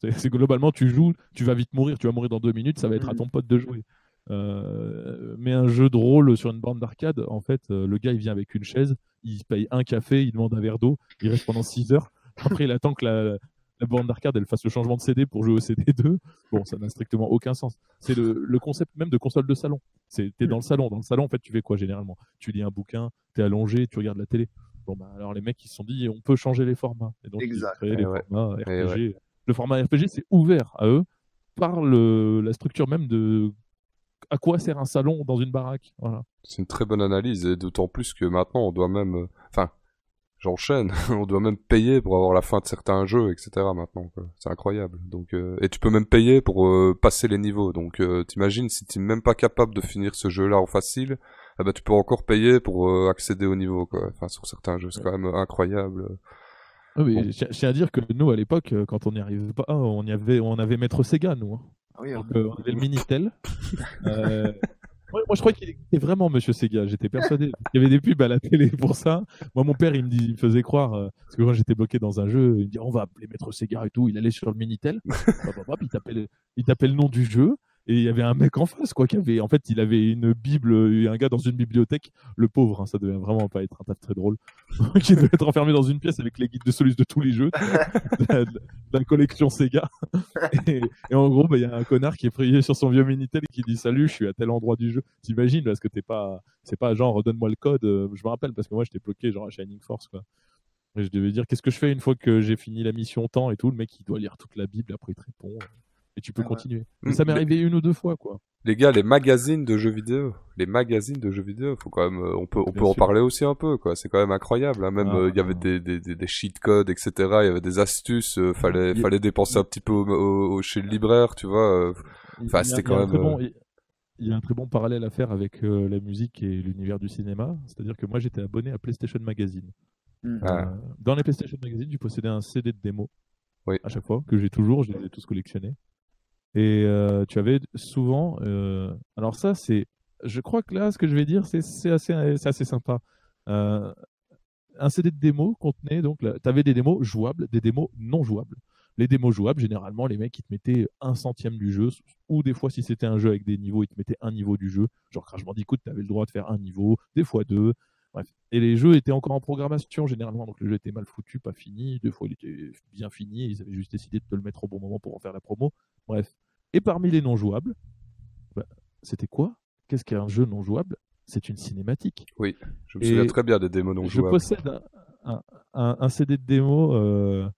C'est, c'est globalement tu joues, tu vas vite mourir, tu vas mourir dans deux minutes, ça va être à ton pote de jouer. Euh, mais un jeu de rôle sur une borne d'arcade, en fait, euh, le gars il vient avec une chaise, il paye un café, il demande un verre d'eau, il reste pendant six heures. Après, il attend que la, la borne d'arcade elle fasse le changement de C D pour jouer au C D deux. Bon, ça n'a strictement aucun sens. C'est le, le concept même de console de salon. C'est, t'es dans le salon, dans le salon en fait, tu fais quoi généralement? Tu lis un bouquin, t'es allongé, tu regardes la télé. Bon, bah alors les mecs ils se sont dit on peut changer les formats. Et donc, exact. Ils ont créé les ouais. formats R P G. Ouais. Le format R P G c'est ouvert à eux par le, la structure même de. À quoi sert un salon dans une baraque? Voilà. C'est une très bonne analyse, et d'autant plus que maintenant on doit même... Enfin, j'enchaîne, on doit même payer pour avoir la fin de certains jeux, et cetera maintenant, quoi. C'est incroyable. Donc, euh... Et tu peux même payer pour euh, passer les niveaux, donc euh, t'imagines si t'es même pas capable de finir ce jeu-là en facile, eh ben, tu peux encore payer pour euh, accéder au niveau, quoi. Enfin, sur certains jeux, c'est ouais. quand même incroyable. Oui, bon. Je tiens à dire que nous, à l'époque, quand on n'y arrivait pas, on, y avait, on avait Maître Sega, nous, hein. Oui, donc, euh, on avait le Minitel, euh, Moi, moi je crois qu'il existait vraiment, monsieur Sega. J'étais persuadé. Il y avait des pubs à la télé pour ça. Moi, mon père, il me, dit, il me faisait croire, euh, parce que moi, j'étais bloqué dans un jeu. Il me dit, on va appeler Maître Sega et tout. Il allait sur le Minitel. Il tapait le, il tapait le nom du jeu. Et il y avait un mec en face, quoi, qui avait, en fait, il avait une Bible, un gars dans une bibliothèque, le pauvre, hein, ça devait vraiment pas être un tas très drôle, qui devait être enfermé dans une pièce avec les guides de Solus de tous les jeux, de la, de la collection Sega. Et, et en gros, bah, y a un connard qui est prié sur son vieux Minitel et qui dit, salut, je suis à tel endroit du jeu. T'imagines, parce que t'es pas, c'est pas genre, donne-moi le code, je me rappelle, parce que moi, j'étais bloqué, genre, à Shining Force, quoi. Et je devais dire, qu'est-ce que je fais une fois que j'ai fini la mission temps et tout, le mec, il doit lire toute la Bible, après, il te répond. Et tu peux ah, continuer. Mais ça m'est les... arrivé une ou deux fois, quoi. Les gars, les magazines de jeux vidéo, les magazines de jeux vidéo, faut quand même, on peut, on peut en parler aussi un peu, quoi. C'est quand même incroyable, hein. Même il ah, euh, y avait des, des, des cheat codes, et cetera. Il y avait des astuces. Euh, fallait, il... fallait dépenser un petit peu au, au, au, chez le libraire, tu vois. Enfin, c'était quand même. Bon, il... il y a un très bon parallèle à faire avec euh, la musique et l'univers du cinéma. C'est-à-dire que moi, j'étais abonné à PlayStation Magazine. Mm. Ah. Euh, dans les PlayStation Magazine, tu possédais un C D de démo. Oui. À chaque fois que j'ai toujours, je les ai tous collectionnés. Et euh, tu avais souvent... Euh... Alors ça, c'est... Je crois que là, ce que je vais dire, c'est assez, assez sympa. Euh... Un C D de démo contenait... donc la... Tu avais des démos jouables, des démos non jouables. Les démos jouables, généralement, les mecs, ils te mettaient un centième du jeu. Ou des fois, si c'était un jeu avec des niveaux, ils te mettaient un niveau du jeu. Genre Crash Bandicoot, tu avais le droit de faire un niveau, des fois deux. Bref. Et les jeux étaient encore en programmation, généralement. Donc le jeu était mal foutu, pas fini. Des fois, il était bien fini. Ils avaient juste décidé de te le mettre au bon moment pour en faire la promo. Bref. Et parmi les non-jouables, bah, c'était quoi? Qu'est-ce qu'un jeu non-jouable? C'est une cinématique. Oui, je me souviens et très bien des démos non-jouables. Je possède un, un, un, un C D de démo euh,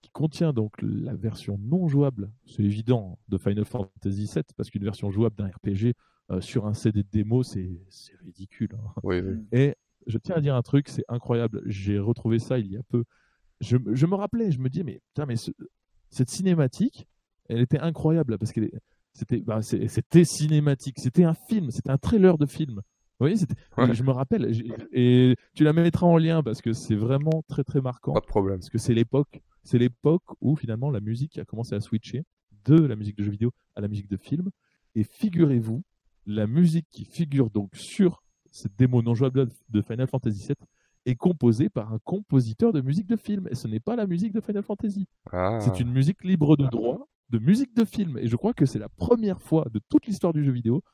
qui contient donc la version non-jouable, c'est évident, de Final Fantasy sept, parce qu'une version jouable d'un R P G euh, sur un C D de démo, c'est ridicule. Hein. Oui, oui. Et je tiens à dire un truc, c'est incroyable. J'ai retrouvé ça il y a peu. Je, je me rappelais, je me dis, mais putain, mais ce, cette cinématique... Elle était incroyable parce que c'était bah, cinématique, c'était un film, c'était un trailer de film. Vous voyez, ouais. Je me rappelle, et tu la mettras en lien parce que c'est vraiment très très marquant. Pas de problème. Parce que c'est l'époque où finalement la musique a commencé à switcher de la musique de jeux vidéo à la musique de film. Et figurez-vous, la musique qui figure donc sur cette démo non jouable de Final Fantasy sept est composée par un compositeur de musique de film. Et ce n'est pas la musique de Final Fantasy. Ah. C'est une musique libre de droit. De musique de film, et je crois que c'est la première fois de toute l'histoire du jeu vidéo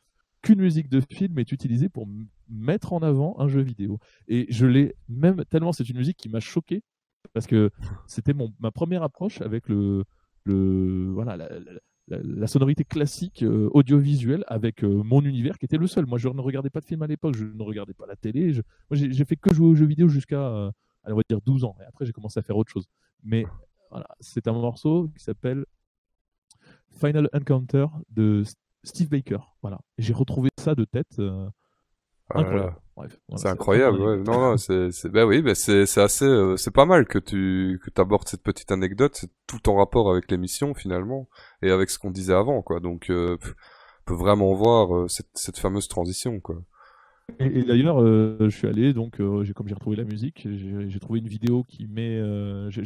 qu'une musique de film est utilisée pour mettre en avant un jeu vidéo. Et je l'ai même tellement, c'est une musique qui m'a choqué parce que c'était mon ma première approche avec le le voilà la, la, la sonorité classique euh, audiovisuelle avec euh, mon univers qui était le seul. Moi, je ne regardais pas de film à l'époque, je ne regardais pas la télé. Je, moi, j'ai fait que jouer aux jeux vidéo jusqu'à euh, on va dire douze ans. Et après, j'ai commencé à faire autre chose. Mais voilà, c'est un morceau qui s'appelle Final Encounter de Steve Baker, voilà. J'ai retrouvé ça de tête. Euh... Incroyable. Voilà. Voilà, c'est incroyable. Ouais. Non, non, c'est, c'est, ben oui, ben c'est, c'est assez, euh, c'est pas mal que tu, que t'abordes cette petite anecdote. C'est tout en rapport avec l'émission finalement et avec ce qu'on disait avant, quoi. Donc, euh, on peut vraiment voir euh, cette, cette fameuse transition, quoi. Et, et d'ailleurs, euh, je suis allé, donc, euh, comme j'ai retrouvé la musique, j'ai trouvé une vidéo qui met, euh, j'ai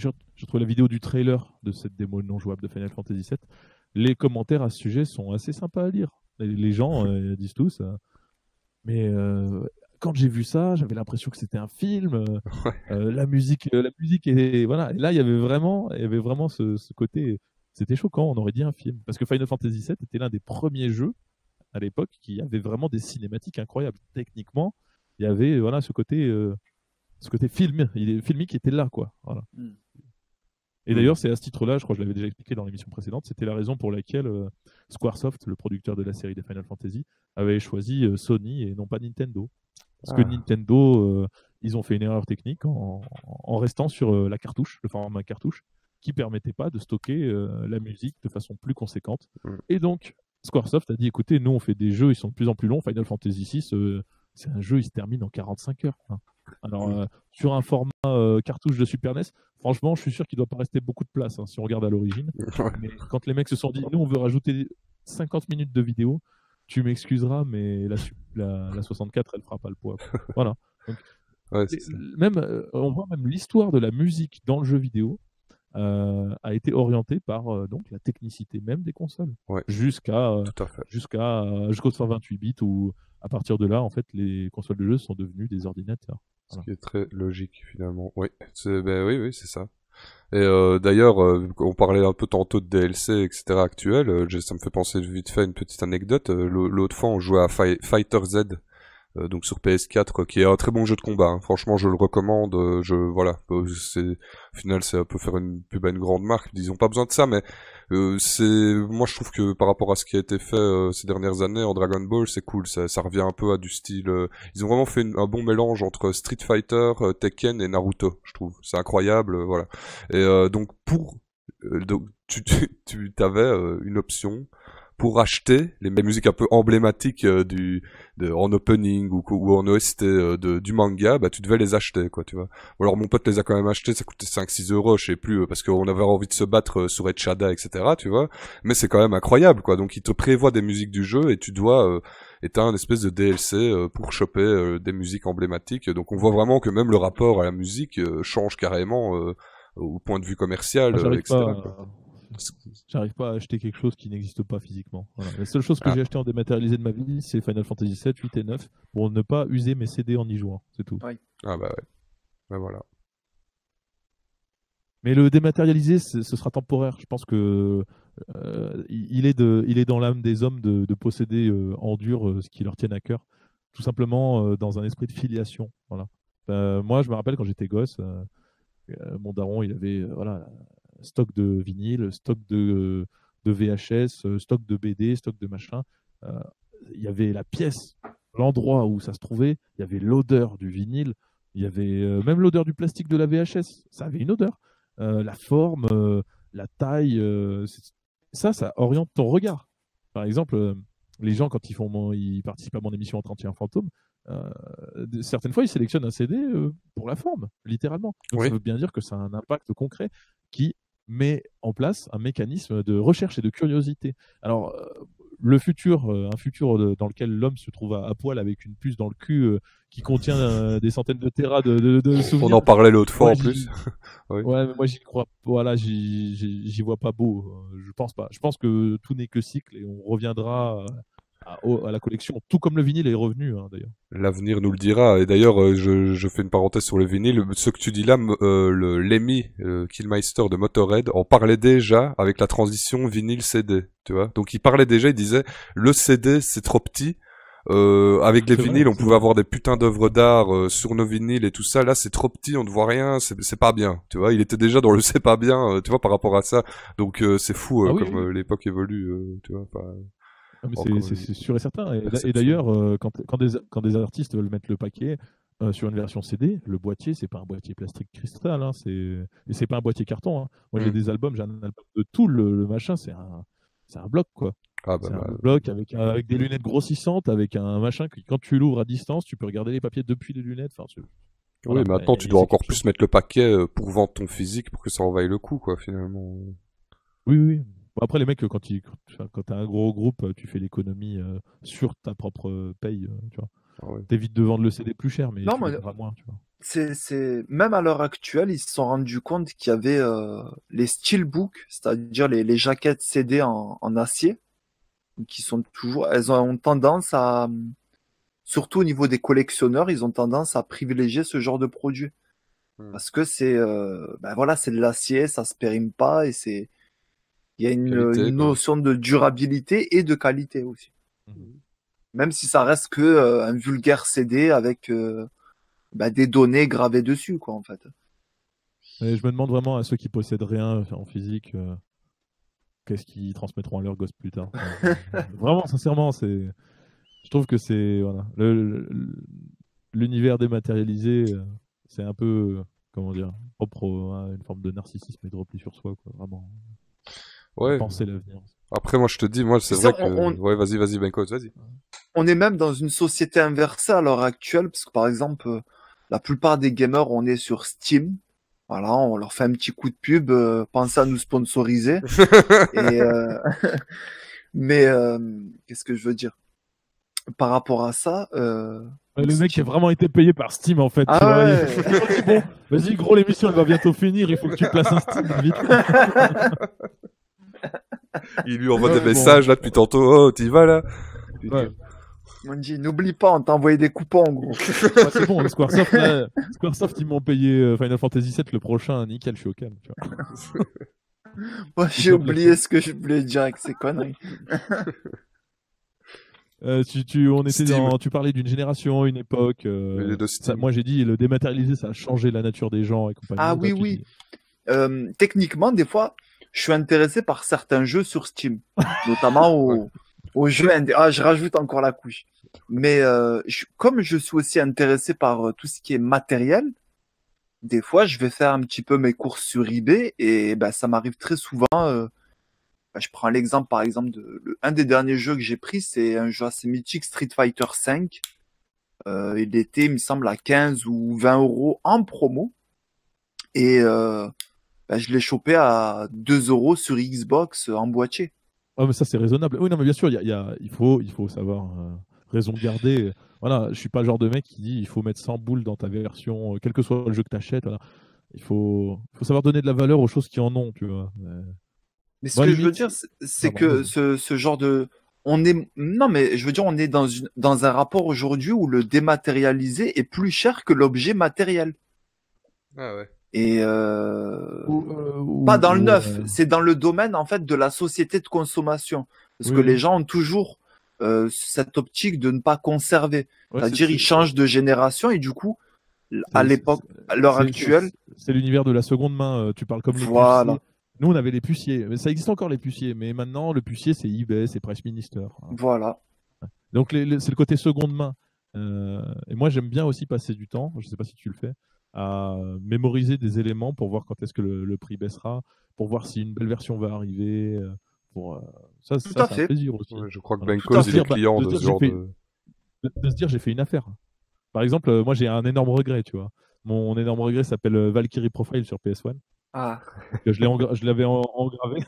trouvé la vidéo du trailer de cette démo non jouable de Final Fantasy sept. Les commentaires à ce sujet sont assez sympas à lire. Les gens euh, disent tous. Euh, mais euh, quand j'ai vu ça, j'avais l'impression que c'était un film. Euh, ouais. euh, la musique, euh, la musique et, et voilà. Et là, il y avait vraiment, il y avait vraiment ce, ce côté. C'était choquant. On aurait dit un film parce que Final Fantasy sept était l'un des premiers jeux à l'époque qui avait vraiment des cinématiques incroyables. Techniquement, il y avait voilà ce côté, euh, ce côté film, il est filmique était là, quoi. Voilà. Mm. Et d'ailleurs, c'est à ce titre-là, je crois que je l'avais déjà expliqué dans l'émission précédente, c'était la raison pour laquelle euh, Squaresoft, le producteur de la série des Final Fantasy, avait choisi euh, Sony et non pas Nintendo. Parce ah. que Nintendo, euh, ils ont fait une erreur technique en, en restant sur euh, la cartouche, le format cartouche, qui ne permettait pas de stocker euh, la musique de façon plus conséquente. Mm. Et donc, Squaresoft a dit, écoutez, nous on fait des jeux, ils sont de plus en plus longs, Final Fantasy six, euh, c'est un jeu, il se termine en quarante-cinq heures. Hein. Alors, euh, sur un format euh, cartouche de Super N E S, franchement, je suis sûr qu'il ne doit pas rester beaucoup de place hein, si on regarde à l'origine. Mais quand les mecs se sont dit, nous, on veut rajouter cinquante minutes de vidéo, tu m'excuseras, mais la, la, la soixante-quatre, elle ne fera pas le poids. Voilà. Donc, ouais, même, euh, on voit même l'histoire de la musique dans le jeu vidéo euh, a été orienté par euh, donc la technicité même des consoles, ouais. jusqu'à euh, jusqu'à euh, jusqu'aux cent vingt-huit bits où à partir de là en fait les consoles de jeu sont devenues des ordinateurs. Voilà. Ce qui est très logique finalement. Oui, c'est, ben oui, oui, c'est ça. Et euh, d'ailleurs, euh, on parlait un peu tantôt de D L C, et cetera actuel. Euh, ça me fait penser vite fait à une petite anecdote. Euh, l'autre fois, on jouait à Fi- Fighter Z, euh, donc sur P S quatre, euh, qui est un très bon jeu de combat. Hein. Franchement, je le recommande. Euh, je voilà, c'est au final, ça peut faire une pub à une grande marque. Ils ont pas besoin de ça, mais euh, c'est moi je trouve que par rapport à ce qui a été fait euh, ces dernières années en Dragon Ball, c'est cool. Ça, ça revient un peu à du style. Euh... Ils ont vraiment fait une, un bon mélange entre Street Fighter, euh, Tekken et Naruto. Je trouve, c'est incroyable. Euh, voilà. Et euh, donc pour euh, donc tu tu, tu t'avais euh, une option pour acheter les musiques un peu emblématiques euh, du de, en opening ou, ou en O S T euh, de du manga, bah tu devais les acheter quoi, tu vois. Ou alors mon pote les a quand même achetés, ça coûtait cinq six euros, je sais plus, euh, parce qu'on avait envie de se battre euh, sur Etchada, et cetera. Tu vois. Mais c'est quand même incroyable quoi. Donc il te prévoit des musiques du jeu et tu dois euh, et t'as un espèce de D L C euh, pour choper euh, des musiques emblématiques. Donc on voit vraiment que même le rapport à la musique euh, change carrément euh, au point de vue commercial, euh, et cetera. Pas... J'arrive pas à acheter quelque chose qui n'existe pas physiquement. Voilà. La seule chose que ah. j'ai acheté en dématérialisé de ma vie, c'est Final Fantasy sept, huit et neuf pour ne pas user mes C D en y jouant. C'est tout. Oui. Ah bah ouais. Bah voilà. Mais le dématérialisé, ce sera temporaire. Je pense que euh, il, est de, il est dans l'âme des hommes de, de posséder euh, en dur euh, ce qui leur tient à cœur. Tout simplement euh, dans un esprit de filiation. Voilà. Euh, moi, je me rappelle quand j'étais gosse, euh, euh, mon daron, il avait. Euh, voilà. Stock de vinyle, stock de, de V H S, stock de B D, stock de machin. Il euh, y avait la pièce, l'endroit où ça se trouvait, il y avait l'odeur du vinyle, il y avait euh, même l'odeur du plastique de la V H S, ça avait une odeur. Euh, la forme, euh, la taille, euh, ça, ça oriente ton regard. Par exemple, euh, les gens, quand ils, font mon, ils participent à mon émission Entretien Fantôme, Euh, certaines fois ils sélectionnent un C D euh, pour la forme, littéralement. Donc, oui. Ça veut bien dire que ça a un impact concret qui met en place un mécanisme de recherche et de curiosité. Alors euh, le futur, euh, un futur de, dans lequel l'homme se trouve à, à poil avec une puce dans le cul euh, qui contient euh, des centaines de téras de, de, de souvenirs. On en parlait l'autre fois moi, en plus. Oui. Ouais, mais moi j'y crois, voilà, j'y, j'y, j'y vois pas beau. Euh, je pense pas. Je pense que tout n'est que cycle et on reviendra. Euh, à la collection, tout comme le vinyle est revenu hein, d'ailleurs. L'avenir nous le dira. Et d'ailleurs, je, je fais une parenthèse sur le vinyle. Ce que tu dis là, euh, le, Lemmy euh, Kilmeister de Motorhead en parlait déjà avec la transition vinyle-C D. Tu vois, donc il parlait déjà, il disait le C D c'est trop petit. Euh, avec les c'est vinyles, vrai, on pouvait vrai. avoir des putains d'œuvres d'art euh, sur nos vinyles et tout ça. Là, c'est trop petit, on ne voit rien, c'est, c'est pas bien. Tu vois, il était déjà dans le c'est pas bien. Euh, tu vois, par rapport à ça, donc euh, c'est fou euh, ah, oui, comme oui. Euh, l'époque évolue. Euh, tu vois. Bah... Mais c'est, c'est, c'est sûr et certain. Et, et d'ailleurs, euh, quand, quand, des, quand des artistes veulent mettre le paquet euh, sur une version C D, le boîtier, c'est pas un boîtier plastique cristal, hein, c'est, et c'est pas un boîtier carton. Hein. Moi, mmh. j'ai des albums, j'ai un album de Tool, le, le machin, c'est un, c'est un bloc, quoi. Ah bah, c'est bah, un bloc avec, avec des lunettes grossissantes, avec un machin que quand tu l'ouvres à distance, tu peux regarder les papiers depuis les lunettes. Enfin, tu... voilà, oui, mais maintenant, tu dois encore plus chose. Mettre le paquet pour vendre ton physique pour que ça en vaille le coup, quoi, finalement. Oui, oui. Après, les mecs, quand, ils, quand t'as un gros groupe, tu fais l'économie euh, sur ta propre paye, euh, tu vois. Ah ouais. T'évites de vendre le C D plus cher, mais non, tu vendras moins, tu vois. C'est, c'est... Même à l'heure actuelle, ils se sont rendus compte qu'il y avait euh, les steelbooks, c'est-à-dire les, les jaquettes C D en, en acier, qui sont toujours... Elles ont tendance à... Surtout au niveau des collectionneurs, ils ont tendance à privilégier ce genre de produit. Hmm. Parce que c'est... Euh... Ben voilà, c'est de l'acier, ça se périme pas, et c'est... Il y a une, qualité, une notion de durabilité et de qualité aussi. Mmh. Même si ça reste que euh, un vulgaire C D avec euh, bah, des données gravées dessus, quoi, en fait. Et je me demande vraiment à ceux qui possèdent rien en physique, euh, qu'est-ce qu'ils transmettront à leurs gosses plus tard. Vraiment, sincèrement, c'est. Je trouve que c'est voilà, le, le, l'univers dématérialisé, c'est un peu comment dire propre à une forme de narcissisme et de repli sur soi, quoi, vraiment. Ouais. Penser l'avenir. Après, moi, je te dis, moi, c'est, c'est vrai ça, on, que. On... Ouais, vas-y, vas-y, Bencoz, vas-y. On est même dans une société inversée à l'heure actuelle, parce que par exemple, euh, la plupart des gamers, on est sur Steam. Voilà, on leur fait un petit coup de pub, euh, pensez à nous sponsoriser. Et, euh... Mais euh, qu'est-ce que je veux dire ? Par rapport à ça, euh, Le mec qui a vraiment été payé par Steam en fait. Ah ouais. Il... bon, vas-y gros, l'émission elle va bientôt finir, il faut que tu places un Steam vite. Il lui envoie ouais, des messages bon. Là depuis tantôt, oh t'y vas là ouais. Monji, n'oublie pas, on t'a envoyé des coupons gros. Ouais, c'est bon, Squaresoft, là, Squaresoft ils m'ont payé Final Fantasy sept le prochain, nickel, je suis au calme. Tu vois. Moi j'ai oublié ce que je voulais dire avec ces conneries. Euh, tu, tu, on était dans, tu parlais d'une génération, une époque. Euh, ça, moi j'ai dit le dématérialisé, ça a changé la nature des gens et compagnie. Ah oui oui. Euh, techniquement, des fois, je suis intéressé par certains jeux sur Steam, notamment aux, aux jeux indé. Ah, je rajoute encore la couche. Mais euh, je, comme je suis aussi intéressé par euh, tout ce qui est matériel, des fois, je vais faire un petit peu mes courses sur eBay et bah, ça m'arrive très souvent. Euh, Je prends l'exemple, par exemple, de, le, un des derniers jeux que j'ai pris, c'est un jeu assez mythique, Street Fighter cinq. Euh, il était, il me semble, à quinze ou vingt euros en promo. Et euh, bah, je l'ai chopé à deux euros sur Xbox en boîtier. Ah, mais ça, c'est raisonnable. Oui, non, mais bien sûr, y a, y a, il, faut, il faut savoir euh, raison garder. Voilà, je suis pas le genre de mec qui dit il faut mettre cent boules dans ta version, quel que soit le jeu que tu achètes. Voilà. Il faut, faut savoir donner de la valeur aux choses qui en ont, tu vois. Mais... Mais ce bon, que limite. Je veux dire, c'est ah, que bon, ce, ce genre de... On est... Non, mais je veux dire, on est dans, une... dans un rapport aujourd'hui où le dématérialisé est plus cher que l'objet matériel. Ah ouais. Et... Euh... Ou, euh, ou, pas dans ou, le neuf, euh... c'est dans le domaine, en fait, de la société de consommation. Parce oui, que oui. les gens ont toujours euh, cette optique de ne pas conserver. Ouais, c'est-à-dire, ils changent de génération et du coup, à l'époque, à l'heure actuelle... C'est l'univers de la seconde main, tu parles comme... Voilà. Nous, on avait les puciers. Mais ça existe encore, les puciers. Mais maintenant, le pucier, c'est eBay, c'est Price Minister. Voilà. Donc, c'est le côté seconde main. Euh, et moi, j'aime bien aussi passer du temps, je ne sais pas si tu le fais, à mémoriser des éléments pour voir quand est-ce que le, le prix baissera, pour voir si une belle version va arriver. Pour, euh, ça, Tout ça, à fait. Un plaisir aussi. Ouais, je crois que Bencoz est client de ce genre de... De se dire, j'ai fait une affaire. Par exemple, moi, j'ai un énorme regret, tu vois. Mon énorme regret s'appelle Valkyrie Profile sur P S un. Ah. Que je l'avais engravé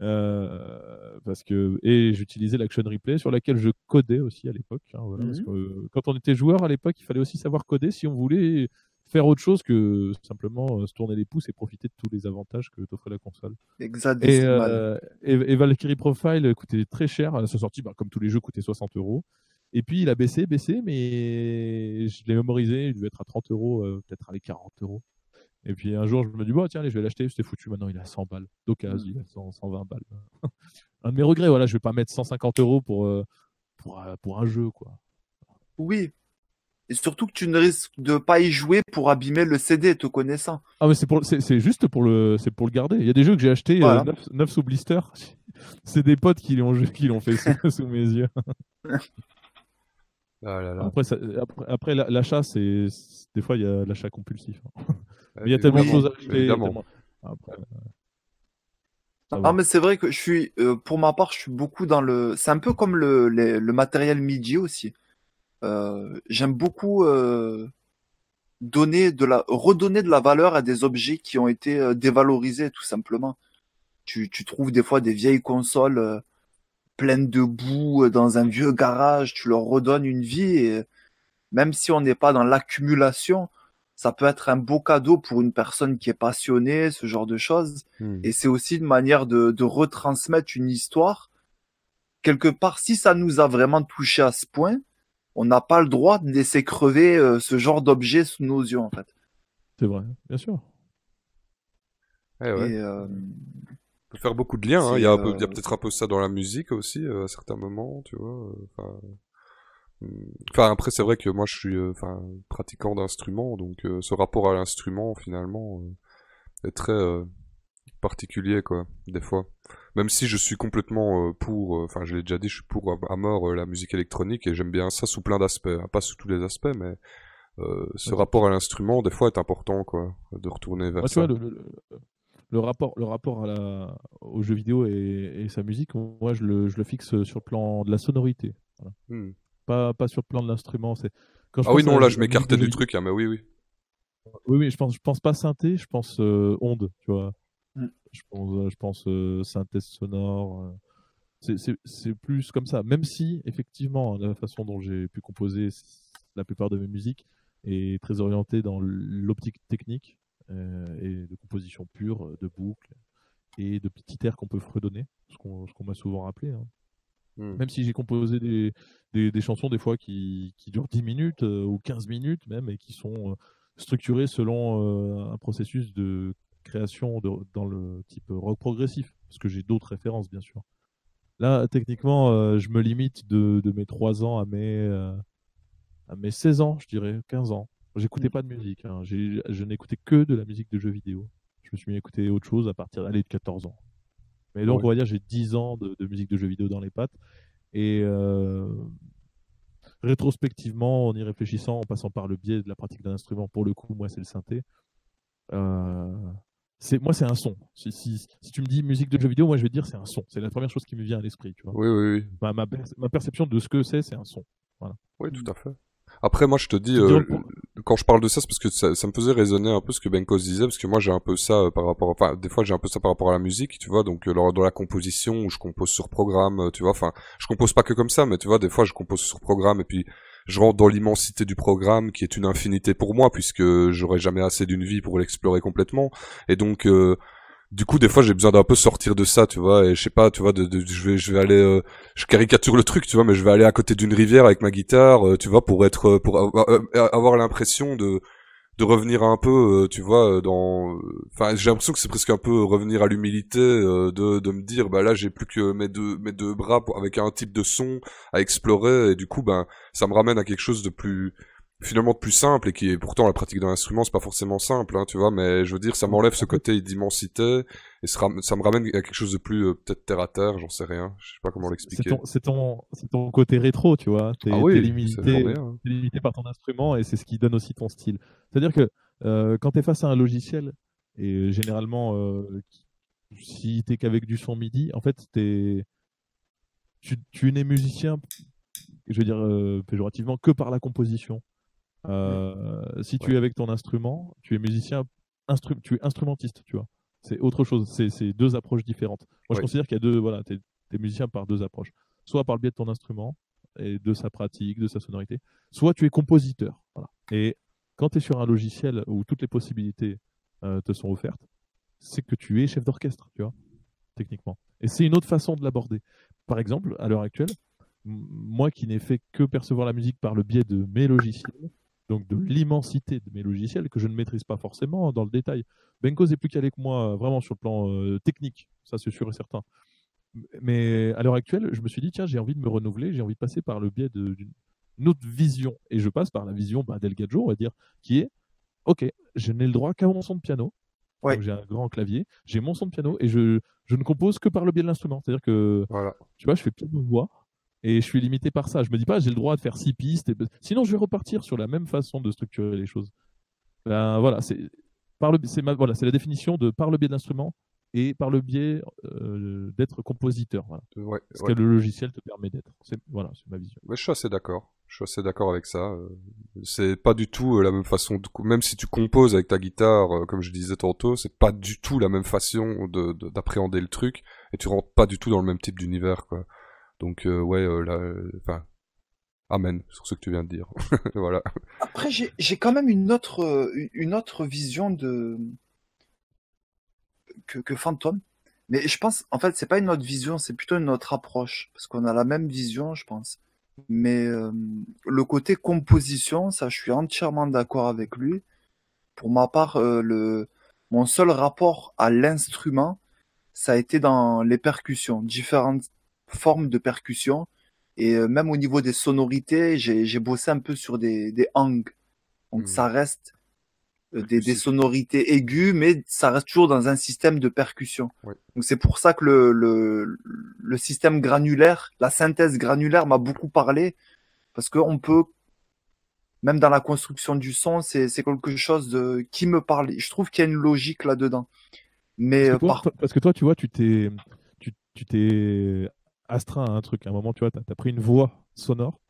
euh, parce que et j'utilisais l'Action Replay sur laquelle je codais aussi à l'époque. Hein, voilà, mm-hmm. Parce que euh, quand on était joueur à l'époque, il fallait aussi savoir coder si on voulait faire autre chose que simplement euh, se tourner les pouces et profiter de tous les avantages que t'offrait la console. Exactement. Et, euh, et, et Valkyrie Profile coûtait très cher à sa sortie, bah, comme tous les jeux coûtaient soixante euros. Et puis il a baissé, baissé, mais je l'ai mémorisé. Il devait être à trente euros, euh, peut-être à les quarante euros. Et puis un jour, je me dis, bon, tiens, allez, je vais l'acheter, c'était foutu, maintenant il a cent balles. D'occasion, il a cent, cent vingt balles. Un de mes regrets, voilà, je vais pas mettre cent cinquante euros pour, euh, pour, euh, pour un jeu, quoi. Oui. Et surtout que tu ne risques de pas y jouer pour abîmer le C D, te connaissant. Ah, mais c'est pour, c'est juste pour le, c'est pour le garder. Il y a des jeux que j'ai achetés voilà. euh, neuf sous blister. C'est des potes qui l'ont qui l'ont fait sous, sous mes yeux. Ah là là. Après, ça, après, après l'achat, c'est des fois il y a l'achat compulsif. Mais il y a tellement de choses à acheter. Tellement... Après, euh... Non, mais c'est vrai que je suis, euh, pour ma part, je suis beaucoup dans le. C'est un peu comme le, les, le matériel M I D I aussi. Euh, J'aime beaucoup euh, donner de la, redonner de la valeur à des objets qui ont été euh, dévalorisés, tout simplement. Tu, tu trouves des fois des vieilles consoles. Euh... pleine de boue dans un vieux garage, tu leur redonnes une vie et même si on n'est pas dans l'accumulation, ça peut être un beau cadeau pour une personne qui est passionnée, ce genre de choses. Mmh. Et c'est aussi une manière de, de retransmettre une histoire. Quelque part, si ça nous a vraiment touché à ce point, on n'a pas le droit de laisser crever euh, ce genre d'objet sous nos yeux, en fait. C'est vrai, bien sûr. Eh ouais. Et, euh... On peut faire beaucoup de liens, hein. Il y a, euh... a peut-être un peu ça dans la musique aussi, euh, à certains moments, tu vois. Enfin, euh, enfin après, c'est vrai que moi, je suis euh, enfin, pratiquant d'instruments, donc euh, ce rapport à l'instrument, finalement, euh, est très euh, particulier, quoi, des fois. Même si je suis complètement euh, pour, enfin, euh, je l'ai déjà dit, je suis pour à, à mort euh, la musique électronique, et j'aime bien ça sous plein d'aspects, hein. Pas sous tous les aspects, mais... Euh, ce ouais. rapport à l'instrument, des fois, est important, quoi, de retourner vers ouais, ça. Tu vois, le... le, le... Le rapport, le rapport à la, aux jeux vidéo et, et sa musique, moi je le, je le fixe sur le plan de la sonorité. Voilà. Hmm. Pas, pas sur le plan de l'instrument. Ah oui, non, là je m'écartais du truc, hein, mais oui, oui. Oui, oui, je pense, je pense pas synthé, je pense euh, onde, tu vois. Hmm. Je pense, je pense euh, synthèse sonore. C'est plus comme ça. Même si, effectivement, la façon dont j'ai pu composer, la plupart de mes musiques est très orientée dans l'optique technique euh, et de composition pure, de boucles et de petits airs qu'on peut fredonner, ce qu'on qu m'a souvent rappelé. Hein. Mmh. Même si j'ai composé des, des, des chansons des fois qui, qui durent dix minutes euh, ou quinze minutes même, et qui sont euh, structurées selon euh, un processus de création de, dans le type rock progressif, parce que j'ai d'autres références bien sûr. Là, techniquement, euh, je me limite de, de mes trois ans à mes, euh, à mes seize ans, je dirais, quinze ans. J'écoutais mmh. pas de musique, hein. Je n'écoutais que de la musique de jeux vidéo. Je me suis mis à écouter autre chose à partir allez, de quatorze ans. Mais donc, ouais. on va dire, j'ai dix ans de, de musique de jeux vidéo dans les pattes. Et euh, rétrospectivement, en y réfléchissant, en passant par le biais de la pratique d'un instrument, pour le coup, moi, c'est le synthé. Euh, moi, c'est un son. Si, si, si tu me dis musique de jeux vidéo, moi, je vais te dire c'est un son. C'est la première chose qui me vient à l'esprit. Oui, oui, oui. Ma, ma, ma perception de ce que c'est, c'est un son. Voilà. Oui, tout à fait. Après, moi, je te dis, euh, quand je parle de ça, c'est parce que ça, ça me faisait raisonner un peu ce que Bencoz disait, parce que moi, j'ai un peu ça par rapport, à... enfin, des fois, j'ai un peu ça par rapport à la musique, tu vois, donc dans la composition, où je compose sur programme, tu vois, enfin, je compose pas que comme ça, mais tu vois, des fois, je compose sur programme, et puis je rentre dans l'immensité du programme, qui est une infinité pour moi, puisque j'aurais jamais assez d'une vie pour l'explorer complètement, et donc... Euh... Du coup, des fois, j'ai besoin d'un peu sortir de ça, tu vois, et je sais pas, tu vois, de, de, je vais, je vais aller, euh, je caricature le truc, tu vois, mais je vais aller à côté d'une rivière avec ma guitare, euh, tu vois, pour être, pour avoir, avoir l'impression de, de revenir un peu, euh, tu vois, dans, enfin, j'ai l'impression que c'est presque un peu revenir à l'humilité, euh, de, de me dire, bah là, j'ai plus que mes deux, mes deux bras pour, avec un type de son à explorer, et du coup, ben, ça me ramène à quelque chose de plus, finalement de plus simple, et qui est pourtant la pratique d'un instrument, c'est pas forcément simple, hein, tu vois, mais je veux dire, ça m'enlève ce côté d'immensité, et ça, ram ça me ramène à quelque chose de plus euh, peut-être terre à terre, j'en sais rien, je sais pas comment l'expliquer. C'est ton, ton, ton côté rétro, tu vois, t'es ah oui, limité, limité par ton instrument, et c'est ce qui donne aussi ton style. C'est-à-dire que euh, quand t'es face à un logiciel, et généralement, euh, si t'es qu'avec du son midi, en fait, t'es... Tu, tu n'es musicien, je veux dire euh, péjorativement, que par la composition. Euh, si tu ouais. es avec ton instrument, tu es musicien, instru tu es instrumentiste, tu vois. C'est autre chose, c'est deux approches différentes. Moi, ouais. je considère qu'il y a deux, voilà, t'es t'es musicien par deux approches. Soit par le biais de ton instrument et de sa pratique, de sa sonorité, soit tu es compositeur. Voilà. Et quand tu es sur un logiciel où toutes les possibilités euh, te sont offertes, c'est que tu es chef d'orchestre, tu vois, techniquement. Et c'est une autre façon de l'aborder. Par exemple, à l'heure actuelle, moi qui n'ai fait que percevoir la musique par le biais de mes logiciels, donc de l'immensité de mes logiciels que je ne maîtrise pas forcément dans le détail. Bencoz est plus calé que moi, vraiment sur le plan euh, technique, ça c'est sûr et certain. Mais à l'heure actuelle, je me suis dit, tiens, j'ai envie de me renouveler, j'ai envie de passer par le biais d'une autre vision. Et je passe par la vision bah, d'Elgadjo, on va dire, qui est, ok, je n'ai le droit qu'à mon son de piano, ouais. donc j'ai un grand clavier, j'ai mon son de piano, et je, je ne compose que par le biais de l'instrument. C'est-à-dire que, voilà. tu vois, je fais piano-voix, et je suis limité par ça. Je me dis pas, j'ai le droit de faire six pistes. Et... Sinon, je vais repartir sur la même façon de structurer les choses. Ben, voilà, c'est le... ma... voilà, la définition de par le biais de l'instrument et par le biais euh, d'être compositeur. Voilà. Ouais, Ce ouais. que le logiciel te permet d'être. Voilà, c'est ma vision. Ouais, je suis assez d'accord. Je suis assez d'accord avec ça. C'est pas du tout la même façon. De... Même si tu composes avec ta guitare, comme je disais tantôt, c'est pas du tout la même façon d'appréhender de, de, le truc. Et tu rentres pas du tout dans le même type d'univers, quoi. Donc euh, ouais, euh, là, enfin, euh, amen sur ce que tu viens de dire. Voilà. Après, j'ai quand même une autre une autre vision de que, que Fantôme, mais je pense en fait c'est pas une autre vision, c'est plutôt une autre approche parce qu'on a la même vision, je pense. Mais euh, le côté composition, ça, je suis entièrement d'accord avec lui. Pour ma part, euh, le mon seul rapport à l'instrument, ça a été dans les percussions, différentes forme de percussion, et euh, même au niveau des sonorités, j'ai bossé un peu sur des, des hangs, donc mmh. ça reste euh, des, des sonorités aiguës, mais ça reste toujours dans un système de percussion. Ouais. Donc c'est pour ça que le, le, le système granulaire, la synthèse granulaire m'a beaucoup parlé, parce qu'on peut, même dans la construction du son, c'est quelque chose de, qui me parle. Je trouve qu'il y a une logique là-dedans. Mais parce que, toi, par... parce que toi, tu vois, tu t'es... Tu, tu t'es... astreint à un truc, à un moment tu vois, tu as, as pris une voix sonore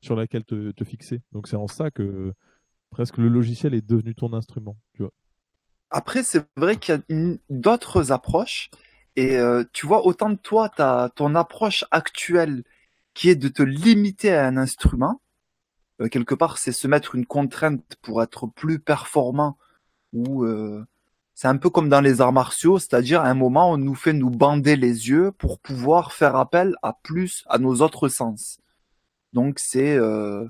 sur laquelle te, te fixer, donc c'est en ça que euh, presque le logiciel est devenu ton instrument, tu vois. Après c'est vrai qu'il y a d'autres approches et euh, tu vois, autant de toi tu as ton approche actuelle qui est de te limiter à un instrument, euh, quelque part, c'est se mettre une contrainte pour être plus performant. Ou euh, c'est un peu comme dans les arts martiaux, c'est-à-dire à un moment, on nous fait nous bander les yeux pour pouvoir faire appel à plus à nos autres sens. Donc c'est euh,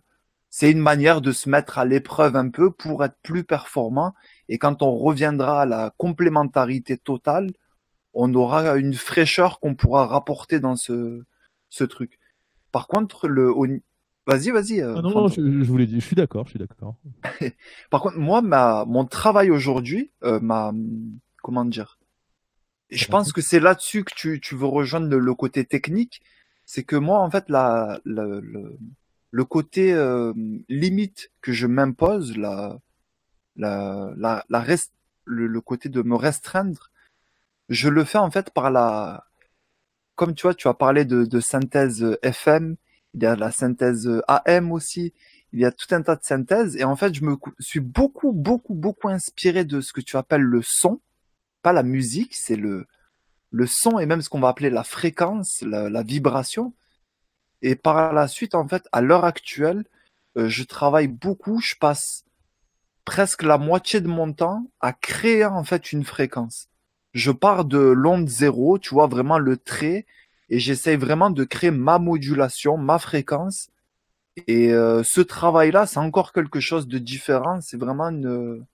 c'est une manière de se mettre à l'épreuve un peu pour être plus performant. Et quand on reviendra à la complémentarité totale, on aura une fraîcheur qu'on pourra rapporter dans ce, ce truc. Par contre, le... Vas-y, vas-y. Euh, ah non, non, je, je vous l'ai dit, je suis d'accord, je suis d'accord. Par contre, moi, ma, mon travail aujourd'hui, euh, ma... Comment dire ? Je pense que c'est là-dessus que tu, tu veux rejoindre le, le côté technique. C'est que moi, en fait, la, la, le, le côté euh, limite que je m'impose, la... La, la, la rest... le, le côté de me restreindre, je le fais en fait par la... Comme tu vois, tu as parlé de, de synthèse F M, il y a la synthèse A M aussi, il y a tout un tas de synthèses, et en fait, je me suis beaucoup, beaucoup, beaucoup inspiré de ce que tu appelles le son, pas la musique, c'est le, le son, et même ce qu'on va appeler la fréquence, la, la vibration, et par la suite, en fait, à l'heure actuelle, euh, je travaille beaucoup, je passe... presque la moitié de mon temps à créer en fait une fréquence. Je pars de l'onde zéro, tu vois, vraiment le trait, et j'essaye vraiment de créer ma modulation, ma fréquence. Et euh, ce travail-là, c'est encore quelque chose de différent, c'est vraiment une...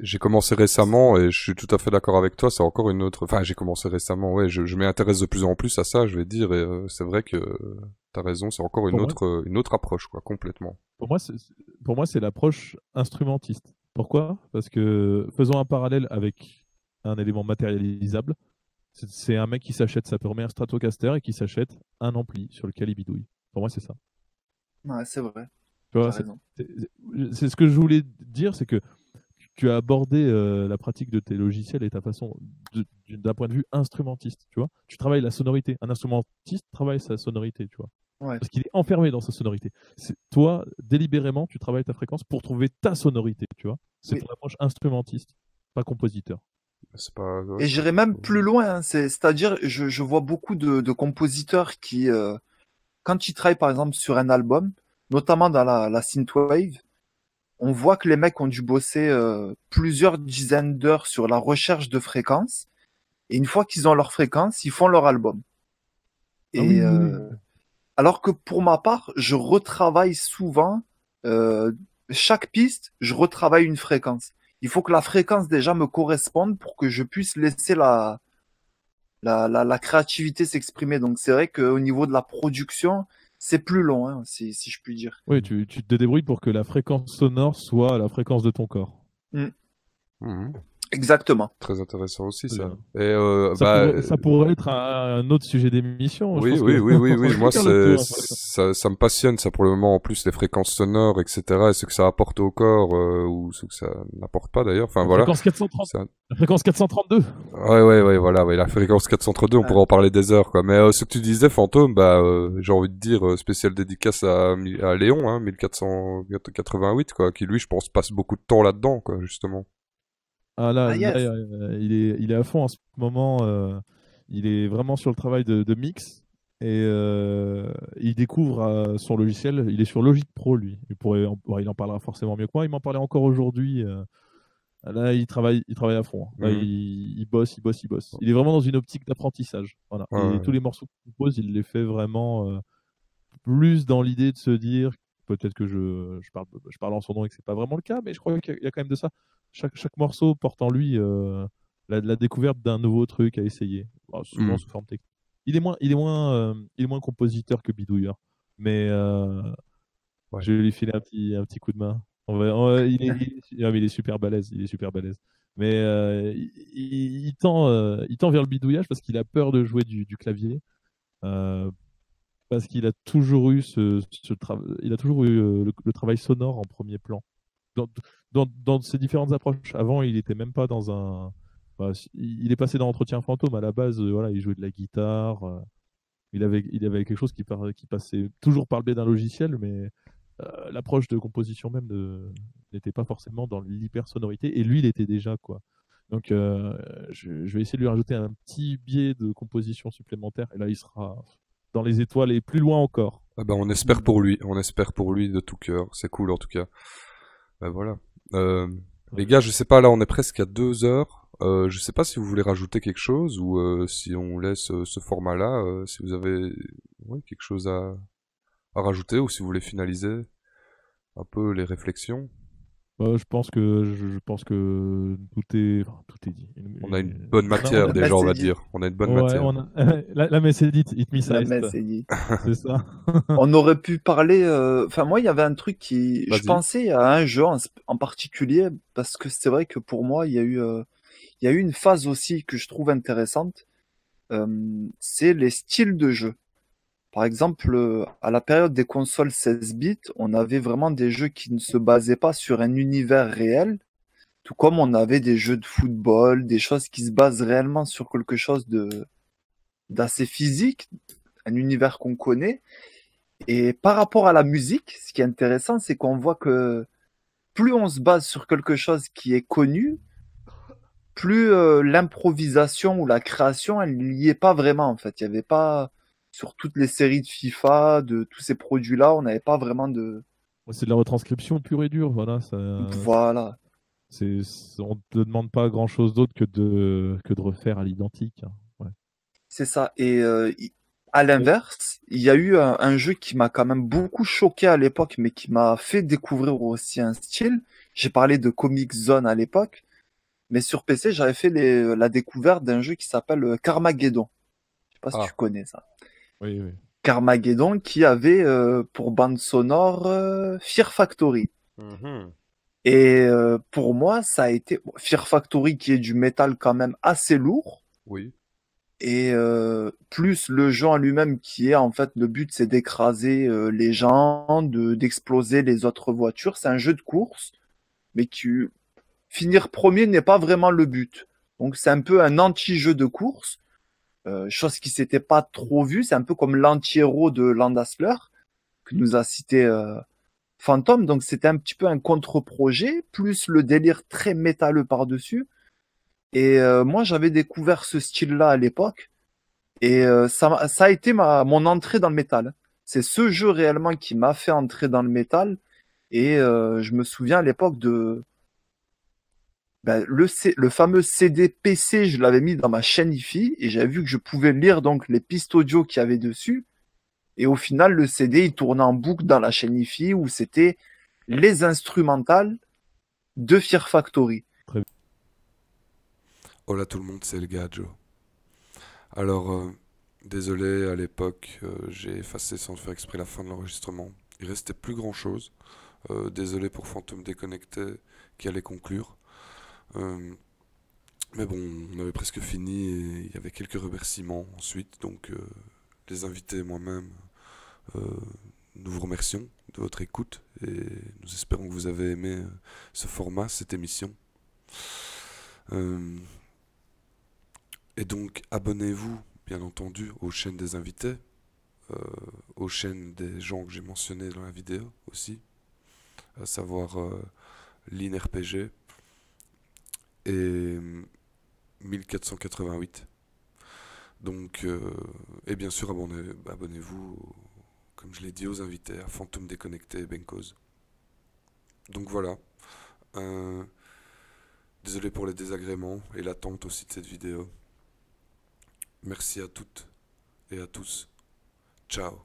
J'ai commencé récemment, et je suis tout à fait d'accord avec toi, c'est encore une autre... Enfin, j'ai commencé récemment, ouais, je, je m'intéresse de plus en plus à ça, je vais dire, et euh, c'est vrai que euh, t'as raison, c'est encore une autre, euh, une autre approche, quoi, complètement. Pour moi, c'est, pour moi, c'est l'approche instrumentiste. Pourquoi ? Parce que, faisons un parallèle avec un élément matérialisable, c'est, c'est un mec qui s'achète sa première Stratocaster et qui s'achète un ampli sur lequel il bidouille. Pour moi, c'est ça. Ouais, c'est vrai. Tu vois, c'est, c'est, c'est, c'est ce que je voulais dire, c'est que tu as abordé euh, la pratique de tes logiciels et ta façon de, d'un point de vue instrumentiste, tu vois. Tu travailles la sonorité. Un instrumentiste travaille sa sonorité, tu vois. Ouais. Parce qu'il est enfermé dans sa sonorité. C'est, toi, délibérément, tu travailles ta fréquence pour trouver ta sonorité, tu vois. C'est ton approche instrumentiste, pas compositeur. C'est pas... Et j'irai même plus loin, hein. C'est, c'est-à-dire, je, je vois beaucoup de, de compositeurs qui, euh, quand ils travaillent, par exemple, sur un album, notamment dans la, la synthwave, on voit que les mecs ont dû bosser euh, plusieurs dizaines d'heures sur la recherche de fréquences. Et une fois qu'ils ont leur fréquence, ils font leur album. Et, ah oui, euh, oui. Alors que pour ma part, je retravaille souvent, euh, chaque piste, je retravaille une fréquence. Il faut que la fréquence déjà me corresponde pour que je puisse laisser la, la, la, la créativité s'exprimer. Donc c'est vrai qu'au niveau de la production... C'est plus long, hein, si, si je puis dire. Oui, tu, tu te débrouilles pour que la fréquence sonore soit la fréquence de ton corps. Mmh. Mmh. Exactement. Très intéressant aussi, ça. Et euh, ça, bah... pourrait, ça pourrait être un, un autre sujet d'émission. Oui, je pense oui, que... oui, oui, oui. Moi, c'est, ça, ça me passionne, ça, pour le moment. En plus, les fréquences sonores, et cetera, et ce que ça apporte au corps, euh, ou ce que ça n'apporte pas, d'ailleurs. Enfin, la, voilà. Fréquence quatre cent trente... un... la fréquence quatre cent trente-deux. Ouais, ouais, ouais, voilà. Ouais, la fréquence quatre cent trente-deux, on ah. pourrait en parler des heures, quoi. Mais euh, ce que tu disais, Fantôme, bah, euh, j'ai envie de dire, euh, spéciale dédicace à, à Léon, hein, mille quatre cent quatre-vingt-huit, quoi, qui, lui, je pense, passe beaucoup de temps là-dedans, quoi, justement. Ah là, ah yes. là il, est, il est à fond en ce moment, euh, il est vraiment sur le travail de, de mix et euh, il découvre euh, son logiciel, il est sur Logic Pro lui, il, pourrait en, bon, il en parlera forcément mieux que moi, il m'en parlait encore aujourd'hui, euh, là il travaille, il travaille à fond, hein. Là, mm-hmm. il, il bosse, il bosse, il bosse, il est vraiment dans une optique d'apprentissage, voilà. Ouais, et ouais. Tous les morceaux qu'il compose, il les fait vraiment euh, plus dans l'idée de se dire... Peut-être que je, je, parle, je parle en son nom et que c'est pas vraiment le cas, mais je crois qu'il y a quand même de ça. Chaque, chaque morceau porte en lui euh, la, la découverte d'un nouveau truc à essayer, bon, souvent mmh. sous forme technique. Il est moins, il est moins, euh, il est moins compositeur que bidouilleur, mais euh, ouais. je vais lui filer un petit, un petit coup de main. On va, on va, il, est, il, est, il est super balèze, il est super balèze. Mais euh, il, il, il, tend, euh, il tend vers le bidouillage parce qu'il a peur de jouer du, du clavier. Euh, Parce qu'il a toujours eu ce, ce travail, il a toujours eu le, le travail sonore en premier plan. Dans, dans, dans ses différentes approches. Avant, il était même pas dans un. Enfin, il est passé dans Entretien Fantôme. À la base, voilà, il jouait de la guitare. Euh, il avait, il avait quelque chose qui, par, qui passait toujours par le biais d'un logiciel, mais euh, l'approche de composition même de, n'était pas forcément dans l'hypersonorité. Et lui, il était déjà quoi. Donc, euh, je, je vais essayer de lui rajouter un petit biais de composition supplémentaire. Et là, il sera. dans les étoiles et plus loin encore. Ah bah on espère pour lui, on espère pour lui de tout cœur, c'est cool en tout cas. Bah voilà. Euh, ouais. Les gars, je sais pas, là on est presque à deux heures, euh, je sais pas si vous voulez rajouter quelque chose ou euh, si on laisse euh, ce format-là, euh, si vous avez ouais, quelque chose à... à rajouter ou si vous voulez finaliser un peu les réflexions. Euh, je pense que je, je pense que tout est enfin, tout est dit. On a une bonne matière non, déjà messe on va dire. On a une bonne ouais, matière. On a... la, la messe est dite. It me la messe est dite. C'est ça. On aurait pu parler. Euh... Enfin moi il y avait un truc qui. Vas-y. Je pensais à un jeu en, en particulier parce que c'est vrai que pour moi il y a eu euh... il y a eu une phase aussi que je trouve intéressante. Euh... C'est les styles de jeu. Par exemple, à la période des consoles seize bits, on avait vraiment des jeux qui ne se basaient pas sur un univers réel, tout comme on avait des jeux de football, des choses qui se basent réellement sur quelque chose de d'assez physique, un univers qu'on connaît. Et par rapport à la musique, ce qui est intéressant, c'est qu'on voit que plus on se base sur quelque chose qui est connu, plus euh, l'improvisation ou la création, elle n'y est pas vraiment en fait. Il y avait pas... Sur toutes les séries de FIFA, de tous ces produits-là, on n'avait pas vraiment de... C'est de la retranscription pure et dure, voilà. Ça... Voilà. C'est... On ne te demande pas grand-chose d'autre que de... que de refaire à l'identique. Ouais. C'est ça. Et euh, à l'inverse, il y a eu un, un jeu qui m'a quand même beaucoup choqué à l'époque, mais qui m'a fait découvrir aussi un style. J'ai parlé de Comic Zone à l'époque, mais sur P C, j'avais fait les... la découverte d'un jeu qui s'appelle Carmageddon. Je ne sais pas ah. si tu connais ça. Oui, oui. Carmageddon qui avait euh, pour bande sonore euh, Fear Factory. Mm-hmm. Et euh, pour moi, ça a été Fear Factory qui est du métal quand même assez lourd. Oui. Et euh, plus le jeu en lui-même qui est en fait le but, c'est d'écraser euh, les gens, de d'exploser les autres voitures. C'est un jeu de course, mais qui finir premier n'est pas vraiment le but. Donc c'est un peu un anti-jeu de course. Euh, chose qui s'était pas trop vue, c'est un peu comme l'anti-héros de Land Hustler que nous a cité euh, Fantôme, donc c'était un petit peu un contre-projet, plus le délire très métalleux par-dessus. Et euh, moi j'avais découvert ce style-là à l'époque, et euh, ça, ça a été ma, mon entrée dans le métal. C'est ce jeu réellement qui m'a fait entrer dans le métal, et euh, je me souviens à l'époque de... Ben, le, C... le fameux C D P C, je l'avais mis dans ma chaîne hi-fi et j'avais vu que je pouvais lire donc les pistes audio qu'il y avait dessus. Et au final, le C D, il tournait en boucle dans la chaîne hi-fi où c'était les instrumentales de Fear Factory. Hola tout le monde, c'est Elgadjo. Alors, euh, désolé, à l'époque, euh, j'ai effacé sans faire exprès la fin de l'enregistrement. Il restait plus grand-chose. Euh, désolé pour Fantôme déconnecté qui allait conclure. Euh, mais bon, on avait presque fini et il y avait quelques remerciements ensuite, donc euh, les invités et moi-même, euh, nous vous remercions de votre écoute et nous espérons que vous avez aimé euh, ce format, cette émission. Euh, et donc, abonnez-vous, bien entendu, aux chaînes des invités, euh, aux chaînes des gens que j'ai mentionnés dans la vidéo aussi, à savoir euh, l'I N R P G, et mille quatre cent quatre-vingt-huit. Donc, euh, et bien sûr, abonnez, abonnez-vous, comme je l'ai dit, aux invités, à Fantôme déconnecté et Bencoz. Donc voilà. Euh, désolé pour les désagréments et l'attente aussi de cette vidéo. Merci à toutes et à tous. Ciao.